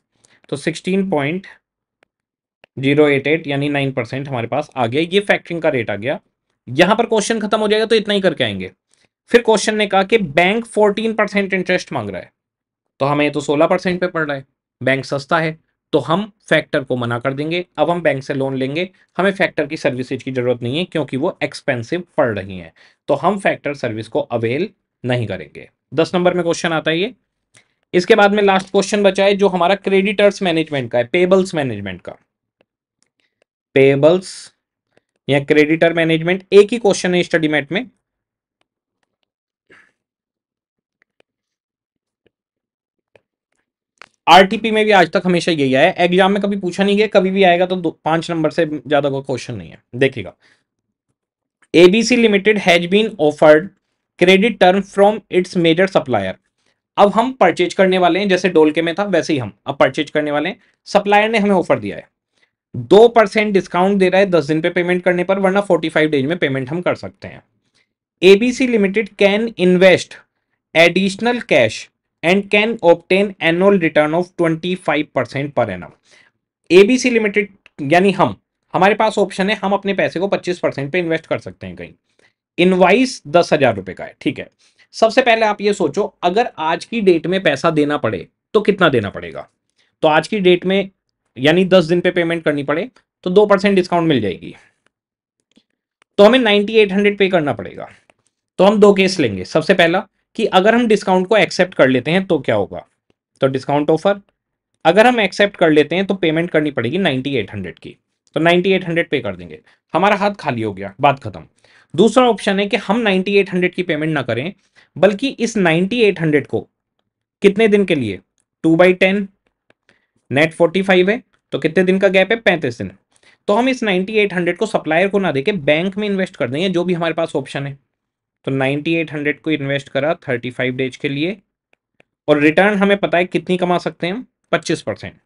तो 16.088 यानी 9% हमारे पास आ गया। ये फैक्टरिंग का रेट आ गया। यहाँ पर क्वेश्चन खत्म हो जाएगा तो इतना ही करके आएंगे। फिर क्वेश्चन ने कहा कि बैंक 14% इंटरेस्ट मांग रहा है, तो हमें तो 16% पे पड़ रहा है, बैंक सस्ता है, तो हम फैक्टर को मना कर देंगे। अब हम बैंक से लोन लेंगे, हमें फैक्टर की सर्विसेज की जरूरत नहीं है क्योंकि वो एक्सपेंसिव पड़ रही हैं, तो हम फैक्टर सर्विस को अवेल नहीं करेंगे। 10 नंबर में क्वेश्चन आता है ये। इसके बाद में लास्ट क्वेश्चन बचा है जो हमारा क्रेडिटर्स मैनेजमेंट का है, पेबल्स मैनेजमेंट का। पेबल्स या क्रेडिटर मैनेजमेंट एक ही क्वेश्चन है स्टडी मैट में। आरटीपी में भी आज तक हमेशा यही आया है, एग्जाम में कभी पूछा नहीं गया, कभी भी आएगा तो 5 नंबर से ज्यादा कोई क्वेश्चन नहीं है, देखिएगा। ABC limited has been offered credit term from its major supplier. अब हम परचेज करने वाले हैं, जैसे डोलके में था वैसे ही हम अब परचेज करने वाले हैं। सप्लायर ने हमें ऑफर दिया है, 2% डिस्काउंट दे रहा है 10 दिन पे पेमेंट करने पर, वरना 45 डेज में पेमेंट हम कर सकते हैं। ABC limited can invest additional cash and can obtain annual return of 25% per annum। ABC limited यानी हम, हमारे पास ऑप्शन है, हम अपने पैसे को 25% पे इन्वेस्ट कर सकते हैं कहीं। इनवाइस 10,000 रुपए का है, ठीक है। सबसे पहले आप ये सोचो, अगर आज की डेट में पैसा देना पड़े तो कितना देना पड़ेगा, तो आज की डेट में यानी 10 दिन पे पेमेंट करनी पड़े तो 2% डिस्काउंट मिल जाएगी, तो हमें 9800 पे करना पड़ेगा। तो हम 2 केस लेंगे। सबसे पहला कि अगर हम डिस्काउंट को एक्सेप्ट कर लेते हैं तो क्या होगा, तो डिस्काउंट ऑफर अगर हम एक्सेप्ट कर लेते हैं तो पेमेंट करनी पड़ेगी 9800 की, तो 9800 पे कर देंगे, हमारा हाथ खाली हो गया, बात खत्म। दूसरा ऑप्शन है कि हम 9800 की पेमेंट ना करें, बल्कि इस 9800 को कितने दिन के लिए, 2/10, नेट 45 है, तो कितने दिन का गैप है, 35 दिन। तो हम इस 9800 को सप्लायर को ना देके बैंक में इन्वेस्ट कर देंगे, जो भी हमारे पास ऑप्शन है। तो 9800 को इन्वेस्ट करा 35 डेज के लिए, और रिटर्न हमें पता है कितनी कमा सकते हैं हम, 25%।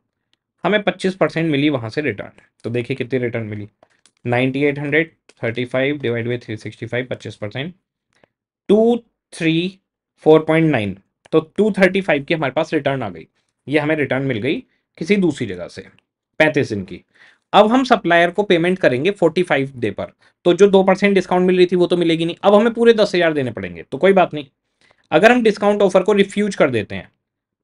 हमें 25% मिली वहाँ से रिटर्न, तो देखिए कितनी रिटर्न मिली, 9800 35 डिवाइड बाई 365 25%, 234.9, तो 235 की हमारे पास रिटर्न आ गई। ये हमें रिटर्न मिल गई किसी दूसरी जगह से 35 दिन की। अब हम सप्लायर को पेमेंट करेंगे 45 डे पर, तो जो 2% डिस्काउंट मिल रही थी वो तो मिलेगी नहीं, अब हमें पूरे 10,000 देने पड़ेंगे, तो कोई बात नहीं। अगर हम डिस्काउंट ऑफर को रिफ्यूज कर देते हैं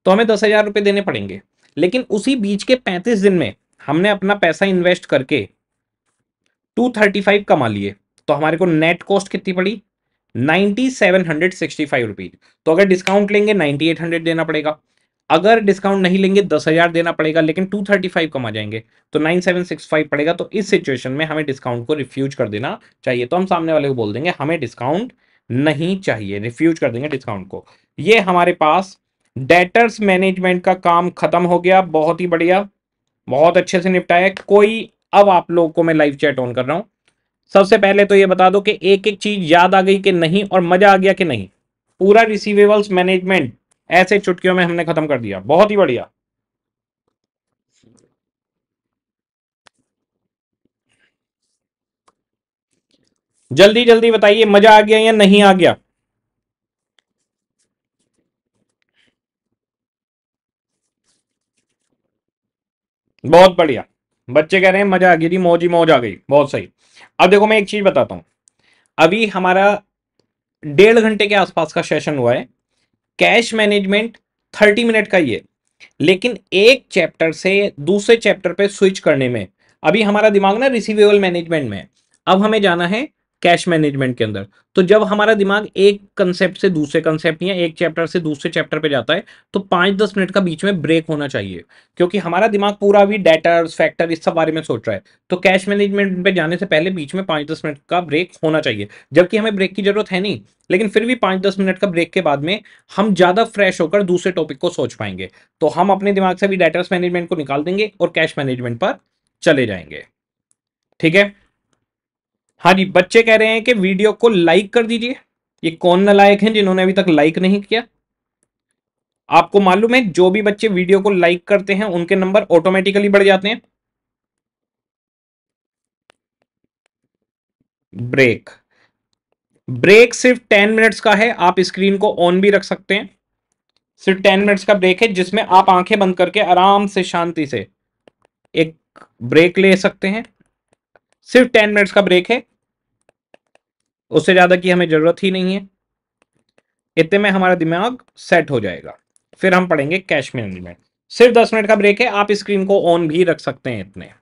तो हमें 10,000 रुपये देने पड़ेंगे, लेकिन उसी बीच के 35 दिन में हमने अपना पैसा इन्वेस्ट करके 235 कमा लिए, तो हमारे को नेट कॉस्ट कितनी पड़ी, 9,765 रुपीज। तो अगर डिस्काउंट लेंगे 9,800 देना पड़ेगा, अगर डिस्काउंट नहीं लेंगे 10,000 देना पड़ेगा, लेकिन 235 कमा जाएंगे तो 9,765 पड़ेगा। तो इस सिचुएशन में हमें डिस्काउंट को रिफ्यूज कर देना चाहिए, तो हम सामने वाले को बोल देंगे हमें डिस्काउंट नहीं चाहिए, रिफ्यूज कर देंगे डिस्काउंट को। ये हमारे पास डेटर्स मैनेजमेंट का काम खत्म हो गया। बहुत ही बढ़िया, बहुत अच्छे से निपटाया कोई। अब आप लोगों को मैं लाइव चैट ऑन कर रहा हूँ। सबसे पहले तो ये बता दो कि एक एक चीज याद आ गई कि नहीं, और मजा आ गया कि नहीं। पूरा रिसीवेबल्स मैनेजमेंट ऐसे चुटकियों में हमने खत्म कर दिया, बहुत ही बढ़िया। जल्दी जल्दी बताइए मजा आ गया या नहीं आ गया। बहुत बढ़िया, बच्चे कह रहे हैं मजा आ गई जी, मौज ही मौज आ गई, बहुत सही। अब देखो मैं एक चीज बताता हूं, अभी हमारा 1.5 घंटे के आसपास का सेशन हुआ है। कैश मैनेजमेंट 30 मिनट का ये, लेकिन एक चैप्टर से दूसरे चैप्टर पे स्विच करने में अभी हमारा दिमाग ना रिसीवेबल मैनेजमेंट में। अब हमें जाना है कैश मैनेजमेंट के अंदर। तो जब हमारा दिमाग एक कंसेप्ट से दूसरे कंसेप्ट या एक चैप्टर से दूसरे चैप्टर पे जाता है तो 5-10 मिनट का बीच में ब्रेक होना चाहिए, क्योंकि हमारा दिमाग पूरा भी डेटर्स फैक्टर इस सब बारे में सोच रहा है। तो कैश मैनेजमेंट पे जाने से पहले बीच में 5-10 मिनट का ब्रेक होना चाहिए, जबकि हमें ब्रेक की जरूरत है नहीं, लेकिन फिर भी 5-10 मिनट का ब्रेक के बाद में हम ज़्यादा फ्रेश होकर दूसरे टॉपिक को सोच पाएंगे। तो हम अपने दिमाग से भी डेटर्स मैनेजमेंट को निकाल देंगे और कैश मैनेजमेंट पर चले जाएंगे। ठीक है, हाँ जी, बच्चे कह रहे हैं कि वीडियो को लाइक कर दीजिए। ये कौन नालायक हैं जिन्होंने अभी तक लाइक नहीं किया? आपको मालूम है जो भी बच्चे वीडियो को लाइक करते हैं उनके नंबर ऑटोमेटिकली बढ़ जाते हैं। ब्रेक ब्रेक सिर्फ 10 मिनट्स का है, आप स्क्रीन को ऑन भी रख सकते हैं। सिर्फ 10 मिनट्स का ब्रेक है जिसमें आप आंखें बंद करके आराम से शांति से एक ब्रेक ले सकते हैं। सिर्फ 10 मिनट्स का ब्रेक है, उससे ज़्यादा की हमें ज़रूरत ही नहीं है। इतने में हमारा दिमाग सेट हो जाएगा, फिर हम पढ़ेंगे कैश मैनेजमेंट। सिर्फ 10 मिनट का ब्रेक है, आप स्क्रीन को ऑन भी रख सकते हैं। इतने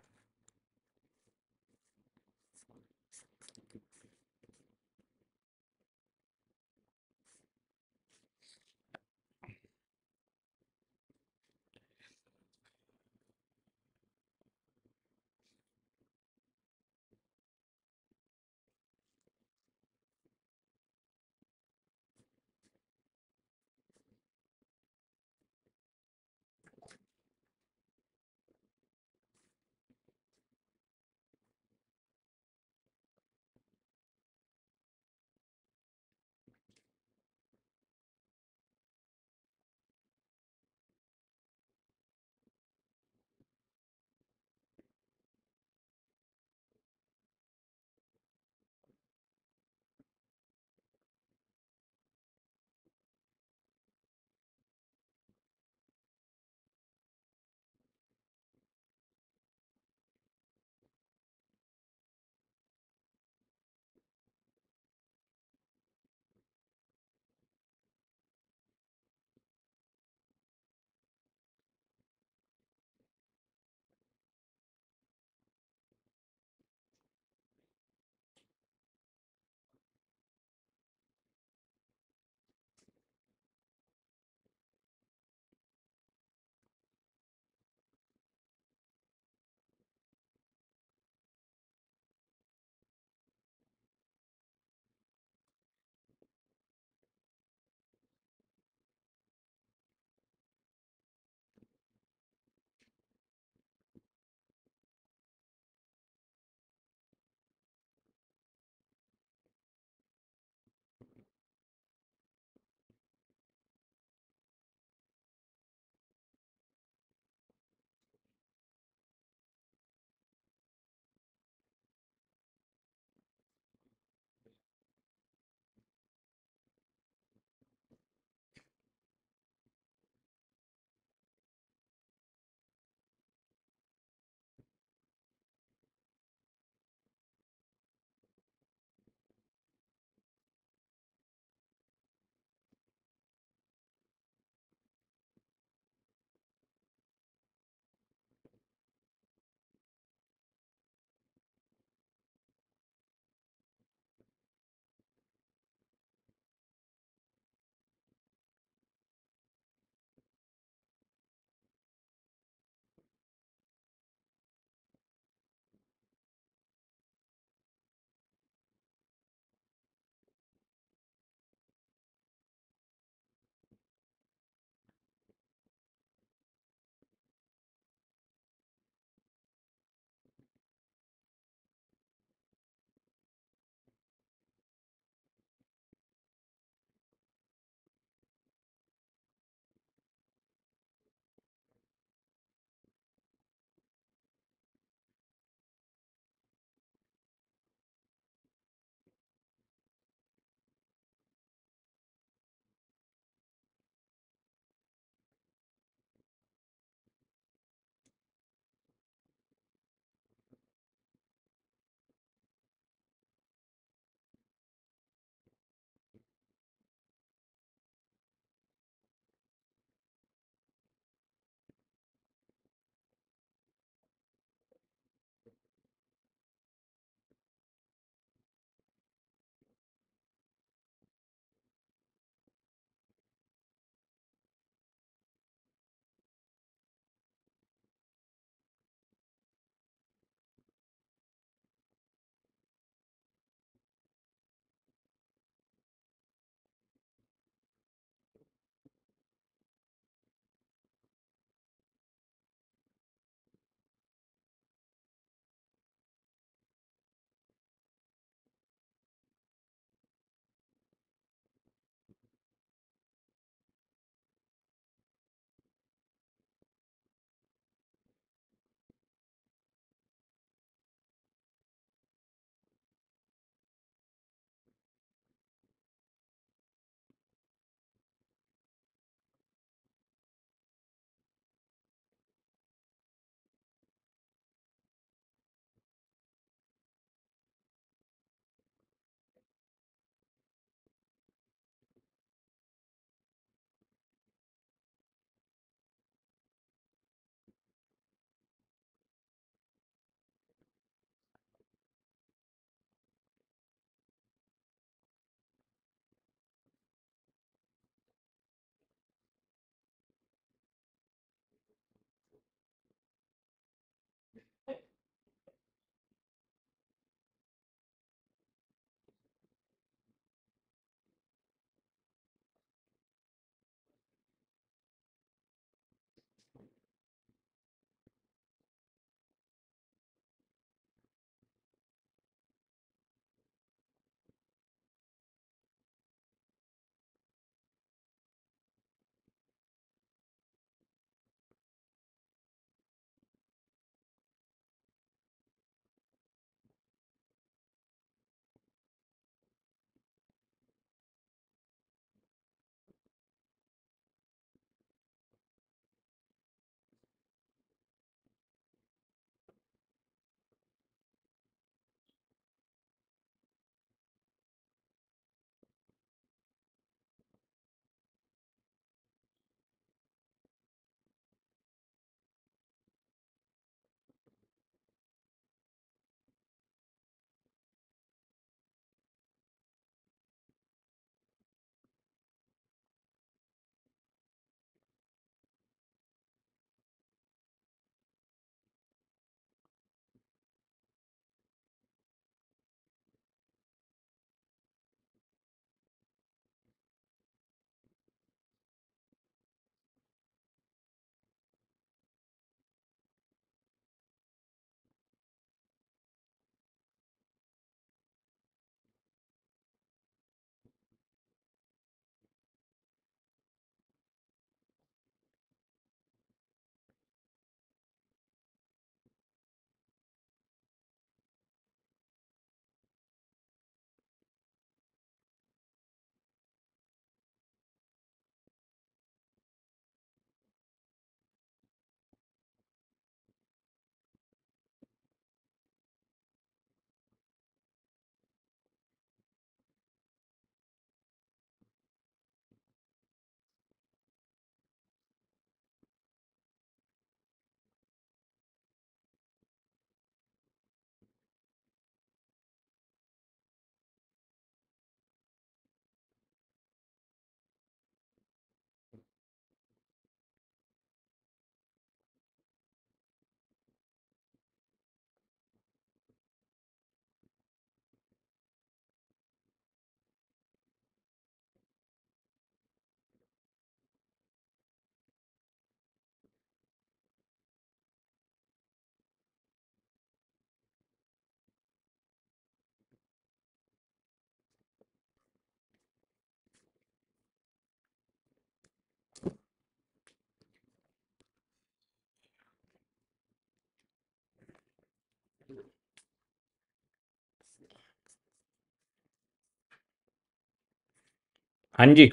हाँ जी,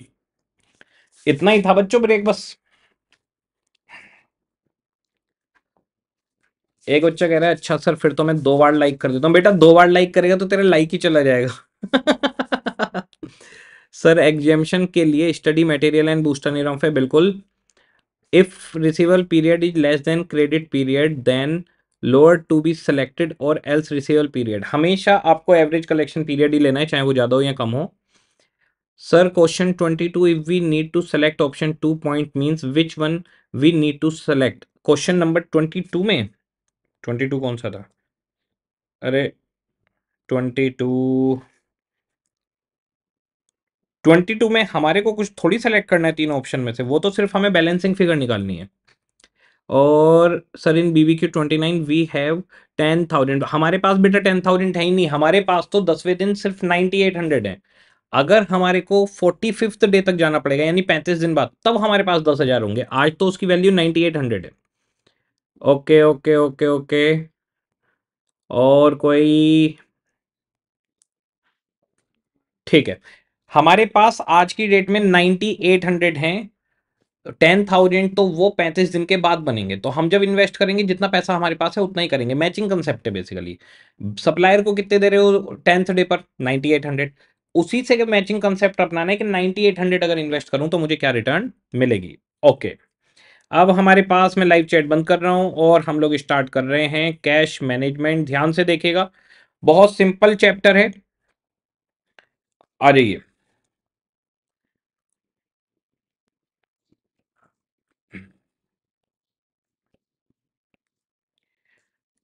इतना ही था बच्चों ब्रेक, बस एक बच्चा कह रहा है अच्छा सर फिर तो मैं 2 बार लाइक कर देता हूँ। बेटा 2 बार लाइक करेगा तो तेरा लाइक ही चला जाएगा। सर एग्जेम्पशन के लिए स्टडी मटेरियल एंड बूस्टर निरम है बिल्कुल। If रिसीवल period is less than credit period then lower to be selected और एल्स रिसीवल पीरियड। हमेशा आपको एवरेज कलेक्शन पीरियड ही लेना है चाहे वो ज़्यादा हो या कम हो। Sir question 22 if we need to select option 2 point means which one we need to select. Question number 22 में 22 कौन सा था? अरे 22 में हमारे को कुछ थोड़ी सेलेक्ट करना है 3 ऑप्शन में से, वो तो सिर्फ हमें बैलेंसिंग फिगर निकालनी है। और sir in BBQ 29 we have 10,000। हमारे पास बेटा 10,000 है ही नहीं, हमारे पास तो 10वें दिन सिर्फ 9,800 है। अगर हमारे को 45th डे तक जाना पड़ेगा यानी 35 दिन बाद तब हमारे पास 10,000 होंगे। आज तो उसकी वैल्यू 9,800 है। ओके ओके ओके ओके, और कोई? ठीक है, हमारे पास आज की डेट में 9,800 हैं, 10,000 तो वो 35 दिन के बाद बनेंगे। तो हम जब इन्वेस्ट करेंगे जितना पैसा हमारे पास है उतना ही करेंगे। मैचिंग कंसेप्ट है बेसिकली। सप्लायर को कितने दे रहे हो 10th डे पर? 9,800। उसी से मैचिंग कंसेप्ट अपनाना है कि 9,800 अगर इन्वेस्ट करूं तो मुझे क्या रिटर्न मिलेगी। ओके, अब हमारे पास मैं लाइव चैट बंद कर रहा हूं और हम लोग स्टार्ट कर रहे हैं कैश मैनेजमेंट। ध्यान से देखिएगा, बहुत सिंपल चैप्टर है। आ जाइए,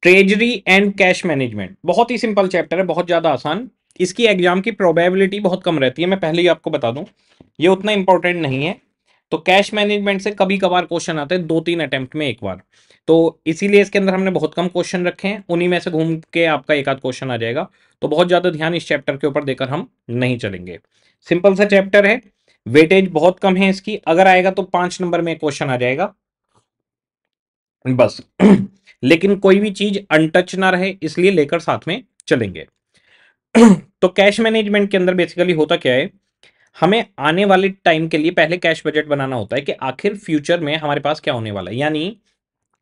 ट्रेजरी एंड कैश मैनेजमेंट बहुत ही सिंपल चैप्टर है, बहुत ज़्यादा आसान। इसकी एग्जाम की प्रोबेबिलिटी बहुत कम रहती है, मैं पहले ही आपको बता दूं, ये उतना इंपॉर्टेंट नहीं है। तो कैश मैनेजमेंट से कभी कभार क्वेश्चन आते हैं 2-3 अटैम्प्ट में एक बार, तो इसीलिए इसके अंदर हमने बहुत कम क्वेश्चन रखे हैं। उन्हीं में से घूम के आपका एक आध क्वेश्चन आ जाएगा, तो बहुत ज़्यादा ध्यान इस चैप्टर के ऊपर देकर हम नहीं चलेंगे। सिंपल सा चैप्टर है, वेटेज बहुत कम है इसकी, अगर आएगा तो 5 नंबर में क्वेश्चन आ जाएगा बस। लेकिन कोई भी चीज अनटच ना रहे इसलिए लेकर साथ में चलेंगे। तो कैश मैनेजमेंट के अंदर बेसिकली होता क्या है, हमें आने वाले टाइम के लिए पहले कैश बजट बनाना होता है कि आखिर फ्यूचर में हमारे पास क्या होने वाला है। यानी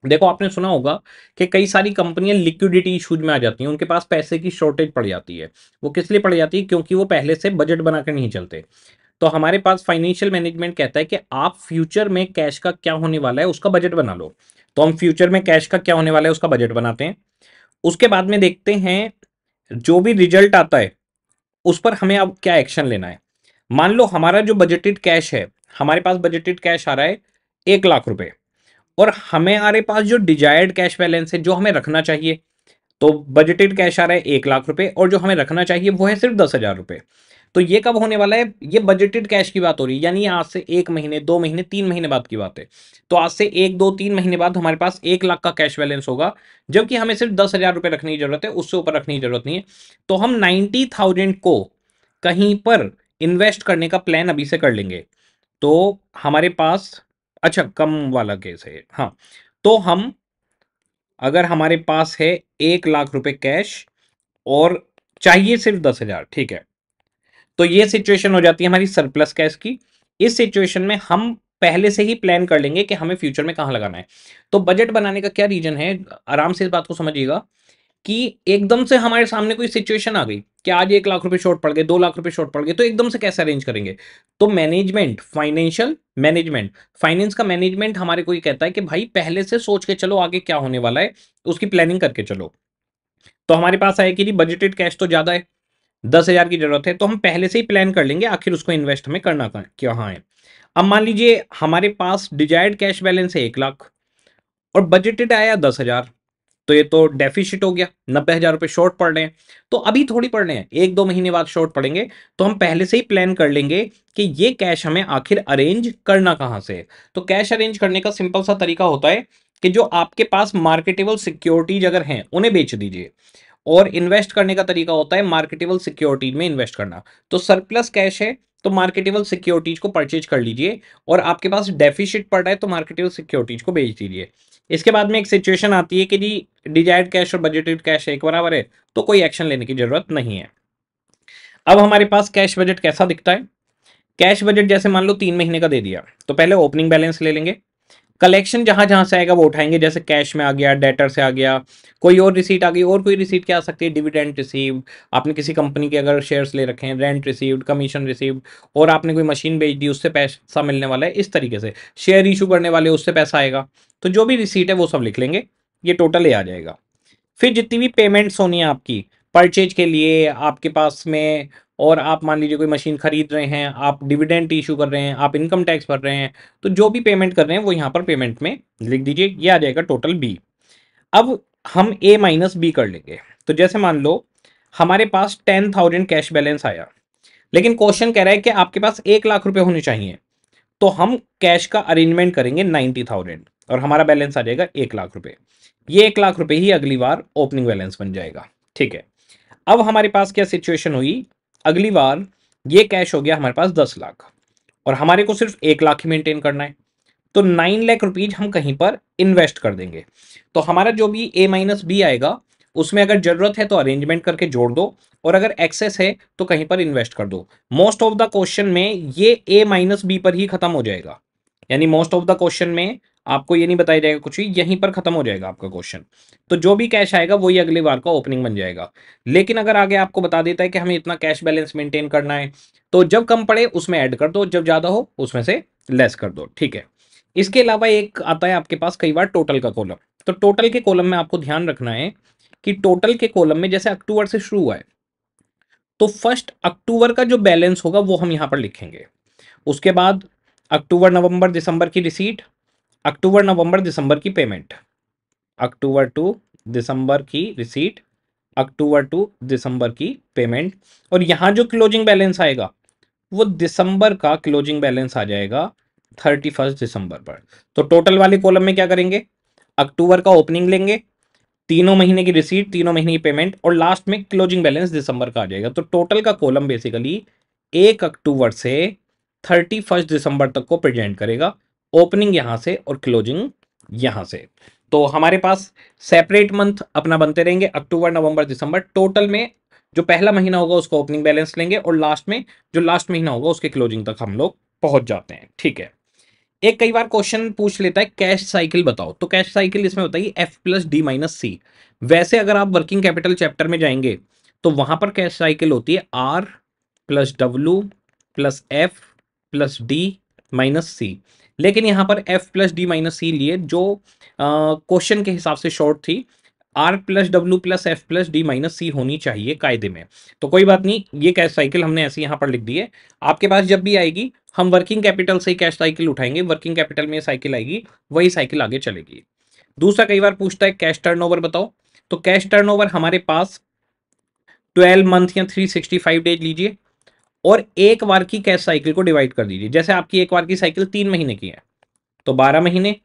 देखो, आपने सुना होगा कि कई सारी कंपनियां लिक्विडिटी इशूज में आ जाती हैं, उनके पास पैसे की शॉर्टेज पड़ जाती है। वो किस लिए पड़ जाती है? क्योंकि वो पहले से बजट बनाकर नहीं चलते। तो हमारे पास फाइनेंशियल मैनेजमेंट कहता है कि आप फ्यूचर में कैश का क्या होने वाला है उसका बजट बना लो। तो हम फ्यूचर में कैश का क्या होने वाला है उसका बजट बनाते हैं। उसके बाद में देखते हैं जो भी रिजल्ट आता है उस पर हमें अब क्या एक्शन लेना है। मान लो हमारा जो बजटेड कैश है, हमारे पास बजटेड कैश आ रहा है 1 लाख रुपए, और हमारे पास जो डिजायर्ड कैश बैलेंस है जो हमें रखना चाहिए, तो बजटेड कैश आ रहा है 1 लाख रुपए और जो हमें रखना चाहिए वो है सिर्फ 10,000 रुपये। तो ये कब होने वाला है? ये बजटेड कैश की बात हो रही है, यानी आज से 1 महीने 2 महीने 3 महीने बाद की बात है। तो आज से 1 2 3 महीने बाद हमारे पास 1 लाख का कैश बैलेंस होगा, जबकि हमें सिर्फ 10,000 रुपये रखने की जरूरत है, उससे ऊपर रखने की जरूरत नहीं है। तो हम 90,000 को कहीं पर इन्वेस्ट करने का प्लान अभी से कर लेंगे। तो हमारे पास, अच्छा कम वाला केस है हाँ, तो हम अगर हमारे पास है 1 लाख रुपये कैश और चाहिए सिर्फ 10,000, ठीक है, तो ये सिचुएशन हो जाती है हमारी सरप्लस कैश की। इस सिचुएशन में हम पहले से ही प्लान कर लेंगे कि हमें फ्यूचर में कहाँ लगाना है। तो बजट बनाने का क्या रीजन है, आराम से इस बात को समझिएगा कि एकदम से हमारे सामने कोई सिचुएशन आ गई कि आज 1 लाख रुपए शॉर्ट पड़ गए, 2 लाख रुपए शॉर्ट पड़ गए, तो एकदम से कैसे अरेंज करेंगे। तो मैनेजमेंट, फाइनेंशियल मैनेजमेंट, फाइनेंस का मैनेजमेंट हमारे को ये कहता है कि भाई पहले से सोच के चलो आगे क्या होने वाला है, उसकी प्लानिंग करके चलो। तो हमारे पास आया कि बजटेड कैश तो ज़्यादा है, 10,000 की जरूरत है, तो हम पहले से ही प्लान कर लेंगे आखिर उसको इन्वेस्ट हमें करना कहाँ है। अब मान लीजिए हमारे पास डिजायर्ड कैश बैलेंस है 1 लाख और बजटेड आया 10,000, तो ये तो डेफिसिट हो गया, 90,000 रुपये शॉर्ट पड़ रहे हैं। तो अभी थोड़ी पड़ रहे हैं, 1-2 महीने बाद शॉर्ट पड़ेंगे। तो हम पहले से ही प्लान कर लेंगे कि ये कैश हमें आखिर अरेंज करना कहाँ से है। तो कैश अरेंज करने का सिंपल सा तरीका होता है कि जो आपके पास मार्केटेबल सिक्योरिटीज अगर हैं उन्हें बेच दीजिए, और इन्वेस्ट करने का तरीका होता है मार्केटेबल सिक्योरिटीज में इन्वेस्ट करना। तो सरप्लस कैश है तो मार्केटेबल सिक्योरिटीज को परचेज कर लीजिए, और आपके पास डेफिसिट पड़ रहा है तो मार्केटेबल सिक्योरिटीज को बेच दीजिए। इसके बाद में एक सिचुएशन आती है कि जी डिजायर्ड कैश और बजटेड कैश एक बराबर है, तो कोई एक्शन लेने की जरूरत नहीं है। अब हमारे पास कैश बजट कैसा दिखता है, कैश बजट जैसे मान लो 3 महीने का दे दिया, तो पहले ओपनिंग बैलेंस ले लेंगे, कलेक्शन जहां जहां से आएगा वो उठाएंगे, जैसे कैश में आ गया, डेटर से आ गया, कोई और रिसीट आ गई, और कोई रिसीट क्या आ सकती है, डिविडेंड रिसीव्ड, आपने किसी कंपनी के अगर शेयर्स ले रखे हैं, रेंट रिसीव्ड, कमीशन रिसीव्ड, और आपने कोई मशीन बेच दी उससे पैसा मिलने वाला है, इस तरीके से शेयर इशू करने वाले उससे पैसा आएगा, तो जो भी रिसीट है वो सब लिख लेंगे, ये टोटल ही आ जाएगा। फिर जितनी भी पेमेंट्स होनी है आपकी परचेज के लिए आपके पास में, और आप मान लीजिए कोई मशीन खरीद रहे हैं, आप डिविडेंड इशू कर रहे हैं, आप इनकम टैक्स भर रहे हैं, तो जो भी पेमेंट कर रहे हैं वो यहाँ पर पेमेंट में लिख दीजिए, ये आ जाएगा टोटल बी। अब हम ए माइनस बी कर लेंगे, तो जैसे मान लो हमारे पास 10,000 कैश बैलेंस आया, लेकिन क्वेश्चन कह रहा है कि आपके पास 1,00,000 रुपये होने चाहिए, तो हम कैश का अरेंजमेंट करेंगे 90,000 और हमारा बैलेंस आ जाएगा 1,00,000 रुपये। ये 1,00,000 रुपये ही अगली बार ओपनिंग बैलेंस बन जाएगा, ठीक है। अब हमारे पास क्या सिचुएशन हुई, अगली बार ये कैश हो गया हमारे पास 10,00,000 और हमारे को सिर्फ 1,00,000 ही मेंटेन करना है, तो 9,00,000 रुपीज हम कहीं पर इन्वेस्ट कर देंगे। तो हमारा जो भी ए माइनस बी आएगा उसमें अगर जरूरत है तो अरेंजमेंट करके जोड़ दो, और अगर एक्सेस है तो कहीं पर इन्वेस्ट कर दो। मोस्ट ऑफ द क्वेश्चन में ये ए माइनस बी पर ही खत्म हो जाएगा, यानी मोस्ट ऑफ द क्वेश्चन में आपको ये नहीं बताया जाएगा कुछ भी, यहीं पर खत्म हो जाएगा आपका क्वेश्चन। तो जो भी कैश आएगा वही अगली बार का ओपनिंग बन जाएगा। लेकिन अगर आगे आपको बता देता है कि हमें इतना कैश बैलेंस मेंटेन करना है, तो जब कम पड़े उसमें ऐड कर दो, जब ज्यादा हो उसमें से लेस कर दो, ठीक है। इसके अलावा एक आता है आपके पास कई बार टोटल का कॉलम, तो टोटल के कॉलम में आपको ध्यान रखना है कि टोटल के कॉलम में जैसे अक्टूबर से शुरू हुआ है, तो 1 अक्टूबर का जो बैलेंस होगा वो हम यहाँ पर लिखेंगे, उसके बाद अक्टूबर नवंबर दिसंबर की रिसीट, अक्टूबर नवंबर दिसंबर की पेमेंट, अक्टूबर टू दिसंबर की रिसीट, अक्टूबर टू दिसंबर की पेमेंट, और यहाँ जो क्लोजिंग बैलेंस आएगा वो दिसंबर का क्लोजिंग बैलेंस आ जाएगा 31 दिसंबर पर। तो टोटल वाले कॉलम में क्या करेंगे, अक्टूबर का ओपनिंग लेंगे, 3 महीने की रिसीट, 3 महीने की पेमेंट, और लास्ट में क्लोजिंग बैलेंस दिसंबर का आ जाएगा। तो टोटल का कॉलम बेसिकली 1 अक्टूबर से 31 दिसंबर तक को प्रेजेंट करेगा, ओपनिंग यहाँ से और क्लोजिंग यहाँ से। तो हमारे पास सेपरेट मंथ अपना बनते रहेंगे, अक्टूबर नवंबर दिसंबर। टोटल में जो पहला महीना होगा उसका ओपनिंग बैलेंस लेंगे, और लास्ट में जो लास्ट महीना होगा उसके क्लोजिंग तक हम लोग पहुंच जाते हैं, ठीक है। एक कई बार क्वेश्चन पूछ लेता है कैश साइकिल बताओ, तो कैश साइकिल इसमें बताइए F+D-C। वैसे अगर आप वर्किंग कैपिटल चैप्टर में जाएंगे तो वहां पर कैश साइकिल होती है R+W+F+D-C, लेकिन यहाँ पर F+D-C लिए जो क्वेश्चन के हिसाब से शॉर्ट थी, R+W+F+D-C होनी चाहिए कायदे में। तो कोई बात नहीं, ये कैश साइकिल हमने ऐसे यहाँ पर लिख दी है, आपके पास जब भी आएगी हम वर्किंग कैपिटल से कैश साइकिल उठाएंगे, वर्किंग कैपिटल में ये साइकिल आएगी, वही साइकिल आगे चलेगी। दूसरा कई बार पूछता है कैश टर्नओवर बताओ, तो कैश टर्नओवर हमारे पास 12 मंथ या 365 डेज लीजिए और एक बार की कैश साइकिल को डिवाइड कर दीजिए। जैसे आपकी एक बार की साइकिल 3 महीने की है तो 12 महीने,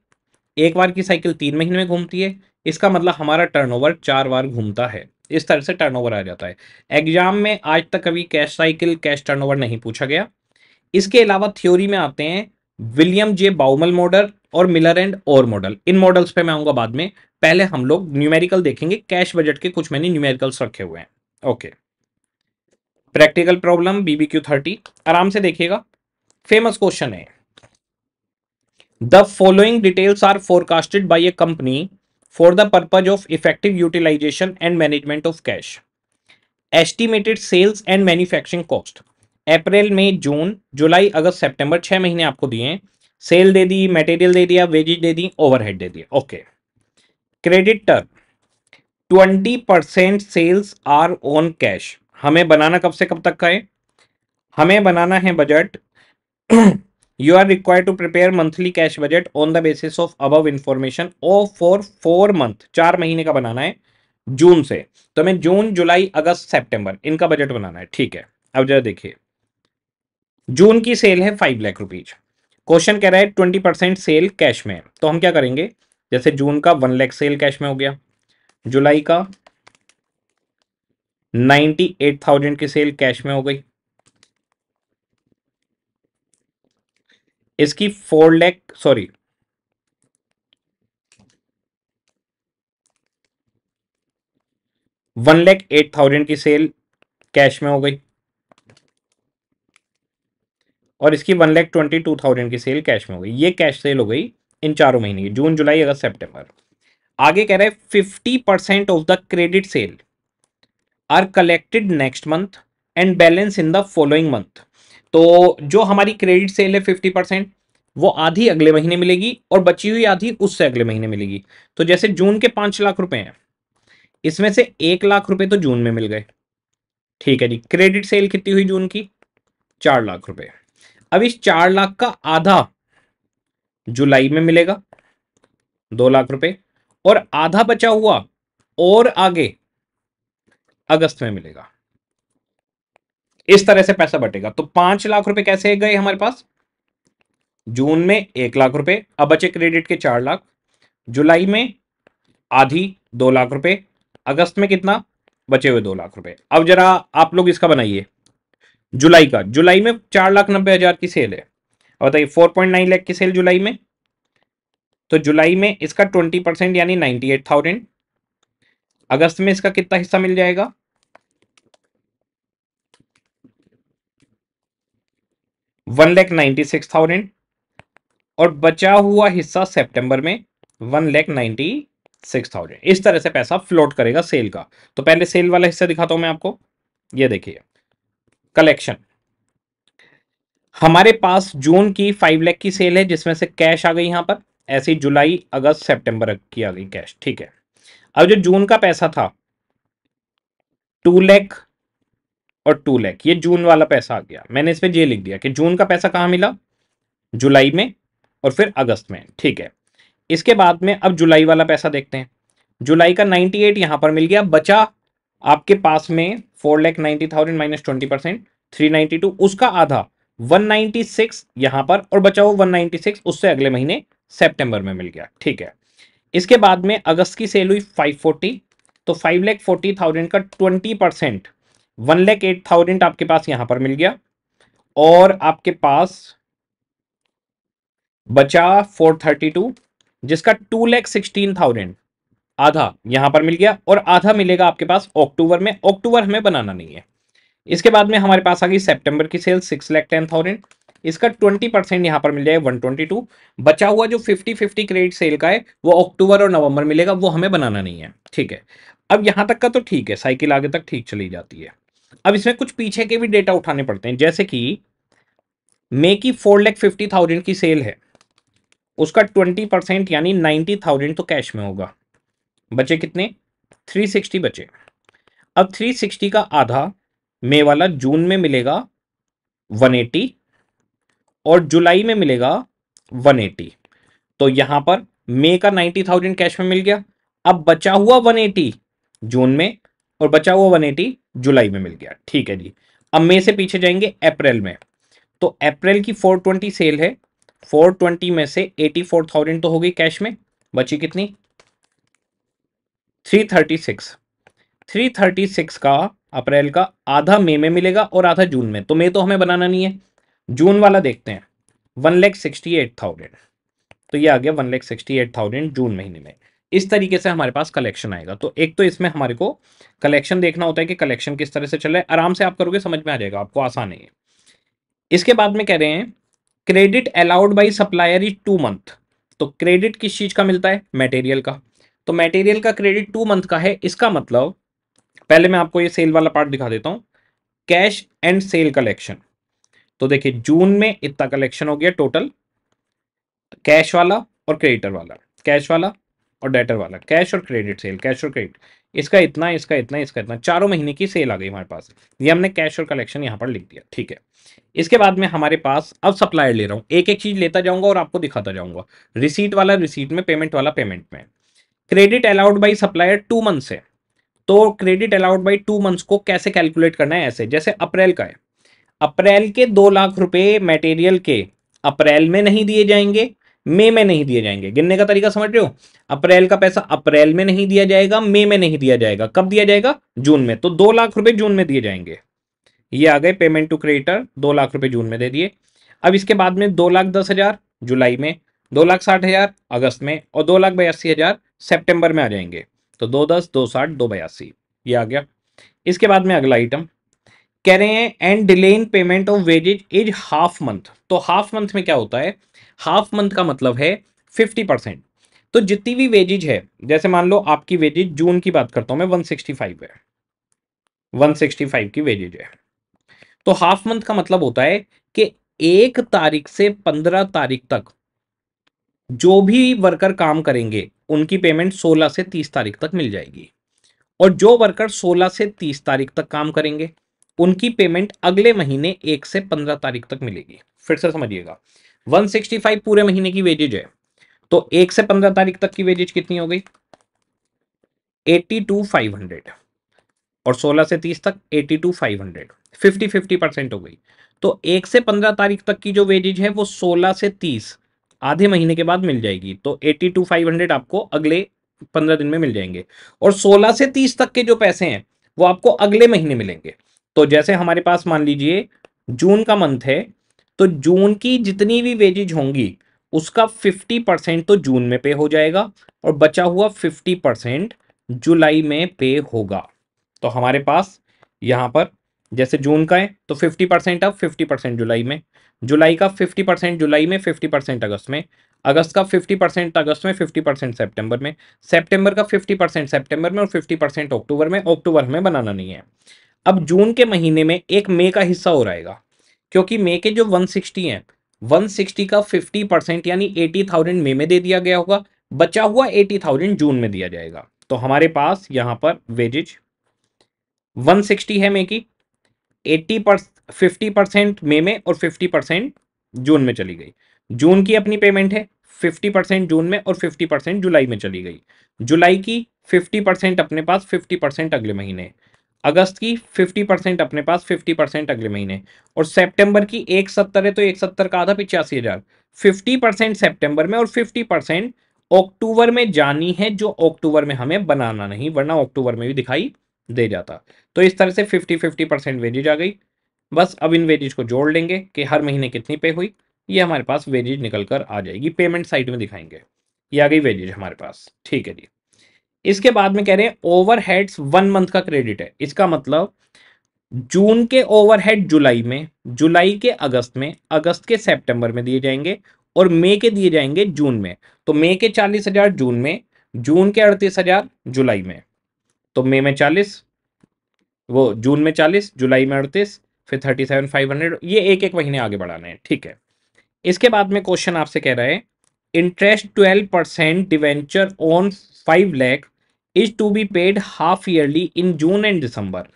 एक बार की साइकिल 3 महीने में घूमती है, इसका मतलब हमारा टर्नओवर 4 बार घूमता है, इस तरह से टर्नओवर आ जाता है। एग्जाम में आज तक कभी कैश साइकिल कैश टर्नओवर नहीं पूछा गया। इसके अलावा थ्योरी में आते हैं विलियम जे बाउमल मॉडल और मिलर एंड और मॉडल, इन मॉडल्स पे मैं आऊँगा बाद में, पहले हम लोग न्यूमेरिकल देखेंगे। कैश बजट के कुछ मैंने न्यूमेरिकल्स रखे हुए हैं, ओके। प्रैक्टिकल प्रॉब्लम BBQ 30, आराम से देखिएगा, फेमस क्वेश्चन है। The following details are forecasted by a company for the purpose of effective utilisation and management of cash. Estimated sales and manufacturing cost, April May June July August September 6 महीने आपको दिए, cell दे दी, material दे दिया, wages दे दी, overhead दे दिया, okay. Credit term 20% sales are on cash, हमें बनाना कब से कब तक का है, हमें बनाना है budget. You are required to prepare monthly cash budget on the basis of above information और फॉर 4 मंथ, 4 महीने का बनाना है जून से, तो हमें जून जुलाई अगस्त सितंबर इनका बजट बनाना है, ठीक है। अब जरा देखिए, जून की सेल है 5,00,000 रुपीज, क्वेश्चन कह रहा है 20% सेल कैश में, तो हम क्या करेंगे, जैसे जून का 1,00,000 सेल कैश में हो गया, जुलाई का 98,000 की सेल कैश में हो गई, इसकी 1,08,000 की सेल कैश में हो गई, और इसकी 1,22,000 की सेल कैश में हो गई। ये कैश सेल हो गई इन चारों महीने की, जून जुलाई अगस्त सितंबर। आगे कह रहे 50% of the credit sale are collected next month and balance in the following month. तो जो हमारी क्रेडिट सेल है 50% वो आधी अगले महीने मिलेगी और बची हुई आधी उससे अगले महीने मिलेगी। तो जैसे जून के 5 लाख रुपए हैं, इसमें से 1 लाख रुपए तो जून में मिल गए, ठीक है जी। क्रेडिट सेल कितनी हुई जून की? 4 लाख रुपए। अब इस 4 लाख का आधा जुलाई में मिलेगा, 2 लाख रुपए, और आधा बचा हुआ और आगे अगस्त में मिलेगा। इस तरह से पैसा बटेगा। तो 5 लाख रुपए कैसे गए हमारे पास? जून में 1 लाख रुपए, अब बचे क्रेडिट के 4 लाख, जुलाई में आधी 2 लाख रुपए, अगस्त में कितना? बचे हुए 2 लाख रुपए। अब जरा आप लोग इसका बनाइए जुलाई का। जुलाई में 4,90,000 की सेल है, अब बताइए 4.9 लाख की सेल जुलाई में, तो जुलाई में इसका 20% यानी 98,000। अगस्त में इसका कितना हिस्सा मिल जाएगा? 1,96,000 और बचा हुआ हिस्सा सितंबर में 1,96,000। इस तरह से पैसा फ्लोट करेगा सेल का। तो पहले सेल वाला हिस्सा दिखाता हूं मैं आपको। ये देखिए कलेक्शन, हमारे पास जून की 5 लाख की सेल है जिसमें से कैश आ गई यहाँ पर, ऐसे ही जुलाई अगस्त सितंबर की आ गई कैश, ठीक है। अब जो जून का पैसा था 2 लाख और 2 लाख, ये जून वाला पैसा आ गया। मैंने इस पर ये लिख दिया कि जून का पैसा कहाँ मिला? जुलाई में और फिर अगस्त में, ठीक है। इसके बाद में अब जुलाई वाला पैसा देखते हैं। जुलाई का 98 यहाँ पर मिल गया, बचा आपके पास में 4,90,000 माइनस 20% 392, उसका आधा 196 यहाँ पर और बचा हुआ 196 उससे अगले महीने सेप्टेम्बर में मिल गया, ठीक है। इसके बाद में अगस्त की सेल हुई 540, तो 5,40,000 का 20% 1,08,000 आपके पास यहाँ पर मिल गया और आपके पास बचा 432 जिसका 2,16,000 आधा यहाँ पर मिल गया और आधा मिलेगा आपके पास अक्टूबर में। अक्टूबर हमें बनाना नहीं है। इसके बाद में हमारे पास आ गई सितंबर की सेल 6,10,000, इसका 20% यहाँ पर मिल जाएगा 122। बचा हुआ जो 50-50 क्रेडिट सेल का है वो अक्टूबर और नवंबर मिलेगा, वो हमें बनाना नहीं है, ठीक है। अब यहाँ तक का तो ठीक है, साइकिल आगे तक ठीक चली जाती है। अब इसमें कुछ पीछे के भी डेटा उठाने पड़ते हैं, जैसे कि मई की 4,50,000 की सेल है, उसका 20% यानी 90,000 तो कैश में होगा, बचे कितने? 360 बचे। अब 360 का आधा मई वाला जून में मिलेगा 180 और जुलाई में मिलेगा 180। तो यहाँ पर मई का 90,000 कैश में मिल गया, अब बचा हुआ 180 जून में और बचा हुआ 180 जुलाई में मिल गया, ठीक है जी। अब मई से पीछे जाएंगे अप्रैल में, तो अप्रैल की 420 सेल है, 420 में से 84,000 तो हो गई कैश में, बची कितनी? 336। 336 का अप्रैल का आधा मई में मिलेगा और आधा जून में, तो मई तो हमें बनाना नहीं है। जून वाला देखते हैं 1,68,000, तो ये आ गया 1,68,000 जून महीने में। इस तरीके से हमारे पास कलेक्शन आएगा। तो एक तो इसमें हमारे को कलेक्शन देखना होता है कि कलेक्शन किस तरह से चल रहा है। आराम से आप करोगे समझ में आ जाएगा, आपको आसान है। इसके बाद में कह रहे हैं credit allowed by supplier is 2 month. तो क्रेडिट किस चीज़ का मिलता है? मटेरियल का। तो मटेरियल का क्रेडिट 2 मंथ का है। इसका मतलब पहले मैं आपको ये सेल वाला पार्ट दिखा देता हूँ, कैश एंड सेल कलेक्शन। तो देखिए जून में इतना कलेक्शन हो गया टोटल, कैश वाला और क्रेडिटर वाला, कैश वाला और डेटर वाला, कैश और क्रेडिट सेल, कैश और क्रेडिट, इसका इतना, इसका इतना, इसका इतना, चारों महीने की सेल आ गई हमारे पास। ये हमने कैश और कलेक्शन यहाँ पर लिख दिया, ठीक है। इसके बाद में हमारे पास अब सप्लायर ले रहा हूँ, एक एक चीज़ लेता जाऊँगा और आपको दिखाता जाऊँगा। रिसीट वाला रिसीट में, पेमेंट वाला पेमेंट में। Credit allowed by supplier 2 months है, तो क्रेडिट अलाउड बाई 2 मंथ्स को कैसे कैलकुलेट करना है? ऐसे, जैसे अप्रैल का है, अप्रैल के 2 लाख रुपए मटेरियल के अप्रैल में नहीं दिए जाएंगे, मई में नहीं दिए जाएंगे। गिनने का तरीका समझ रहे हो? अप्रैल का पैसा अप्रैल में नहीं दिया जाएगा, मई में नहीं दिया जाएगा, कब दिया जाएगा? जून में। तो 2 लाख रुपए जून में दिए जाएंगे। ये आ गए पेमेंट टू क्रेडिटर, 2 लाख रुपए जून में दे दिए। अब इसके बाद में 2,10,000 जुलाई में, 2,60,000 अगस्त में और 2,82,000 सेप्टेम्बर में आ जाएंगे। तो 2,10,2,60,2,82 ये आ गया। इसके बाद में अगला आइटम कह रहे हैं and delay in payment of wages is half month. तो हाफ मंथ में क्या होता है, हाफ मंथ का मतलब है 50%। तो जितनी भी वेजेज है, जैसे मान लो आपकी वेजेज जून की बात करता हूं मैं, 165 है, 165 की वेजेज है। तो हाफ मंथ का मतलब होता है कि 1 तारीख से 15 तारीख तक जो भी वर्कर काम करेंगे उनकी पेमेंट 16 से 30 तारीख तक मिल जाएगी, और जो वर्कर 16 से 30 तारीख तक काम करेंगे उनकी पेमेंट अगले महीने 1 से 15 तारीख तक मिलेगी। फिर से समझिएगा, 165 पूरे महीने की वेजेज है, तो 1 से 15 तारीख तक की वेजेज कितनी हो गई, 82,500, और 16 से 30 तक 82,500, 50-50% हो गई। तो 1 से 15 तारीख तक की जो वेजेज है वो 16 से 30 आधे महीने के बाद मिल जाएगी। तो 82,500 आपको अगले 15 दिन में मिल जाएंगे, और 16 से 30 तक के जो पैसे हैं वो आपको अगले महीने मिलेंगे। तो जैसे हमारे पास मान लीजिए जून का मंथ है, तो जून की जितनी भी वेजेज होंगी उसका 50% तो जून में पे हो जाएगा, और बचा हुआ 50% जुलाई में पे होगा। तो हमारे पास यहाँ पर जैसे जून का है तो 50% अब 50% जुलाई में, जुलाई का 50% जुलाई में, 50% अगस्त में, अगस्त का 50% अगस्त में, 50% सितंबर में, सितंबर का 50% सितंबर में, और 50% अक्टूबर में। अक्टूबर हमें बनाना नहीं है। अब जून के महीने में एक मई का हिस्सा हो रहेगा, क्योंकि मई के जो 160 हैं, 160 का 50% यानी 80,000 मई में दे दिया गया होगा, बचा हुआ 80,000 जून में दिया जाएगा। तो हमारे पास यहाँ पर वेजेज 160 है मई की, 50% मई में और 50% जून में चली गई। जून की अपनी पेमेंट है 50% जून में और 50% जुलाई में चली गई। जुलाई की 50% अपने पास, 50% अगले महीने। अगस्त की 50% अपने पास, 50% अगले महीने। और सितंबर की 170 है, तो 170 का आधा 85,000, 50% सितंबर में और 50% अक्टूबर में जानी है, जो अक्टूबर में हमें बनाना नहीं, वरना अक्टूबर में भी दिखाई दे जाता। तो इस तरह से 50-50% वेजेज आ गई। बस अब इन वेजेज को जोड़ लेंगे कि हर महीने कितनी पे हुई, ये हमारे पास वेजेज निकल कर आ जाएगी। पेमेंट साइड में दिखाएंगे, ये आ गई वेजेज हमारे पास, ठीक है जी। इसके बाद में कह रहे हैं ओवरहेड्स 1 मंथ का क्रेडिट है। इसका मतलब जून के ओवरहेड जुलाई में, जुलाई के अगस्त में, अगस्त के सितंबर में दिए जाएंगे, और मई के दिए जाएंगे जून में। तो मई के 40,000 जून में, जून के 38,000 जुलाई में। तो मई में 40, वो जून में 40, जुलाई में 38, फिर 37,500। ये एक एक महीने आगे बढ़ाना है, ठीक है। इसके बाद में क्वेश्चन आपसे कह रहा है interest 12% debenture on 5 lakh is to be paid half yearly in June and December.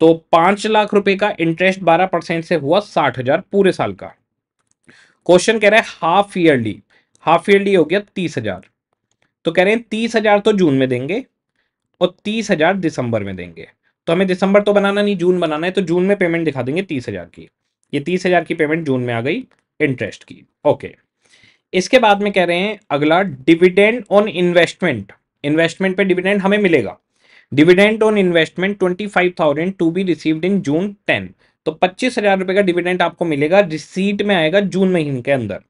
तो 5 लाख रुपए का इंटरेस्ट 12% से हुआ 60,000 पूरे साल का। क्वेश्चन कह रहा है हाफ ईयरली, हाफ ईयरली हो गया 30,000। तो कह रहे हैं 30,000 तो जून में देंगे और 30,000 दिसंबर में देंगे। तो हमें दिसंबर तो बनाना नहीं, जून बनाना है, तो जून में पेमेंट दिखा देंगे 30,000 की। ये 30,000 की पेमेंट जून में आ गई इंटरेस्ट की, ओके। इसके बाद में कह रहे हैं अगला डिविडेंड ऑन इन्वेस्टमेंट, इन्वेस्टमेंट पे डिविडेंड हमें मिलेगा। Dividend on investment 25,000 to be received in June 10। तो 25,000 रुपये का डिविडेंड आपको मिलेगा, रिसीट में आएगा जून महीने के अंदर।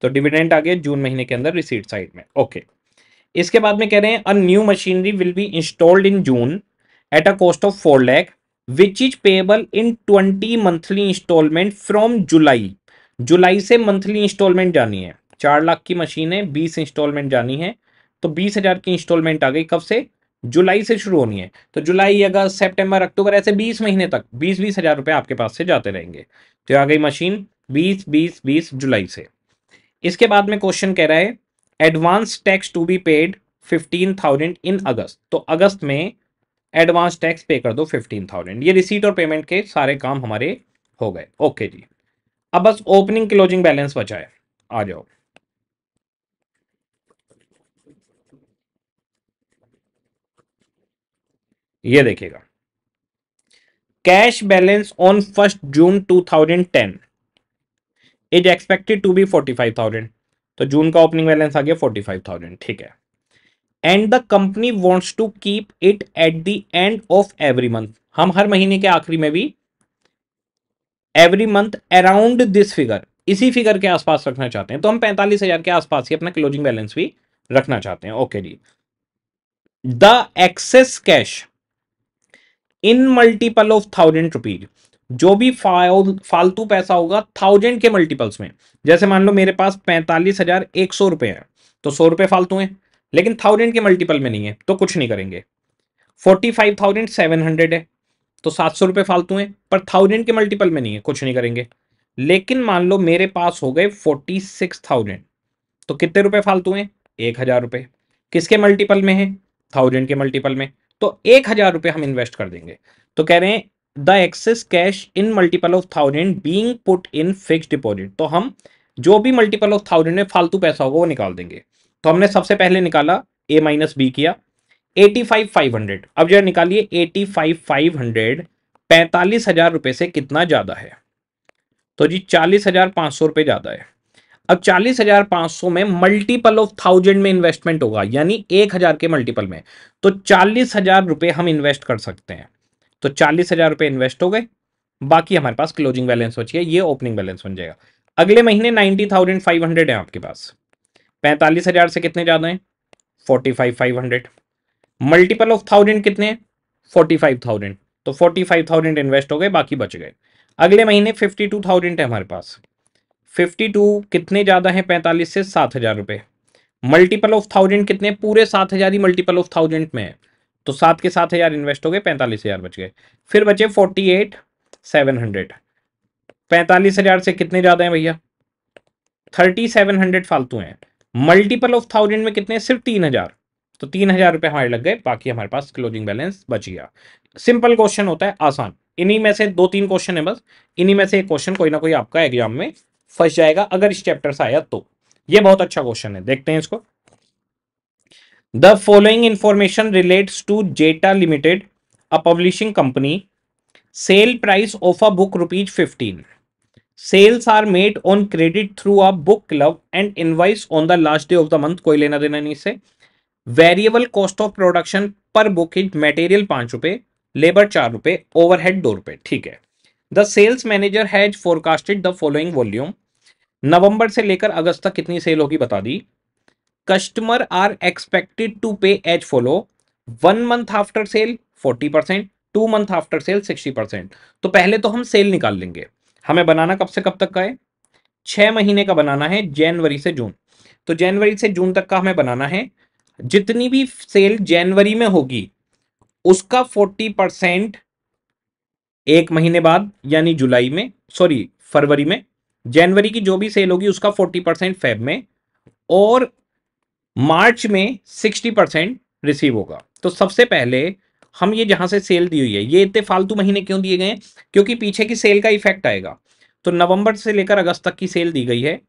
तो डिविडेंड आ गया जून महीने के अंदर रिसीट साइड में, ओके। इसके बाद में कह रहे हैं a new machinery will be installed in June at a cost of 4 lakh which is payable in 20 monthly instalment from July. जुलाई से मंथली इंस्टॉलमेंट जानी है, 4 लाख की मशीन है, 20 इंस्टॉलमेंट जानी है। तो 20,000 की इंस्टॉलमेंट आ गई, कब से, जुलाई से शुरू होनी है। तो जुलाई, अगस्त, सितंबर, अक्टूबर, ऐसे 20 महीने तक 20-20,000 रुपये आपके पास से जाते रहेंगे। तो आ गई मशीन 20-20-20 जुलाई से। इसके बाद में क्वेश्चन कह रहा है advance tax to be paid 15,000 in August. तो अगस्त में एडवांस टैक्स पे कर दो 15,000। ये रिसीट और पेमेंट के सारे काम हमारे हो गए, ओके जी। अब बस ओपनिंग क्लोजिंग बैलेंस बचा है, आ जाओ। ये देखिएगा cash balance on 1 June 2010 is expected to be 45,000। तो जून का ओपनिंग बैलेंस आ गया 45,000, ठीक है। And the company wants to keep it at the end of every month. हम हर महीने के आखिरी में भी every month around this figure, इसी फिगर के आसपास रखना चाहते हैं। तो हम 45,000 के आसपास ही अपना क्लोजिंग बैलेंस भी रखना चाहते हैं, ओके जी। The excess cash in multiple of 1,000 rupees. जो भी फालतू पैसा होगा 1000 के मल्टीपल्स में, जैसे मान लो मेरे पास 45,100 रुपए है तो 100 रुपए फालतू हैं, लेकिन 1000 के मल्टीपल में नहीं है तो कुछ नहीं करेंगे। 45,700 है तो 700 रुपए फालतू हैं, पर 1000 के मल्टीपल में नहीं है, कुछ नहीं करेंगे। लेकिन मान लो मेरे पास हो गए 46,000 तो कितने रुपए फालतू हैं? 1000 रुपए। किसके मल्टीपल में है? 1000 के मल्टीपल में, तो 1000 रुपए हम इन्वेस्ट कर देंगे। तो कह रहे हैं the excess cash in multiple of 1000 being put in fixed deposit, तो हम जो भी मल्टीपल ऑफ 1000 में फालतू पैसा होगा वो निकाल देंगे। तो हमने सबसे पहले निकाला ए माइनस बी किया 85,500। अब जरा निकालिए 85,500 45,000 रुपये से कितना ज़्यादा है? तो जी 40,500 रुपये ज़्यादा है। अब 40,500 में मल्टीपल ऑफ 1000 में इन्वेस्टमेंट होगा, यानी 1000 के मल्टीपल में, तो 40,000 रुपये हम इन्वेस्ट कर सकते हैं। तो 40,000 रुपये इन्वेस्ट हो गए, बाकी हमारे पास क्लोजिंग बैलेंस बची है, ये ओपनिंग बैलेंस बन जाएगा। अगले महीने 90,500 है आपके पास, 45,000 से कितने ज़्यादा हैं? 45,500। मल्टीपल ऑफ 1000 कितने हैं? 45,000, तो 45,000 इन्वेस्ट हो गए, बाकी बच गए। अगले महीने 52,000 है हमारे पास, 52 कितने ज़्यादा हैं 45 से? 7,000 रुपये। मल्टीपल ऑफ 1000 कितने? पूरे 7,000 ही मल्टीपल ऑफ 1000 में है, तो 7 के 7,000 इन्वेस्ट हो गए, 45,000 बच गए। फिर बचे 48,700, 45,000 से कितने ज़्यादा हैं भैया? 37,000 फालतू हैं। मल्टीपल ऑफ 1000 में कितने? सिर्फ 3,000, तो 3,000 रुपये हमारे लग गए, बाकी हमारे पास क्लोजिंग बैलेंस बच गया। सिंपल क्वेश्चन होता है, आसान, इन्हीं में से 2-3 क्वेश्चन है बस, इन्हीं में से एक क्वेश्चन कोई ना कोई आपका एग्जाम में फंस जाएगा अगर इस चैप्टर से आया तो। ये बहुत अच्छा क्वेश्चन है, देखते हैं इसको। The following information relates to Zeta limited, a publishing company. Sale price of a book ₹15। Sales are made on credit through a book club and invoice on the last day of the month, कोई लेना देना नहीं इससे। Variable cost of production per book is material 5 रुपये, labour 4 रुपये, overhead 2 रुपये, ठीक है। The sales manager has forecasted the following volume. नवंबर से लेकर अगस्त तक कितनी सेल होगी बता दी। Customer are expected to pay as follow, 1 month after sale 40%, 2 month after sale 60%। तो पहले तो हम सेल निकाल लेंगे, हमें बनाना कब से कब तक का है? 6 महीने का बनाना है, जनवरी से जून। तो जनवरी से जून तक का हमें बनाना है। जितनी भी सेल जनवरी में होगी उसका 40% 1 महीने बाद, यानी जुलाई में, सॉरी फरवरी में। जनवरी की जो भी सेल होगी उसका 40% फेब में, और मार्च में 60% रिसीव होगा। तो सबसे पहले हम ये जहाँ से सेल दी हुई है, ये इतने फालतू महीने क्यों दिए गए हैं? क्योंकि पीछे की सेल का इफेक्ट आएगा। तो नवंबर से लेकर अगस्त तक की सेल दी गई है,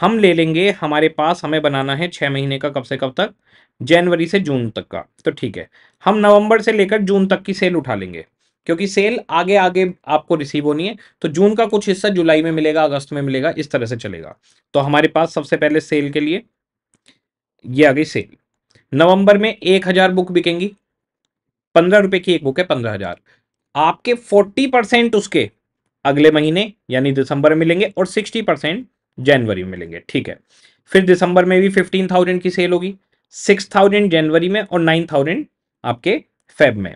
हम ले लेंगे, हमारे पास हमें बनाना है 6 महीने का, कब से कब तक? जनवरी से जून तक का। तो ठीक है, हम नवंबर से लेकर जून तक की सेल उठा लेंगे, क्योंकि सेल आगे आगे आपको रिसीव होनी है। तो जून का कुछ हिस्सा जुलाई में मिलेगा, अगस्त में मिलेगा, इस तरह से चलेगा। तो हमारे पास सबसे पहले सेल के लिए ये आ गई सेल। नवंबर में 1000 बुक बिकेंगी, 15 रुपए की एक बुक है, 15,000। आपके 40% उसके अगले महीने यानी दिसंबर में मिलेंगे, और 60% जनवरी में मिलेंगे, ठीक है। फिर दिसंबर में भी 15,000 की सेल होगी, 6,000 जनवरी में और 9,000 आपके फेब में।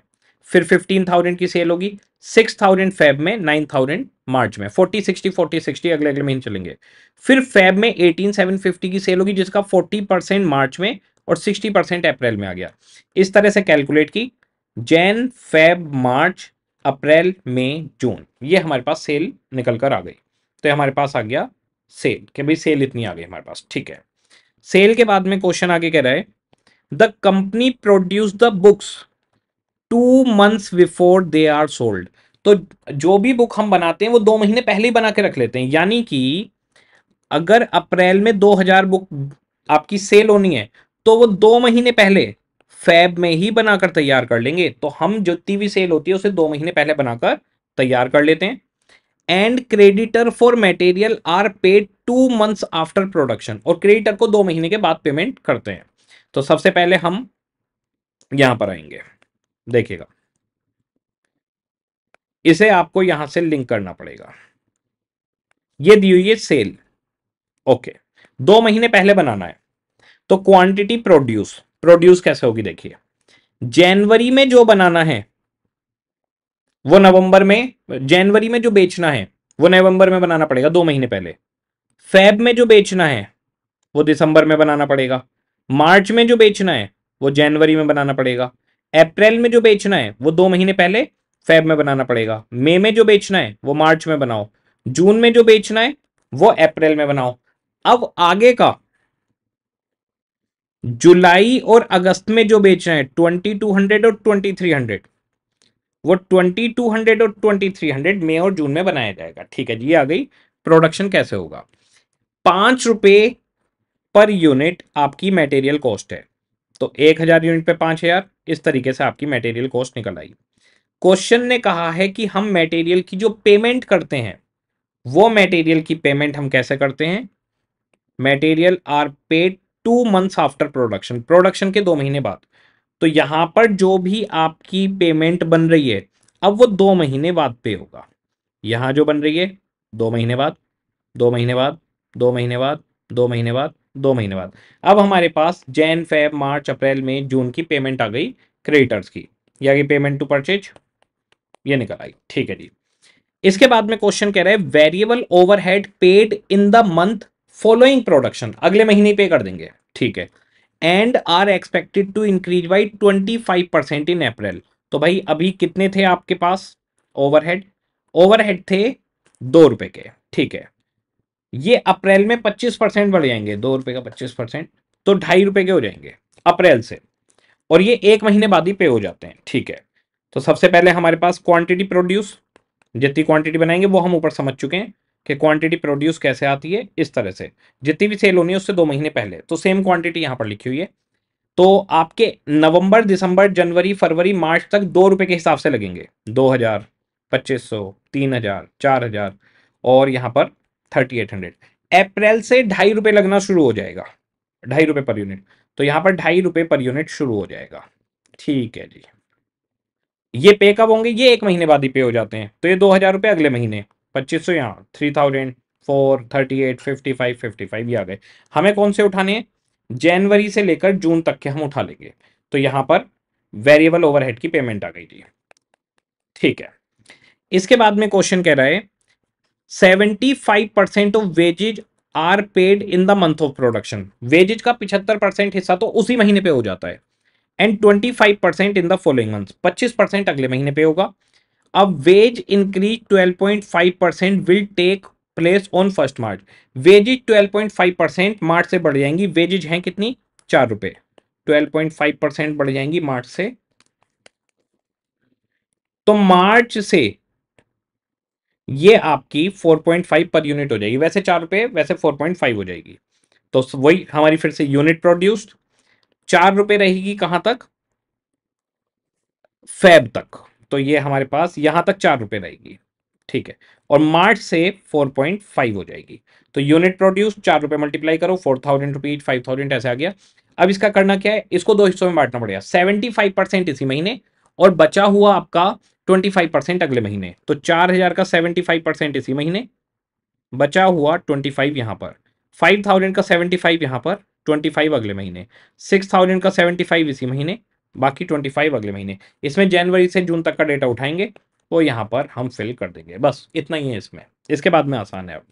फिर 15,000 की सेल होगी, 6,000 फेब में, 9,000 मार्च में। 40-60 अगले अगले महीने चलेंगे। फिर फेब में 18,750 की सेल होगी, जिसका 40% मार्च में और 60% अप्रैल में आ गया। इस तरह से कैलकुलेट की, जैन फेब मार्च अप्रैल मई जून, ये हमारे पास सेल निकल कर आ गई। तो हमारे पास आ गया सेल कि भाई सेल इतनी आ गई हमारे पास, ठीक है। सेल के बाद में क्वेश्चन आगे कह रहा है the company produce the books 2 months before they are sold. तो जो भी बुक हम बनाते हैं वो 2 महीने पहले ही बना के रख लेते हैं, यानी कि अगर अप्रैल में 2000 बुक आपकी सेल होनी है तो वो 2 महीने पहले फेब में ही बनाकर तैयार कर लेंगे। तो हम जितनी भी सेल होती है उसे 2 महीने पहले बनाकर तैयार कर लेते हैं। And creditor for material are paid 2 months after production, और क्रेडिटर को 2 महीने के बाद पेमेंट करते हैं। तो सबसे पहले हम यहां पर आएंगे, देखिएगा, इसे आपको यहां से लिंक करना पड़ेगा। ये दी हुई है सेल, ओके, 2 महीने पहले बनाना है। तो क्वांटिटी प्रोड्यूस कैसे होगी, देखिए जनवरी में जो बनाना है वो नवंबर में, जनवरी में जो बेचना है वो नवंबर में बनाना पड़ेगा 2 महीने पहले। फेब में जो बेचना है वो दिसंबर में बनाना पड़ेगा। मार्च में जो बेचना है वो जनवरी में बनाना पड़ेगा। अप्रैल में जो बेचना है वो 2 महीने पहले फेब में बनाना पड़ेगा। मई में जो बेचना है वो मार्च में बनाओ। जून में जो बेचना है वो अप्रैल में बनाओ। अब आगे का जुलाई और अगस्त में जो बेचना है 2200 और 2300, वो 2200 और 2300 मई और जून में बनाया जाएगा। ठीक है जी, ये आ गई प्रोडक्शन कैसे होगा। 5 रुपये पर यूनिट आपकी मटेरियल कॉस्ट है, तो 1000 यूनिट पे 5000, इस तरीके से आपकी मटेरियल कॉस्ट निकल आई। क्वेश्चन ने कहा है कि हम मटेरियल की जो पेमेंट करते हैं वो मटेरियल की पेमेंट हम कैसे करते हैं। Material are paid 2 months after production, production के 2 महीने बाद। तो यहाँ पर जो भी आपकी पेमेंट बन रही है अब वो 2 महीने बाद पे होगा। यहाँ जो बन रही है 2 महीने बाद, 2 महीने बाद, 2 महीने बाद, 2 महीने बाद, 2 महीने बाद। अब हमारे पास जैन, फेब, मार्च, अप्रैल, मई, जून की पेमेंट आ गई क्रेडिटर्स की, या कि पेमेंट टू परचेज, ये निकल आई। ठीक है जी, इसके बाद में क्वेश्चन कह रहा है variable overhead paid in the month following production, अगले महीने पे कर देंगे। ठीक है, and are expected to increase by 25% in April. तो भाई अभी कितने थे आपके पास ओवरहेड? ओवरहेड थे 2 रुपए के। ठीक है, ये अप्रैल में 25% बढ़ जाएंगे, 2 रुपए का 25%, तो 2.5 रुपए के हो जाएंगे अप्रैल से, और ये 1 महीने बाद ही पे हो जाते हैं। ठीक है, तो सबसे पहले हमारे पास क्वांटिटी प्रोड्यूस, जितनी क्वांटिटी बनाएंगे वो हम ऊपर समझ चुके हैं कि क्वांटिटी प्रोड्यूस कैसे आती है, इस तरह से जितनी भी सेल होनी है उससे 2 महीने पहले। तो सेम क्वांटिटी यहाँ पर लिखी हुई है, तो आपके नवंबर, दिसंबर, जनवरी, फरवरी, मार्च तक 2 रुपए के हिसाब से लगेंगे। 2000, 2500, 3000, 4000 और यहाँ पर 3800। अप्रैल से 2.5 रुपये लगना शुरू हो जाएगा, 2.5 रुपये पर यूनिट, तो यहाँ पर 2.5 रुपये पर यूनिट शुरू हो जाएगा। ठीक है जी, ये पे कब होंगे? ये 1 महीने बाद ही पे हो जाते हैं, तो ये 2000 रुपये अगले महीने, 2500 यहाँ, 3000, 4, 38, 55, 55 ये आ गए। हमें कौन से उठाने हैं? जनवरी से लेकर जून तक के हम उठा लेंगे, तो यहाँ पर वेरिएबल ओवरहेड की पेमेंट आ गई थी। ठीक है, इसके बाद में क्वेश्चन कह रहा है 75% of wages are paid in the month of production. Wages का 75% हिस्सा तो उसी महीने पे हो जाता है, and 25% in the following month, 25% अगले महीने पे होगा। अब wage increase 12.5% will take place on 1 March. Wages 12.5% मार्च से बढ़ जाएंगी। वेजेज हैं कितनी? 4 रुपये, 12.5% बढ़ जाएंगी मार्च से। तो मार्च से ये आपकी 4.5 पर यूनिट हो जाएगी, वैसे 4 रुपये, वैसे 4.5 हो जाएगी। तो वही हमारी फिर से यूनिट प्रोड्यूस्ड 4 रुपये रहेगी, कहाँ तक? फेब तक। तो ये हमारे पास यहाँ तक 4 रुपये रहेगी। ठीक है, और मार्च से 4.5 हो जाएगी। तो यूनिट प्रोड्यूस 4 रुपये मल्टीप्लाई करो, 4000 रुपीज, 5000, ऐसे आ गया। अब इसका करना क्या है? इसको 2 हिस्सों में बांटना पड़ेगा, 75% इसी महीने और बचा हुआ आपका 25% अगले महीने। तो 4000 का 75% इसी महीने, बचा हुआ 25 यहाँ पर, 5000 का 75 यहाँ पर, 25 अगले महीने, 6000 का 75 इसी महीने, बाकी 25 अगले महीने। इसमें जनवरी से जून तक का डेटा उठाएंगे, वो यहाँ पर हम फिल कर देंगे, बस इतना ही है इसमें। इसके बाद में आसान है। अब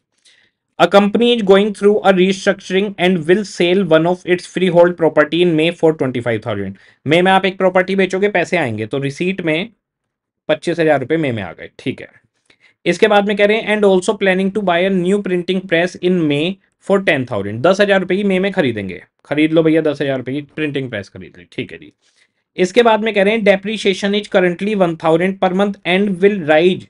a company is going through a restructuring and will sell one of its freehold property in May for 25000। May में आप एक प्रॉपर्टी बेचोगे, पैसे आएंगे, तो रिसीट में 25000 रुपये मे में आ गए। ठीक है, इसके बाद में कह रहे हैं and also planning to buy a new printing press in May for 10000। 10000 रुपये की मे में खरीदेंगे। खरीद लो भैया, 10000 रुपये की प्रिंटिंग प्रेस खरीद ली। ठीक है जी, इसके बाद में कह रहे हैं depreciation is currently 1000 per month and will rise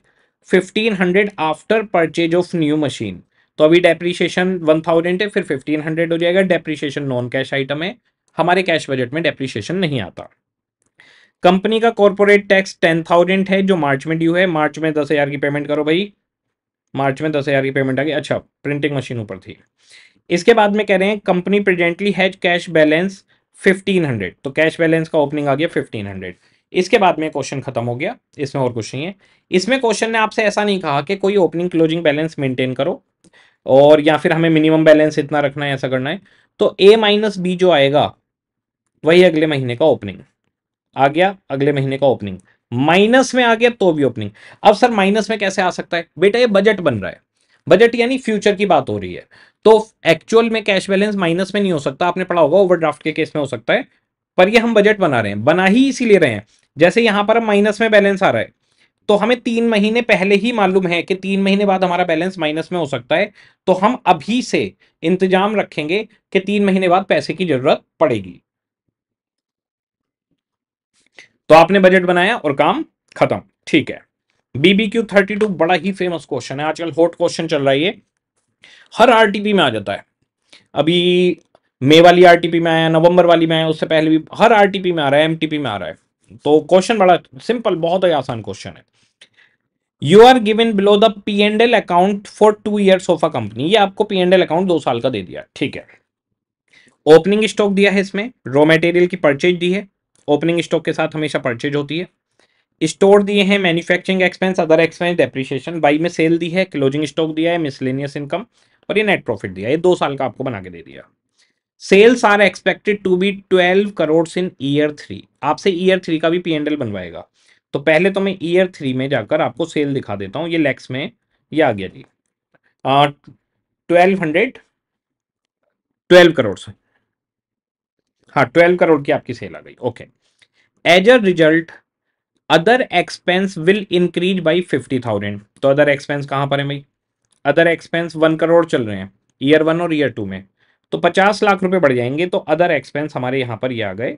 1500 after purchase of new machine. तो अभी डेप्रीशिएशन 1000 है, फिर 1500 हो जाएगा। डेप्रीशिएशन नॉन कैश आइटम है, हमारे कैश बजट में डेप्रीशिएशन नहीं आता। कंपनी का कॉर्पोरेट टैक्स 10000 है जो मार्च में ड्यू है। मार्च में 10000 की पेमेंट करो भाई, मार्च में 10000 की पेमेंट आ गई। अच्छा, प्रिंटिंग मशीन ऊपर थी। इसके बाद में कह रहे हैं company presently has cash balance 1500, तो कैश बैलेंस का ओपनिंग आ गया 1500। इसके बाद में क्वेश्चन खत्म हो गया, इसमें और कुछ नहीं है। इसमें क्वेश्चन ने आपसे ऐसा नहीं कहा कि कोई ओपनिंग क्लोजिंग बैलेंस मेंटेन करो और या फिर हमें मिनिमम बैलेंस इतना रखना है, ऐसा करना है। तो A-B जो आएगा वही अगले महीने का ओपनिंग आ गया। अगले महीने का ओपनिंग माइनस में आ गया तो भी ओपनिंग। अब सर माइनस में कैसे आ सकता है? बेटा ये बजट बन रहा है, बजट यानी फ्यूचर की बात हो रही है, तो एक्चुअल में कैश बैलेंस माइनस में नहीं हो सकता। आपने पढ़ा होगा ओवरड्राफ्ट के केस में हो सकता है, पर ये हम बजट बना रहे हैं, बना ही इसीलिए रहे हैं। जैसे यहाँ पर माइनस में बैलेंस आ रहा है तो हमें 3 महीने पहले ही मालूम है कि 3 महीने बाद हमारा बैलेंस माइनस में हो सकता है, तो हम अभी से इंतजाम रखेंगे कि 3 महीने बाद पैसे की जरूरत पड़ेगी। तो आपने बजट बनाया और काम खत्म, ठीक है। बीबीक्यू 32 बड़ा ही फेमस क्वेश्चन है, आजकल हॉट क्वेश्चन चल रहा है, ये हर आरटीपी में आ जाता है। अभी मई वाली आरटीपी में आया, नवंबर वाली में आया, उससे पहले भी हर आरटीपी में आ रहा है, एमटीपी में आ रहा है। तो क्वेश्चन बड़ा सिंपल, बहुत ही आसान क्वेश्चन है। You are given below the P and L account for 2 years of a company. ये आपको पी एंड एल अकाउंट 2 साल का दे दिया, ठीक है। ओपनिंग स्टॉक दिया है, इसमें रॉ मटेरियल की परचेज दी है, ओपनिंग स्टॉक के साथ हमेशा परचेज होती है। स्टोर दिए हैं, manufacturing expense, other expense, depreciation, बाई में सेल दी है, क्लोजिंग स्टॉक दिया है, मिसलेनियस इनकम और ये नेट प्रॉफिट दिया है। 2 साल का आपको बना के दे दिया। Sales are expected to be 12 crore in year 3। आपसे ईयर 3 का भी पी एंड एल बनवाएगा, तो पहले तो मैं ईयर 3 में जाकर आपको सेल दिखा देता हूँ। ये लैक्स में ये आ गया जी 12 करोड़ से, हाँ 12 करोड़ की आपकी सेल आ गई, okay. As a result other expense will increase by 50,000। तो अदर एक्सपेंस कहाँ पर है भाई? अदर एक्सपेंस 1 करोड़ चल रहे हैं ईयर 1 और ईयर 2 में, तो 50 लाख रुपए बढ़ जाएंगे। तो अदर एक्सपेंस हमारे यहाँ पर ये आ गए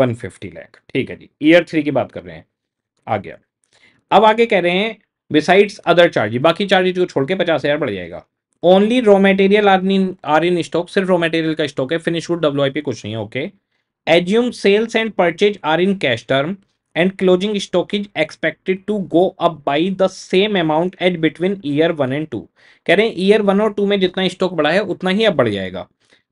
150 लाख, ठीक है जी। ईयर 3 की बात कर रहे हैं, आ गया। अब आगे कह रहे हैं बिसाइड्स अदर चार्जेस, बाकी चार्जेस को छोड़ के 50,000 बढ़ जाएगा। Only raw material are in stock, सिर्फ रॉ मटेरियल का स्टॉक है, फिनिश गुड डब्ल्यूआईपी कुछ नहीं है, okay. Assume sales and purchase are in cash term and closing stock is expected to go up by the same amount as between year 1 and 2। कह रहे हैं year 1 और 2 में जितना स्टॉक बढ़ा है उतना ही अब बढ़ जाएगा।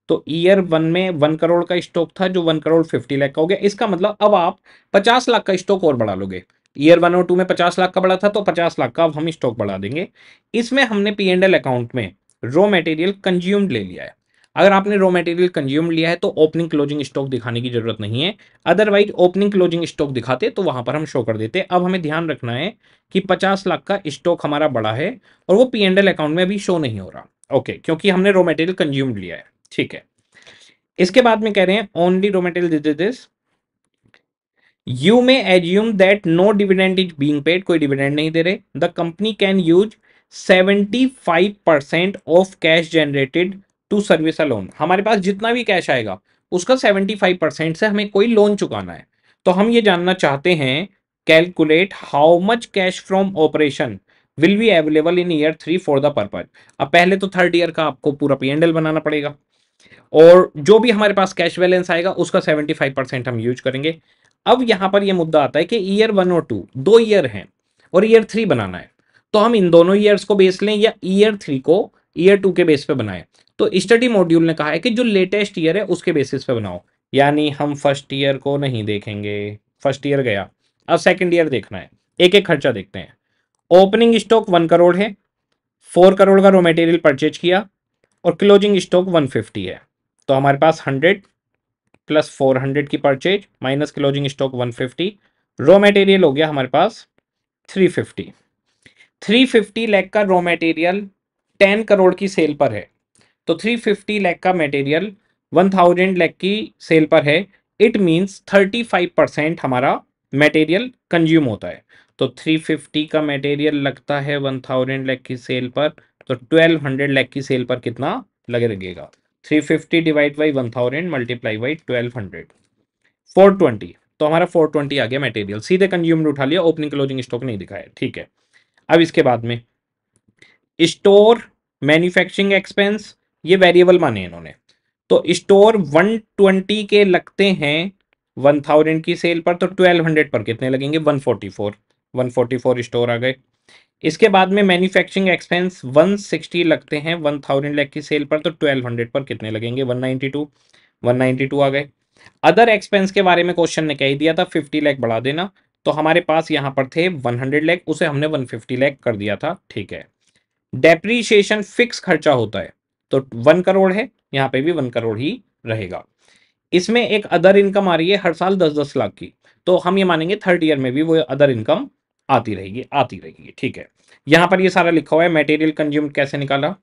तो ईयर 1 में 1 करोड़ का स्टॉक था जो 1 करोड़ 50 लाख का हो गया। इसका मतलब अब आप 50 लाख का स्टॉक और बढ़ा लोगे। ईयर 1 और 2 में 50 लाख का बढ़ा था, तो 50 लाख का अब हम स्टॉक बढ़ा देंगे। इसमें हमने पी एंड एल अकाउंट में रॉ मटेरियल कंज्यूम्ड ले लिया है। अगर आपने रॉ मटेरियल कंज्यूम लिया है तो ओपनिंग क्लोजिंग स्टॉक दिखाने की जरूरत नहीं है, अदरवाइज ओपनिंग क्लोजिंग स्टॉक दिखाते तो वहां पर हम शो कर देते। अब हमें ध्यान रखना है कि 50 लाख का स्टॉक हमारा बड़ा है और वो पी एंड एल अकाउंट में अभी शो नहीं हो रहा, ओके, क्योंकि हमने रॉ मटेरियल कंज्यूम लिया है, ठीक है। इसके बाद में कह रहे हैं only raw material this you may assume that no dividend is being paid, कोई डिविडेंड नहीं दे रहे। The company can use 75% of cash generated to service a loan. हमारे पास जितना भी कैश आएगा उसका 75% से हमें कोई लोन चुकाना है। तो हम ये जानना चाहते हैं calculate how much cash from operation will be available in year 3 for the purpose. अब पहले तो 3rd ईयर का आपको पूरा पी एंड एल बनाना पड़ेगा और जो भी हमारे पास कैश बैलेंस आएगा उसका 75% हम यूज करेंगे। अब यहाँ पर यह मुद्दा आता है कि ईयर 1 और 2 2 ईयर हैं और ईयर 3 बनाना है, तो हम इन दोनों ईयर्स को बेस लें या ईयर 3 को ईयर 2 के बेस पे बनाएं। तो स्टडी मॉड्यूल ने कहा है कि जो लेटेस्ट ईयर है उसके बेसिस पे बनाओ, यानी हम 1st ईयर को नहीं देखेंगे, 1st ईयर गया, अब 2nd ईयर देखना है। एक एक खर्चा देखते हैं। ओपनिंग स्टॉक 1 करोड़ है, 4 करोड़ का रॉ मटेरियल परचेज किया और क्लोजिंग स्टॉक 150 है, तो हमारे पास 100 + 400 की purchase minus closing stock 150, raw material हो गया हमारे पास 350। 350 लाख का रॉ मटेरियल 10 करोड़ की सेल पर है, तो 350 लाख का मटेरियल 1000 लाख की सेल पर है। इट मींस 35% हमारा मटेरियल कंज्यूम होता है। तो 350 का मटेरियल लगता है 1000 लाख की सेल पर, तो 1200 लाख की सेल पर कितना लगेगा? 350 ÷ 1000 × 1200 420, तो हमारा 420 आ गया मटेरियल। सीधे कंज्यूम उठा लिया, ओपनिंग क्लोजिंग स्टॉक नहीं दिखाया, ठीक है। अब इसके बाद में स्टोर मैन्युफैक्चरिंग एक्सपेंस ये वेरिएबल माने इन्होंने, तो स्टोर 120 के लगते हैं 1000 की सेल पर, तो 1200 पर कितने लगेंगे? 144 स्टोर आ गए। इसके बाद में मैन्युफैक्चरिंग एक्सपेंस 160 लगते हैं 1000 लाख की सेल पर, तो 1200 पर कितने लगेंगे? 192 आ गए। अदर एक्सपेंस के बारे में क्वेश्चन ने कह ही दिया था 50 लाख बढ़ा देना, तो हमारे पास यहाँ पर थे 100 लाख, उसे हमने 150 लाख कर दिया था, ठीक है। डेप्रीशिएशन फिक्स खर्चा होता है, तो 1 करोड़ है, यहाँ पे भी 1 करोड़ ही रहेगा। इसमें एक अदर इनकम आ रही है हर साल 10-10 लाख की, तो हम ये मानेंगे थर्ड ईयर में भी वो अदर इनकम आती रहेगी। ठीक है, यहाँ पर ये सारा लिखा हुआ है, मटेरियल कंज्यूम कैसे निकाला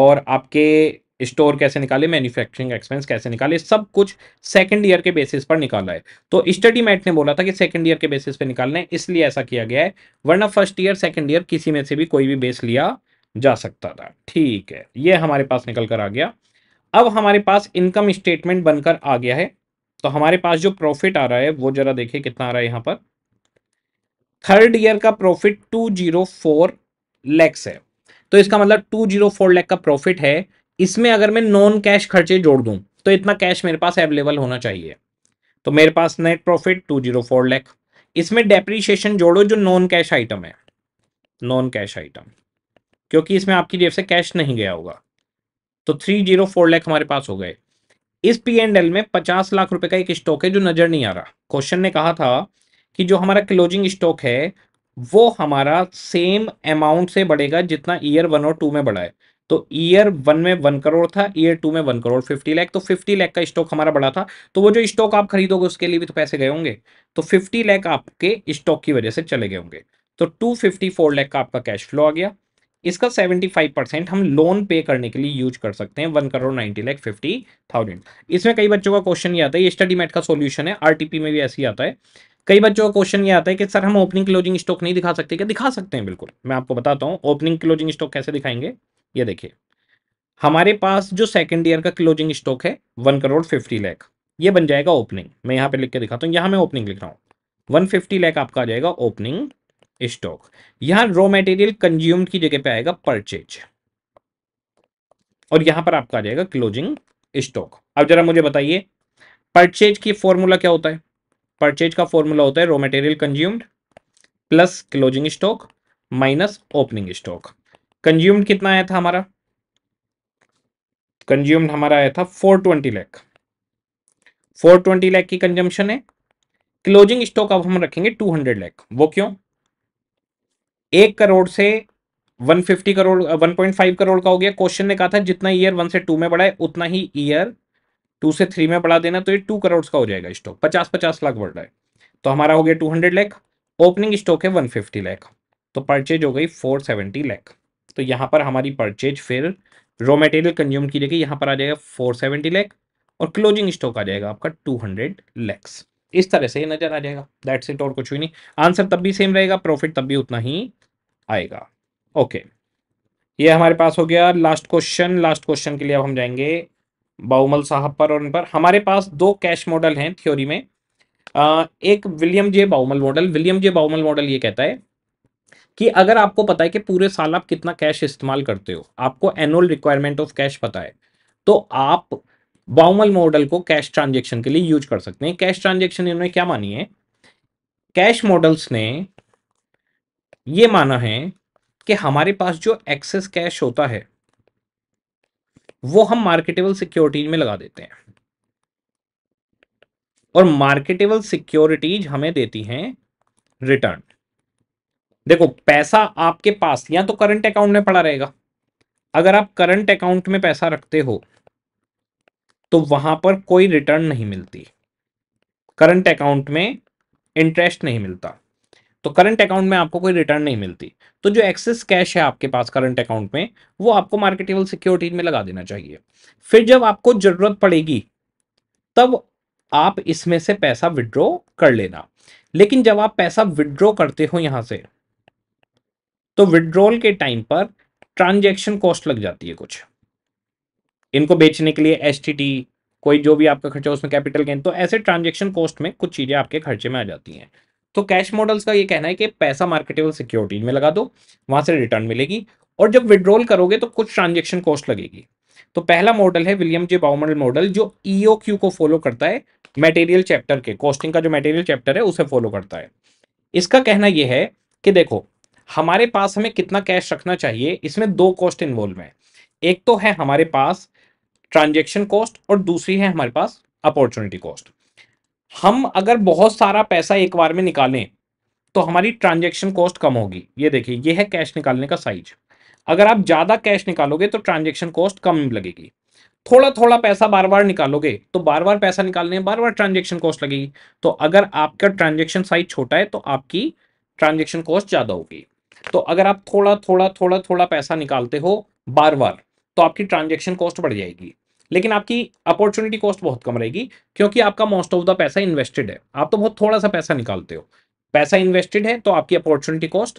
और आपके स्टोर कैसे निकाले, मैन्युफैक्चरिंग एक्सपेंस कैसे निकाले, सब कुछ सेकंड ईयर के बेसिस पर निकाला है। तो स्टडी मैट ने बोला था कि सेकंड ईयर के बेसिस पे निकालना है, इसलिए ऐसा किया गया है, वरना फर्स्ट ईयर सेकंड ईयर किसी में से भी कोई भी बेस लिया जा सकता था। ठीक है, ये हमारे पास निकल कर आ गया। अब हमारे पास इनकम स्टेटमेंट बनकर आ गया है, तो हमारे पास जो प्रॉफिट आ रहा है वो जरा देखिए कितना आ रहा है। यहाँ पर थर्ड ईयर का प्रॉफिट 204 लैक्स है, तो इसका मतलब 204 लाख का प्रॉफिट है। इसमें अगर मैं नॉन कैश खर्चे जोड़ दूं तो इतना कैश मेरे पास अवेलेबल होना चाहिए, तो मेरे पास नेट प्रॉफिट 204 लाख। इसमें डेप्रीशिएशन जोड़ो जो नॉन कैश आइटम है, नॉन कैश आइटम, क्योंकि इसमें आपकी जेब से कैश नहीं गया होगा, तो 304 लाख हमारे पास हो गए। इस पी एंड एल में 50 लाख रुपए का एक स्टॉक है जो नजर नहीं आ रहा। क्वेश्चन ने कहा था कि जो हमारा क्लोजिंग स्टॉक है वो हमारा सेम अमाउंट से बढ़ेगा जितना ईयर 1 और 2 में बढ़ा है। तो ईयर 1 में 1 करोड़ था, ईयर 2 में 1 करोड़ 50 लाख, तो 50 लाख का स्टॉक हमारा बढ़ा था। तो वो जो स्टॉक आप खरीदोगे उसके लिए भी तो पैसे गए होंगे, तो 50 लाख आपके स्टॉक की वजह से चले गए होंगे। तो 254 लाख का आपका कैश फ्लो आ गया। इसका 75% हम लोन पे करने के लिए यूज कर सकते हैं, 1,90,50,000। इसमें कई बच्चों का क्वेश्चन ये आता है, ये स्टडी मैट का सोल्यूशन है, आरटीपी में भी ऐसे ही आता है। कई बच्चों का क्वेश्चन ये आता है कि सर हम ओपनिंग क्लोजिंग स्टॉक नहीं दिखा सकते क्या? दिखा सकते हैं बिल्कुल, मैं आपको बताता हूँ ओपनिंग क्लोजिंग स्टॉक कैसे दिखाएंगे। ये देखिए, हमारे पास जो सेकंड ईयर का क्लोजिंग स्टॉक है 1 करोड़ 50 लाख, ये बन जाएगा ओपनिंग। मैं यहाँ पे लिख के दिखाता हूँ, यहाँ मैं ओपनिंग लिख रहा हूँ, 150 लाख आपका आ जाएगा ओपनिंग स्टॉक। यहाँ रॉ मटेरियल कंज्यूम्ड की जगह पे आएगा परचेज, और यहाँ पर आपका आ जाएगा क्लोजिंग स्टॉक। अब जरा मुझे बताइए, परचेज की फॉर्मूला क्या होता है? परचेज का फॉर्मूला होता है raw material consumed plus closing stock minus opening stock. Consumed कितना आया था हमारा? कंज्यूम्ड हमारा आया था 420 लाख। 420 लाख की कंजम्पशन है। क्लोजिंग स्टॉक अब हम रखेंगे 200 लाख। वो क्यों? 1 करोड़ से 1.5 करोड़ का हो गया। क्वेश्चन ने कहा था जितना ईयर 1 से 2 में बढ़ा है उतना ही ईयर 2 से 3 में बढ़ा देना, तो ये 2 करोड़ का हो जाएगा स्टॉक। 50-50 लाख बढ़ रहा है, तो हमारा हो गया 200 लाख। ओपनिंग स्टॉक है 150 लाख, तो परचेज हो गई 470 लाख। तो यहाँ पर हमारी परचेज फिर रॉ मटेरियल कंज्यूम की जगह यहाँ पर आ जाएगा 470 लाख और क्लोजिंग स्टॉक आ जाएगा आपका 200 लाख। इस तरह से ये नजर आ जाएगा। दैट्स इट, और कुछ भी नहीं। आंसर तब भी सेम रहेगा, प्रॉफिट तब भी उतना ही आएगा। ओके, ये हमारे पास हो गया लास्ट क्वेश्चन। लास्ट क्वेश्चन के लिए अब हम जाएंगे बाउमल साहब पर, और उन पर हमारे पास 2 कैश मॉडल हैं थ्योरी में। एक William J Baumol model. William J Baumol model ये कहता है कि अगर आपको पता है कि पूरे साल आप कितना कैश इस्तेमाल करते हो, आपको एनुअल रिक्वायरमेंट ऑफ कैश पता है, तो आप बाउमल मॉडल को कैश ट्रांजेक्शन के लिए यूज कर सकते हैं। कैश ट्रांजेक्शन इन्होंने क्या मानी है? कैश मॉडल्स ने ये माना है कि हमारे पास जो एक्सेस कैश होता है वो हम मार्केटेबल सिक्योरिटीज में लगा देते हैं, और मार्केटेबल सिक्योरिटीज हमें देती हैं रिटर्न। देखो, पैसा आपके पास या तो करंट अकाउंट में पड़ा रहेगा। अगर आप करंट अकाउंट में पैसा रखते हो तो वहां पर कोई रिटर्न नहीं मिलती, करंट अकाउंट में इंटरेस्ट नहीं मिलता, तो करंट अकाउंट में आपको कोई रिटर्न नहीं मिलती। तो जो एक्सेस कैश है आपके पास करंट अकाउंट में, वो आपको मार्केटेबल सिक्योरिटीज में लगा देना चाहिए। फिर जब आपको जरूरत पड़ेगी तब आप इसमें से पैसा विड्रॉ कर लेना। लेकिन जब आप पैसा विड्रॉ करते हो यहां से, तो विड्रॉल के टाइम पर ट्रांजैक्शन कॉस्ट लग जाती है कुछ, इनको बेचने के लिए एसटीटी, कोई जो भी आपका खर्चा उसमें कैपिटल गेन, तो ऐसे ट्रांजैक्शन कॉस्ट में कुछ चीजें आपके खर्चे में आ जाती हैं। तो कैश मॉडल्स का ये कहना है कि पैसा मार्केटेबल सिक्योरिटीज में लगा दो, वहां से रिटर्न मिलेगी, और जब विड्रॉल करोगे तो कुछ ट्रांजैक्शन कॉस्ट लगेगी। तो पहला मॉडल है विलियम जे बाउमल मॉडल, जो ईओक्यू को फॉलो करता है, मटेरियल चैप्टर के कॉस्टिंग का जो मटेरियल चैप्टर है उसे फॉलो करता है। इसका कहना यह है कि देखो, हमारे पास हमें कितना कैश रखना चाहिए, इसमें 2 कॉस्ट इन्वॉल्व है। एक तो है हमारे पास ट्रांजैक्शन कॉस्ट और दूसरी है हमारे पास अपॉर्चुनिटी कॉस्ट। हम अगर बहुत सारा पैसा एक बार में निकालें तो हमारी ट्रांजैक्शन कॉस्ट कम होगी। ये देखिए, ये है कैश निकालने का साइज। अगर आप ज़्यादा कैश निकालोगे तो ट्रांजैक्शन कॉस्ट कम लगेगी। थोड़ा थोड़ा पैसा बार बार निकालोगे तो बार बार पैसा निकालने में बार बार ट्रांजेक्शन कॉस्ट लगेगी। तो अगर आपका ट्रांजेक्शन साइज छोटा है तो आपकी ट्रांजेक्शन कॉस्ट ज्यादा होगी। तो अगर आप थोड़ा थोड़ा थोड़ा थोड़ा पैसा निकालते हो बार बार तो आपकी ट्रांजेक्शन कॉस्ट बढ़ जाएगी, लेकिन आपकी अपॉर्चुनिटी कॉस्ट बहुत कम रहेगी क्योंकि आपका मोस्ट ऑफ द पैसा इन्वेस्टेड है। आप तो बहुत थोड़ा सा पैसा निकालते हो, पैसा इन्वेस्टेड है तो आपकी अपॉर्चुनिटी कॉस्ट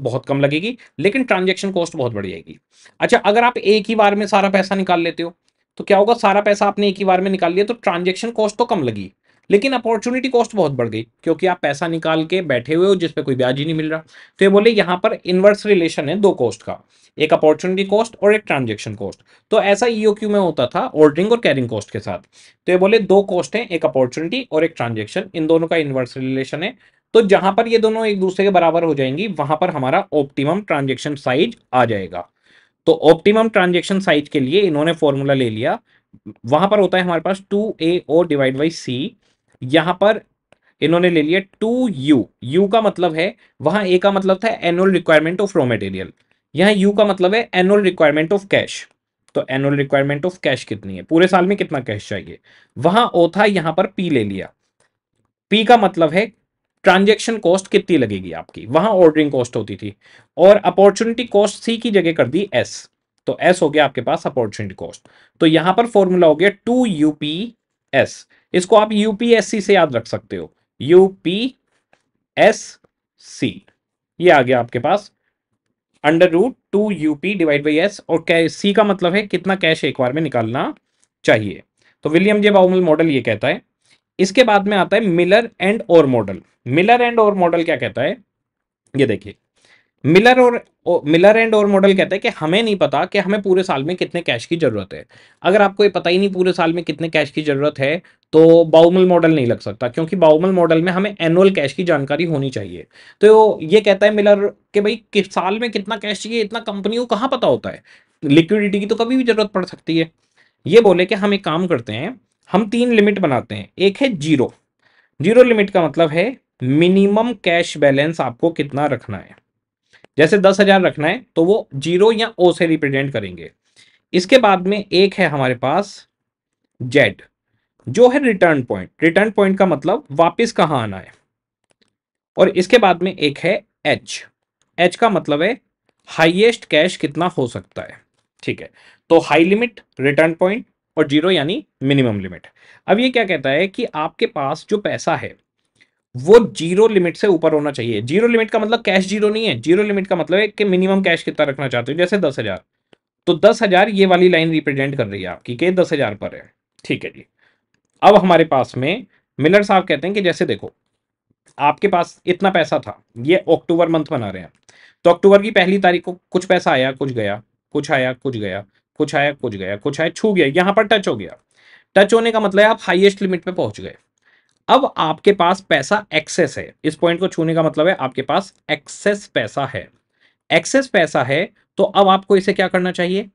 बहुत कम लगेगी लेकिन ट्रांजेक्शन कॉस्ट बहुत बढ़ जाएगी। अच्छा, अगर आप एक ही बार में सारा पैसा निकाल लेते हो तो क्या होगा, सारा पैसा आपने एक ही बार में निकाल लिया तो ट्रांजेक्शन कॉस्ट तो कम लगी लेकिन अपॉर्चुनिटी कॉस्ट बहुत बढ़ गई क्योंकि आप पैसा निकाल के बैठे हुए हो जिस पे कोई ब्याज ही नहीं मिल रहा। तो ये बोले यहाँ पर इन्वर्स रिलेशन है दो कॉस्ट का, एक अपॉर्चुनिटी कॉस्ट और एक ट्रांजेक्शन कॉस्ट। तो ऐसा ईओक्यू में होता था ऑर्डरिंग और कैरिंग कॉस्ट के साथ। तो ये बोले दो कॉस्ट है, एक अपॉर्चुनिटी और एक ट्रांजेक्शन, इन दोनों का इन्वर्स रिलेशन है। तो जहां पर ये दोनों एक दूसरे के बराबर हो जाएंगी वहां पर हमारा ऑप्टिमम ट्रांजेक्शन साइज आ जाएगा। तो ऑप्टिमम ट्रांजेक्शन साइज के लिए इन्होंने फॉर्मूला ले लिया, वहां पर होता है हमारे पास 2AO/C। यहां पर इन्होंने ले लिया 2U, U का मतलब है, वहां A का मतलब था annual requirement of raw material, यहां U का मतलब है एनुअल रिक्वायरमेंट ऑफ कैश। तो एनुअल रिक्वायरमेंट ऑफ कैश कितनी है, पूरे साल में कितना कैश चाहिए। वहां O था, यहां पर P ले लिया, P का मतलब है ट्रांजेक्शन कॉस्ट कितनी लगेगी आपकी, वहां ऑर्डरिंग कॉस्ट होती थी। और अपॉर्चुनिटी कॉस्ट सी की जगह कर दी S, तो S हो गया आपके पास अपॉर्चुनिटी कॉस्ट। तो यहां पर फॉर्मूला हो गया 2UPS, इसको आप UPSC से याद रख सकते हो, UPSC। ये आ गया आपके पास √2UP/S और C का मतलब है कितना कैश एक बार में निकालना चाहिए। तो विलियम जे बाउमल मॉडल ये कहता है। इसके बाद में आता है Miller and Orr model. Miller and Orr model क्या कहता है, ये देखिए, मिलर एंड और मॉडल कहता है कि हमें नहीं पता कि हमें पूरे साल में कितने कैश की जरूरत है। अगर आपको ये पता ही नहीं पूरे साल में कितने कैश की जरूरत है तो बाउमल मॉडल नहीं लग सकता क्योंकि बाउमल मॉडल में हमें एनुअल कैश की जानकारी होनी चाहिए। तो ये कहता है मिलर कि भाई किस साल में कितना कैश चाहिए इतना कंपनी को कहाँ पता होता है, लिक्विडिटी की तो कभी भी जरूरत पड़ सकती है। ये बोले कि हम एक काम करते हैं, हम तीन लिमिट बनाते हैं। एक है 0 लिमिट का मतलब है मिनिमम कैश बैलेंस आपको कितना रखना है। जैसे 10,000 रखना है तो वो 0 या ओ से रिप्रेजेंट करेंगे। इसके बाद में एक है हमारे पास जेड, जो है रिटर्न पॉइंट। रिटर्न पॉइंट का मतलब वापस कहाँ आना है। और इसके बाद में एक है एच, एच का मतलब है हाईएस्ट कैश कितना हो सकता है। ठीक है, तो हाई लिमिट, रिटर्न पॉइंट और 0 यानी मिनिमम लिमिट। अब ये क्या कहता है कि आपके पास जो पैसा है वो 0 लिमिट से ऊपर होना चाहिए। 0 लिमिट का मतलब कैश 0 नहीं है, 0 लिमिट का मतलब है कि मिनिमम कैश कितना रखना चाहते हो। जैसे 10,000, तो 10,000 ये वाली लाइन रिप्रेजेंट कर रही है आपकी के 10,000 पर है। ठीक है जी। अब हमारे पास में मिलर साहब कहते हैं कि जैसे देखो आपके पास इतना पैसा था, ये अक्टूबर मंथ बना रहे हैं, तो अक्टूबर की पहली तारीख को कुछ पैसा आया कुछ गया, कुछ आया कुछ गया, कुछ आया कुछ गया, कुछ आया छू गया, यहाँ पर टच हो गया। टच होने का मतलब है आप हाईएस्ट लिमिट पे पहुंच गए। अब आपके पास पैसा एक्सेस है, इस पॉइंट को छूने का मतलब है आपके पास एक्सेस पैसा है। एक्सेस पैसा है तो अब आपको इसे क्या करना चाहिए,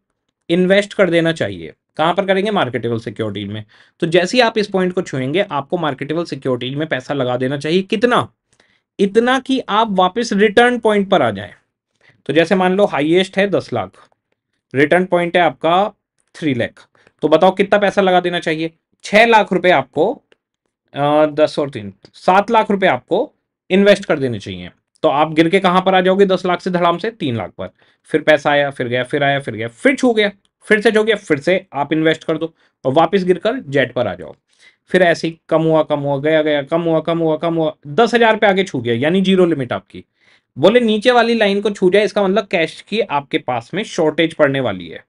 इन्वेस्ट कर देना चाहिए। कहाँ पर करेंगे, मार्केटेबल सिक्योरिटीज में। तो जैसे ही आप इस पॉइंट को छूएंगे आपको मार्केटेबल सिक्योरिटीज में पैसा लगा देना चाहिए। कितना, इतना कि आप वापस रिटर्न पॉइंट पर आ जाए। तो जैसे मान लो हाइएस्ट है 10 लाख, रिटर्न पॉइंट है आपका 3 लाख, तो बताओ कितना पैसा लगा देना चाहिए, 6 लाख रुपए आपको 7 लाख रुपए आपको इन्वेस्ट कर देने चाहिए। तो आप गिर के कहाँ पर आ जाओगे, 10 लाख से धड़ाम से 3 लाख पर। फिर पैसा आया फिर गया, फिर आया फिर गया, फिर छू गया, फिर से छू गया, फिर से आप इन्वेस्ट कर दो और वापस गिरकर जेट पर आ जाओ। फिर ऐसे ही कम हुआ गया गया, कम हुआ कम हुआ कम हुआ, 10,000 पे आगे छू गया, यानी 0 लिमिट आपकी। बोले नीचे वाली लाइन को छू जाए, इसका मतलब कैश की आपके पास में शॉर्टेज पड़ने वाली है।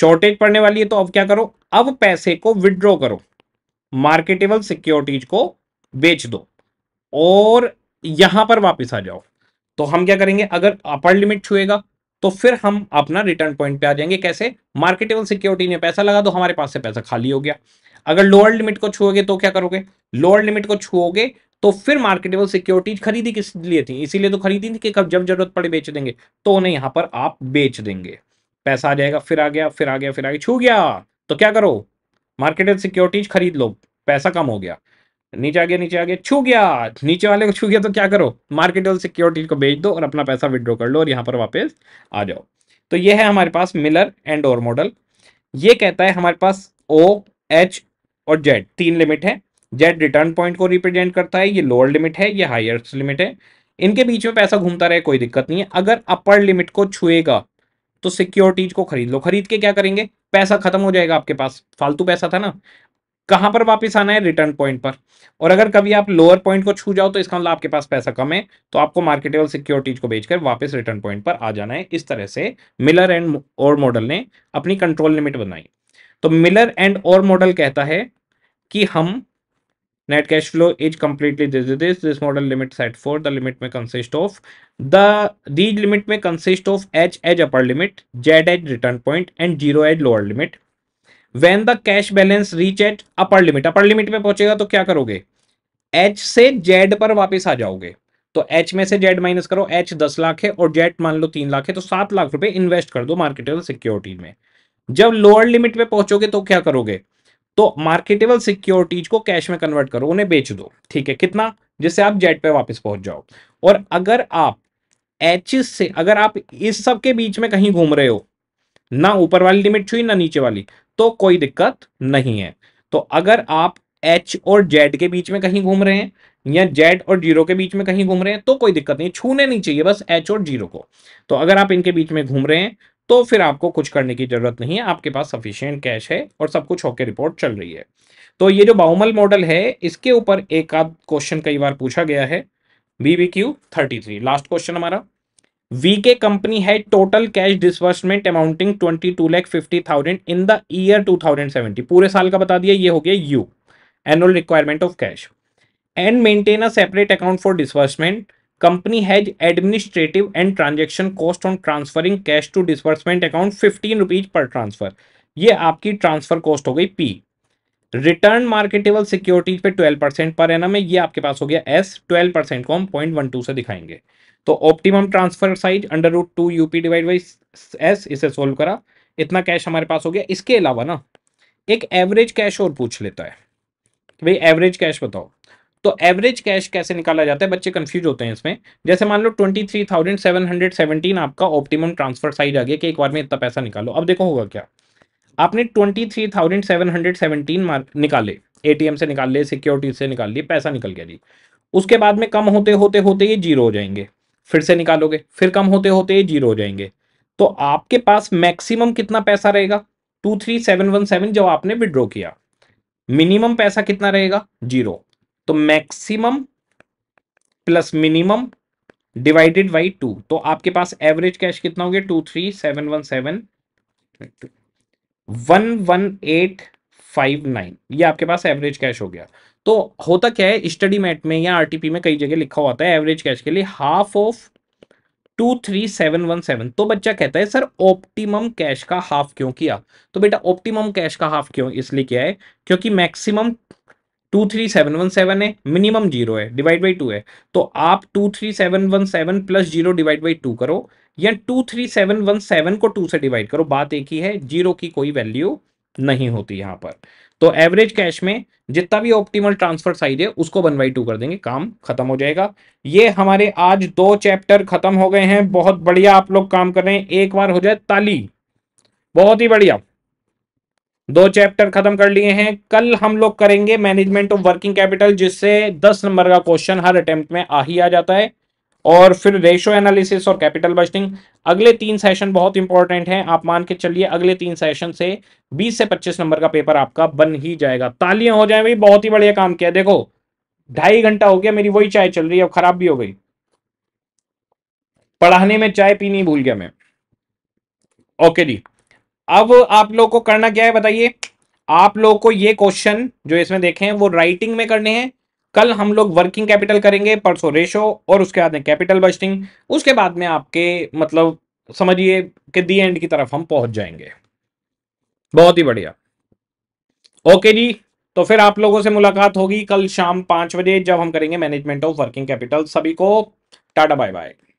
शॉर्टेज पड़ने वाली है तो अब क्या करो, अब पैसे को विड्रॉ करो, मार्केटेबल सिक्योरिटीज को बेच दो और यहां पर वापस आ जाओ। तो हम क्या करेंगे, अगर अपर लिमिट छुएगा तो फिर हम अपना रिटर्न पॉइंट पे आ जाएंगे। कैसे, मार्केटेबल सिक्योरिटी में पैसा लगा तो हमारे पास से पैसा खाली हो गया। अगर लोअर लिमिट को छुओगे तो क्या करोगे, लोअर लिमिट को छुओगे तो फिर मार्केटेबल सिक्योरिटीज खरीदी किस लिए थी, इसीलिए तो खरीदी थी कि कब जब जरूरत पड़े बेच देंगे। तो उन्हें यहाँ पर आप बेच देंगे, पैसा आ जाएगा, फिर आ गया फिर आ गया फिर आ गया, छू गया तो क्या करो, मार्केटेबल सिक्योरिटीज खरीद लो, पैसा कम हो गया, नीचे आ गया नीचे आ गया, छू गया, नीचे वाले को छू गया तो क्या करो, मार्केटेबल सिक्योरिटीज को बेच दो और अपना पैसा विड्रॉ कर लो और यहाँ पर वापस आ जाओ। तो यह है हमारे पास मिलर एंड और मॉडल। ये कहता है हमारे पास ओ, एच और जेड तीन लिमिट है। जेड रिटर्न पॉइंट को रिप्रेजेंट करता है, ये लोअर लिमिट है, ये हायर लिमिट है। इनके बीच में पैसा घूमता रहे कोई दिक्कत नहीं है, अगर अपर लिमिट को छुएगा तो सिक्योरिटीज को खरीद लो। खरीद के क्या करेंगे, पैसा खत्म हो जाएगा आपके पास, फालतू पैसा था ना। कहां पर वापस आना है, रिटर्न पॉइंट पर। और अगर कभी आप लोअर पॉइंट को छू जाओ तो इसका मतलब आपके पास पैसा कम है, तो आपको मार्केटेबल सिक्योरिटीज को बेचकर वापस रिटर्न पॉइंट पर आ जाना है। इस तरह से मिलर एंड और मॉडल ने अपनी कंट्रोल लिमिट बनाई। तो मिलर एंड और मॉडल कहता है कि हम net cash flow is completely this model limit set for the limit में कंसिस्ट ऑफ दीज लिमिट में consist of H as upper limit, Z as return point and zero as lower limit. When the cash balance reach at upper limit में पहुंचेगा तो क्या करोगे, H से Z पर वापस आ जाओगे। तो H में से Z माइनस करो, H 10 लाख है और Z मान लो 3 लाख है, तो 7 लाख रुपए इन्वेस्ट कर दो मार्केटेबल सिक्योरिटीज में। जब लोअर लिमिट में पहुंचोगे तो क्या करोगे, तो मार्केटेबल सिक्योरिटीज को कैश में कन्वर्ट करो, उन्हें बेच दो, ठीक है, कितना, जिससे आप Z पे वापस पहुंच जाओ। और अगर आप H से, अगर आप इस सब के बीच में कहीं घूम रहे हो, ना ऊपर वाली लिमिट छुई ना नीचे वाली, तो कोई दिक्कत नहीं है। तो अगर आप H और Z के बीच में कहीं घूम रहे हैं या Z और जीरो के बीच में कहीं घूम रहे हैं तो कोई दिक्कत नहीं, छूने नहीं चाहिए बस H और जीरो को। तो अगर आप इनके बीच में घूम रहे हैं तो फिर आपको कुछ करने की जरूरत नहीं है, आपके पास सफिशिएंट कैश है और सब कुछ होके रिपोर्ट चल रही है। तो ये जो बाउमल मॉडल है इसके ऊपर एक आध क्वेश्चन कई बार पूछा गया है। BBQ 33 लास्ट क्वेश्चन हमारा। वीके कंपनी है total cash disbursement amounting 22,50,000 in the year 2070, पूरे साल का बता दिया, ये हो गया you annual requirement of cash. And maintain a separate account for disbursement, company has administrative and transaction cost on transferring cash to disbursement account 15 rupees per transfer, ये आपकी ट्रांसफर कॉस्ट हो गई पी। रिटर्न मार्केटेबल सिक्योरिटीज पे 12% पर annum है, ये आपके पास हो गया एस। 12% को हम 0.12 से दिखाएंगे। तो optimum transfer size √2 UP divide by S, इसे सोल्व करा, इतना कैश हमारे पास हो गया। इसके अलावा ना एक एवरेज कैश और पूछ लेता है कि भाई एवरेज कैश बताओ। तो एवरेज कैश कैसे निकाला जाता है, बच्चे कंफ्यूज होते हैं इसमें। जैसे मान लो 23,717 आपका ऑप्टिमम ट्रांसफर साइज आ गया कि एक बार में इतना पैसा निकालो। अब देखो होगा क्या, आपने 23,717 निकाले, ATM से निकाल लिए, सिक्योरिटी से निकाल लिए, पैसा निकल गया जी। उसके बाद में कम होते होते होते ये जीरो हो जाएंगे, फिर से निकालोगे, फिर कम होते होते ये जीरो हो जाएंगे। तो आपके पास मैक्सिमम कितना पैसा रहेगा, 23,717 जब आपने विड्रॉ किया। मिनिमम पैसा कितना रहेगा, जीरो। तो maximum plus minimum divided by 2, तो आपके पास एवरेज कैश कितना हो गया, 23,717,11859, ये आपके पास एवरेज कैश हो गया। तो होता क्या है, स्टडी मैट में या आरटीपी में कई जगह लिखा होता है एवरेज कैश के लिए हाफ ऑफ 23,717। तो बच्चा कहता है सर ऑप्टिमम कैश का हाफ क्यों किया, तो बेटा ऑप्टिमम कैश का हाफ क्यों इसलिए किया है क्योंकि मैक्सिमम 23,717 है, मिनिमम जीरो है, डिवाइड बाई 2 है। तो आप 23,717 प्लस जीरो डिवाइड बाई 2 करो या 23,717 को 2 से डिवाइड करो, बात एक ही है, जीरो की कोई वैल्यू नहीं होती यहाँ पर। तो एवरेज कैश में जितना भी ऑप्टिमल ट्रांसफर साइज है उसको 1/2 कर देंगे, काम खत्म हो जाएगा। ये हमारे आज 2 चैप्टर खत्म हो गए हैं, बहुत बढ़िया आप लोग काम कर रहे हैं, एक बार हो जाए ताली, बहुत ही बढ़िया। 2 चैप्टर खत्म कर लिए हैं। कल हम लोग करेंगे मैनेजमेंट ऑफ वर्किंग कैपिटल, जिससे 10 नंबर का क्वेश्चन हर अटेम्प्ट में आ ही आ जाता है, और फिर रेशो एनालिसिस और कैपिटल बजटिंग। अगले 3 सेशन बहुत इंपॉर्टेंट हैं, आप मान के चलिए अगले 3 सेशन से 20 से 25 नंबर का पेपर आपका बन ही जाएगा। तालियां हो जाए भाई, बहुत ही बढ़िया काम किया। देखो 2.5 घंटा हो गया, मेरी वही चाय चल रही है, अब खराब भी हो गई, पढ़ाने में चाय पीनी भूल गया मैं। ओके जी, अब आप लोग को करना क्या है बताइए, आप लोग को ये क्वेश्चन जो इसमें देखे हैं वो राइटिंग में करने हैं। कल हम लोग वर्किंग कैपिटल करेंगे, परसों रेशो और उसके बाद में कैपिटल बजटिंग, उसके बाद में आपके मतलब समझिए कि दी एंड की तरफ हम पहुंच जाएंगे। बहुत ही बढ़िया, ओके जी। तो फिर आप लोगों से मुलाकात होगी कल शाम 5 बजे, जब हम करेंगे मैनेजमेंट ऑफ वर्किंग कैपिटल। सभी को टाटा बाय बाय।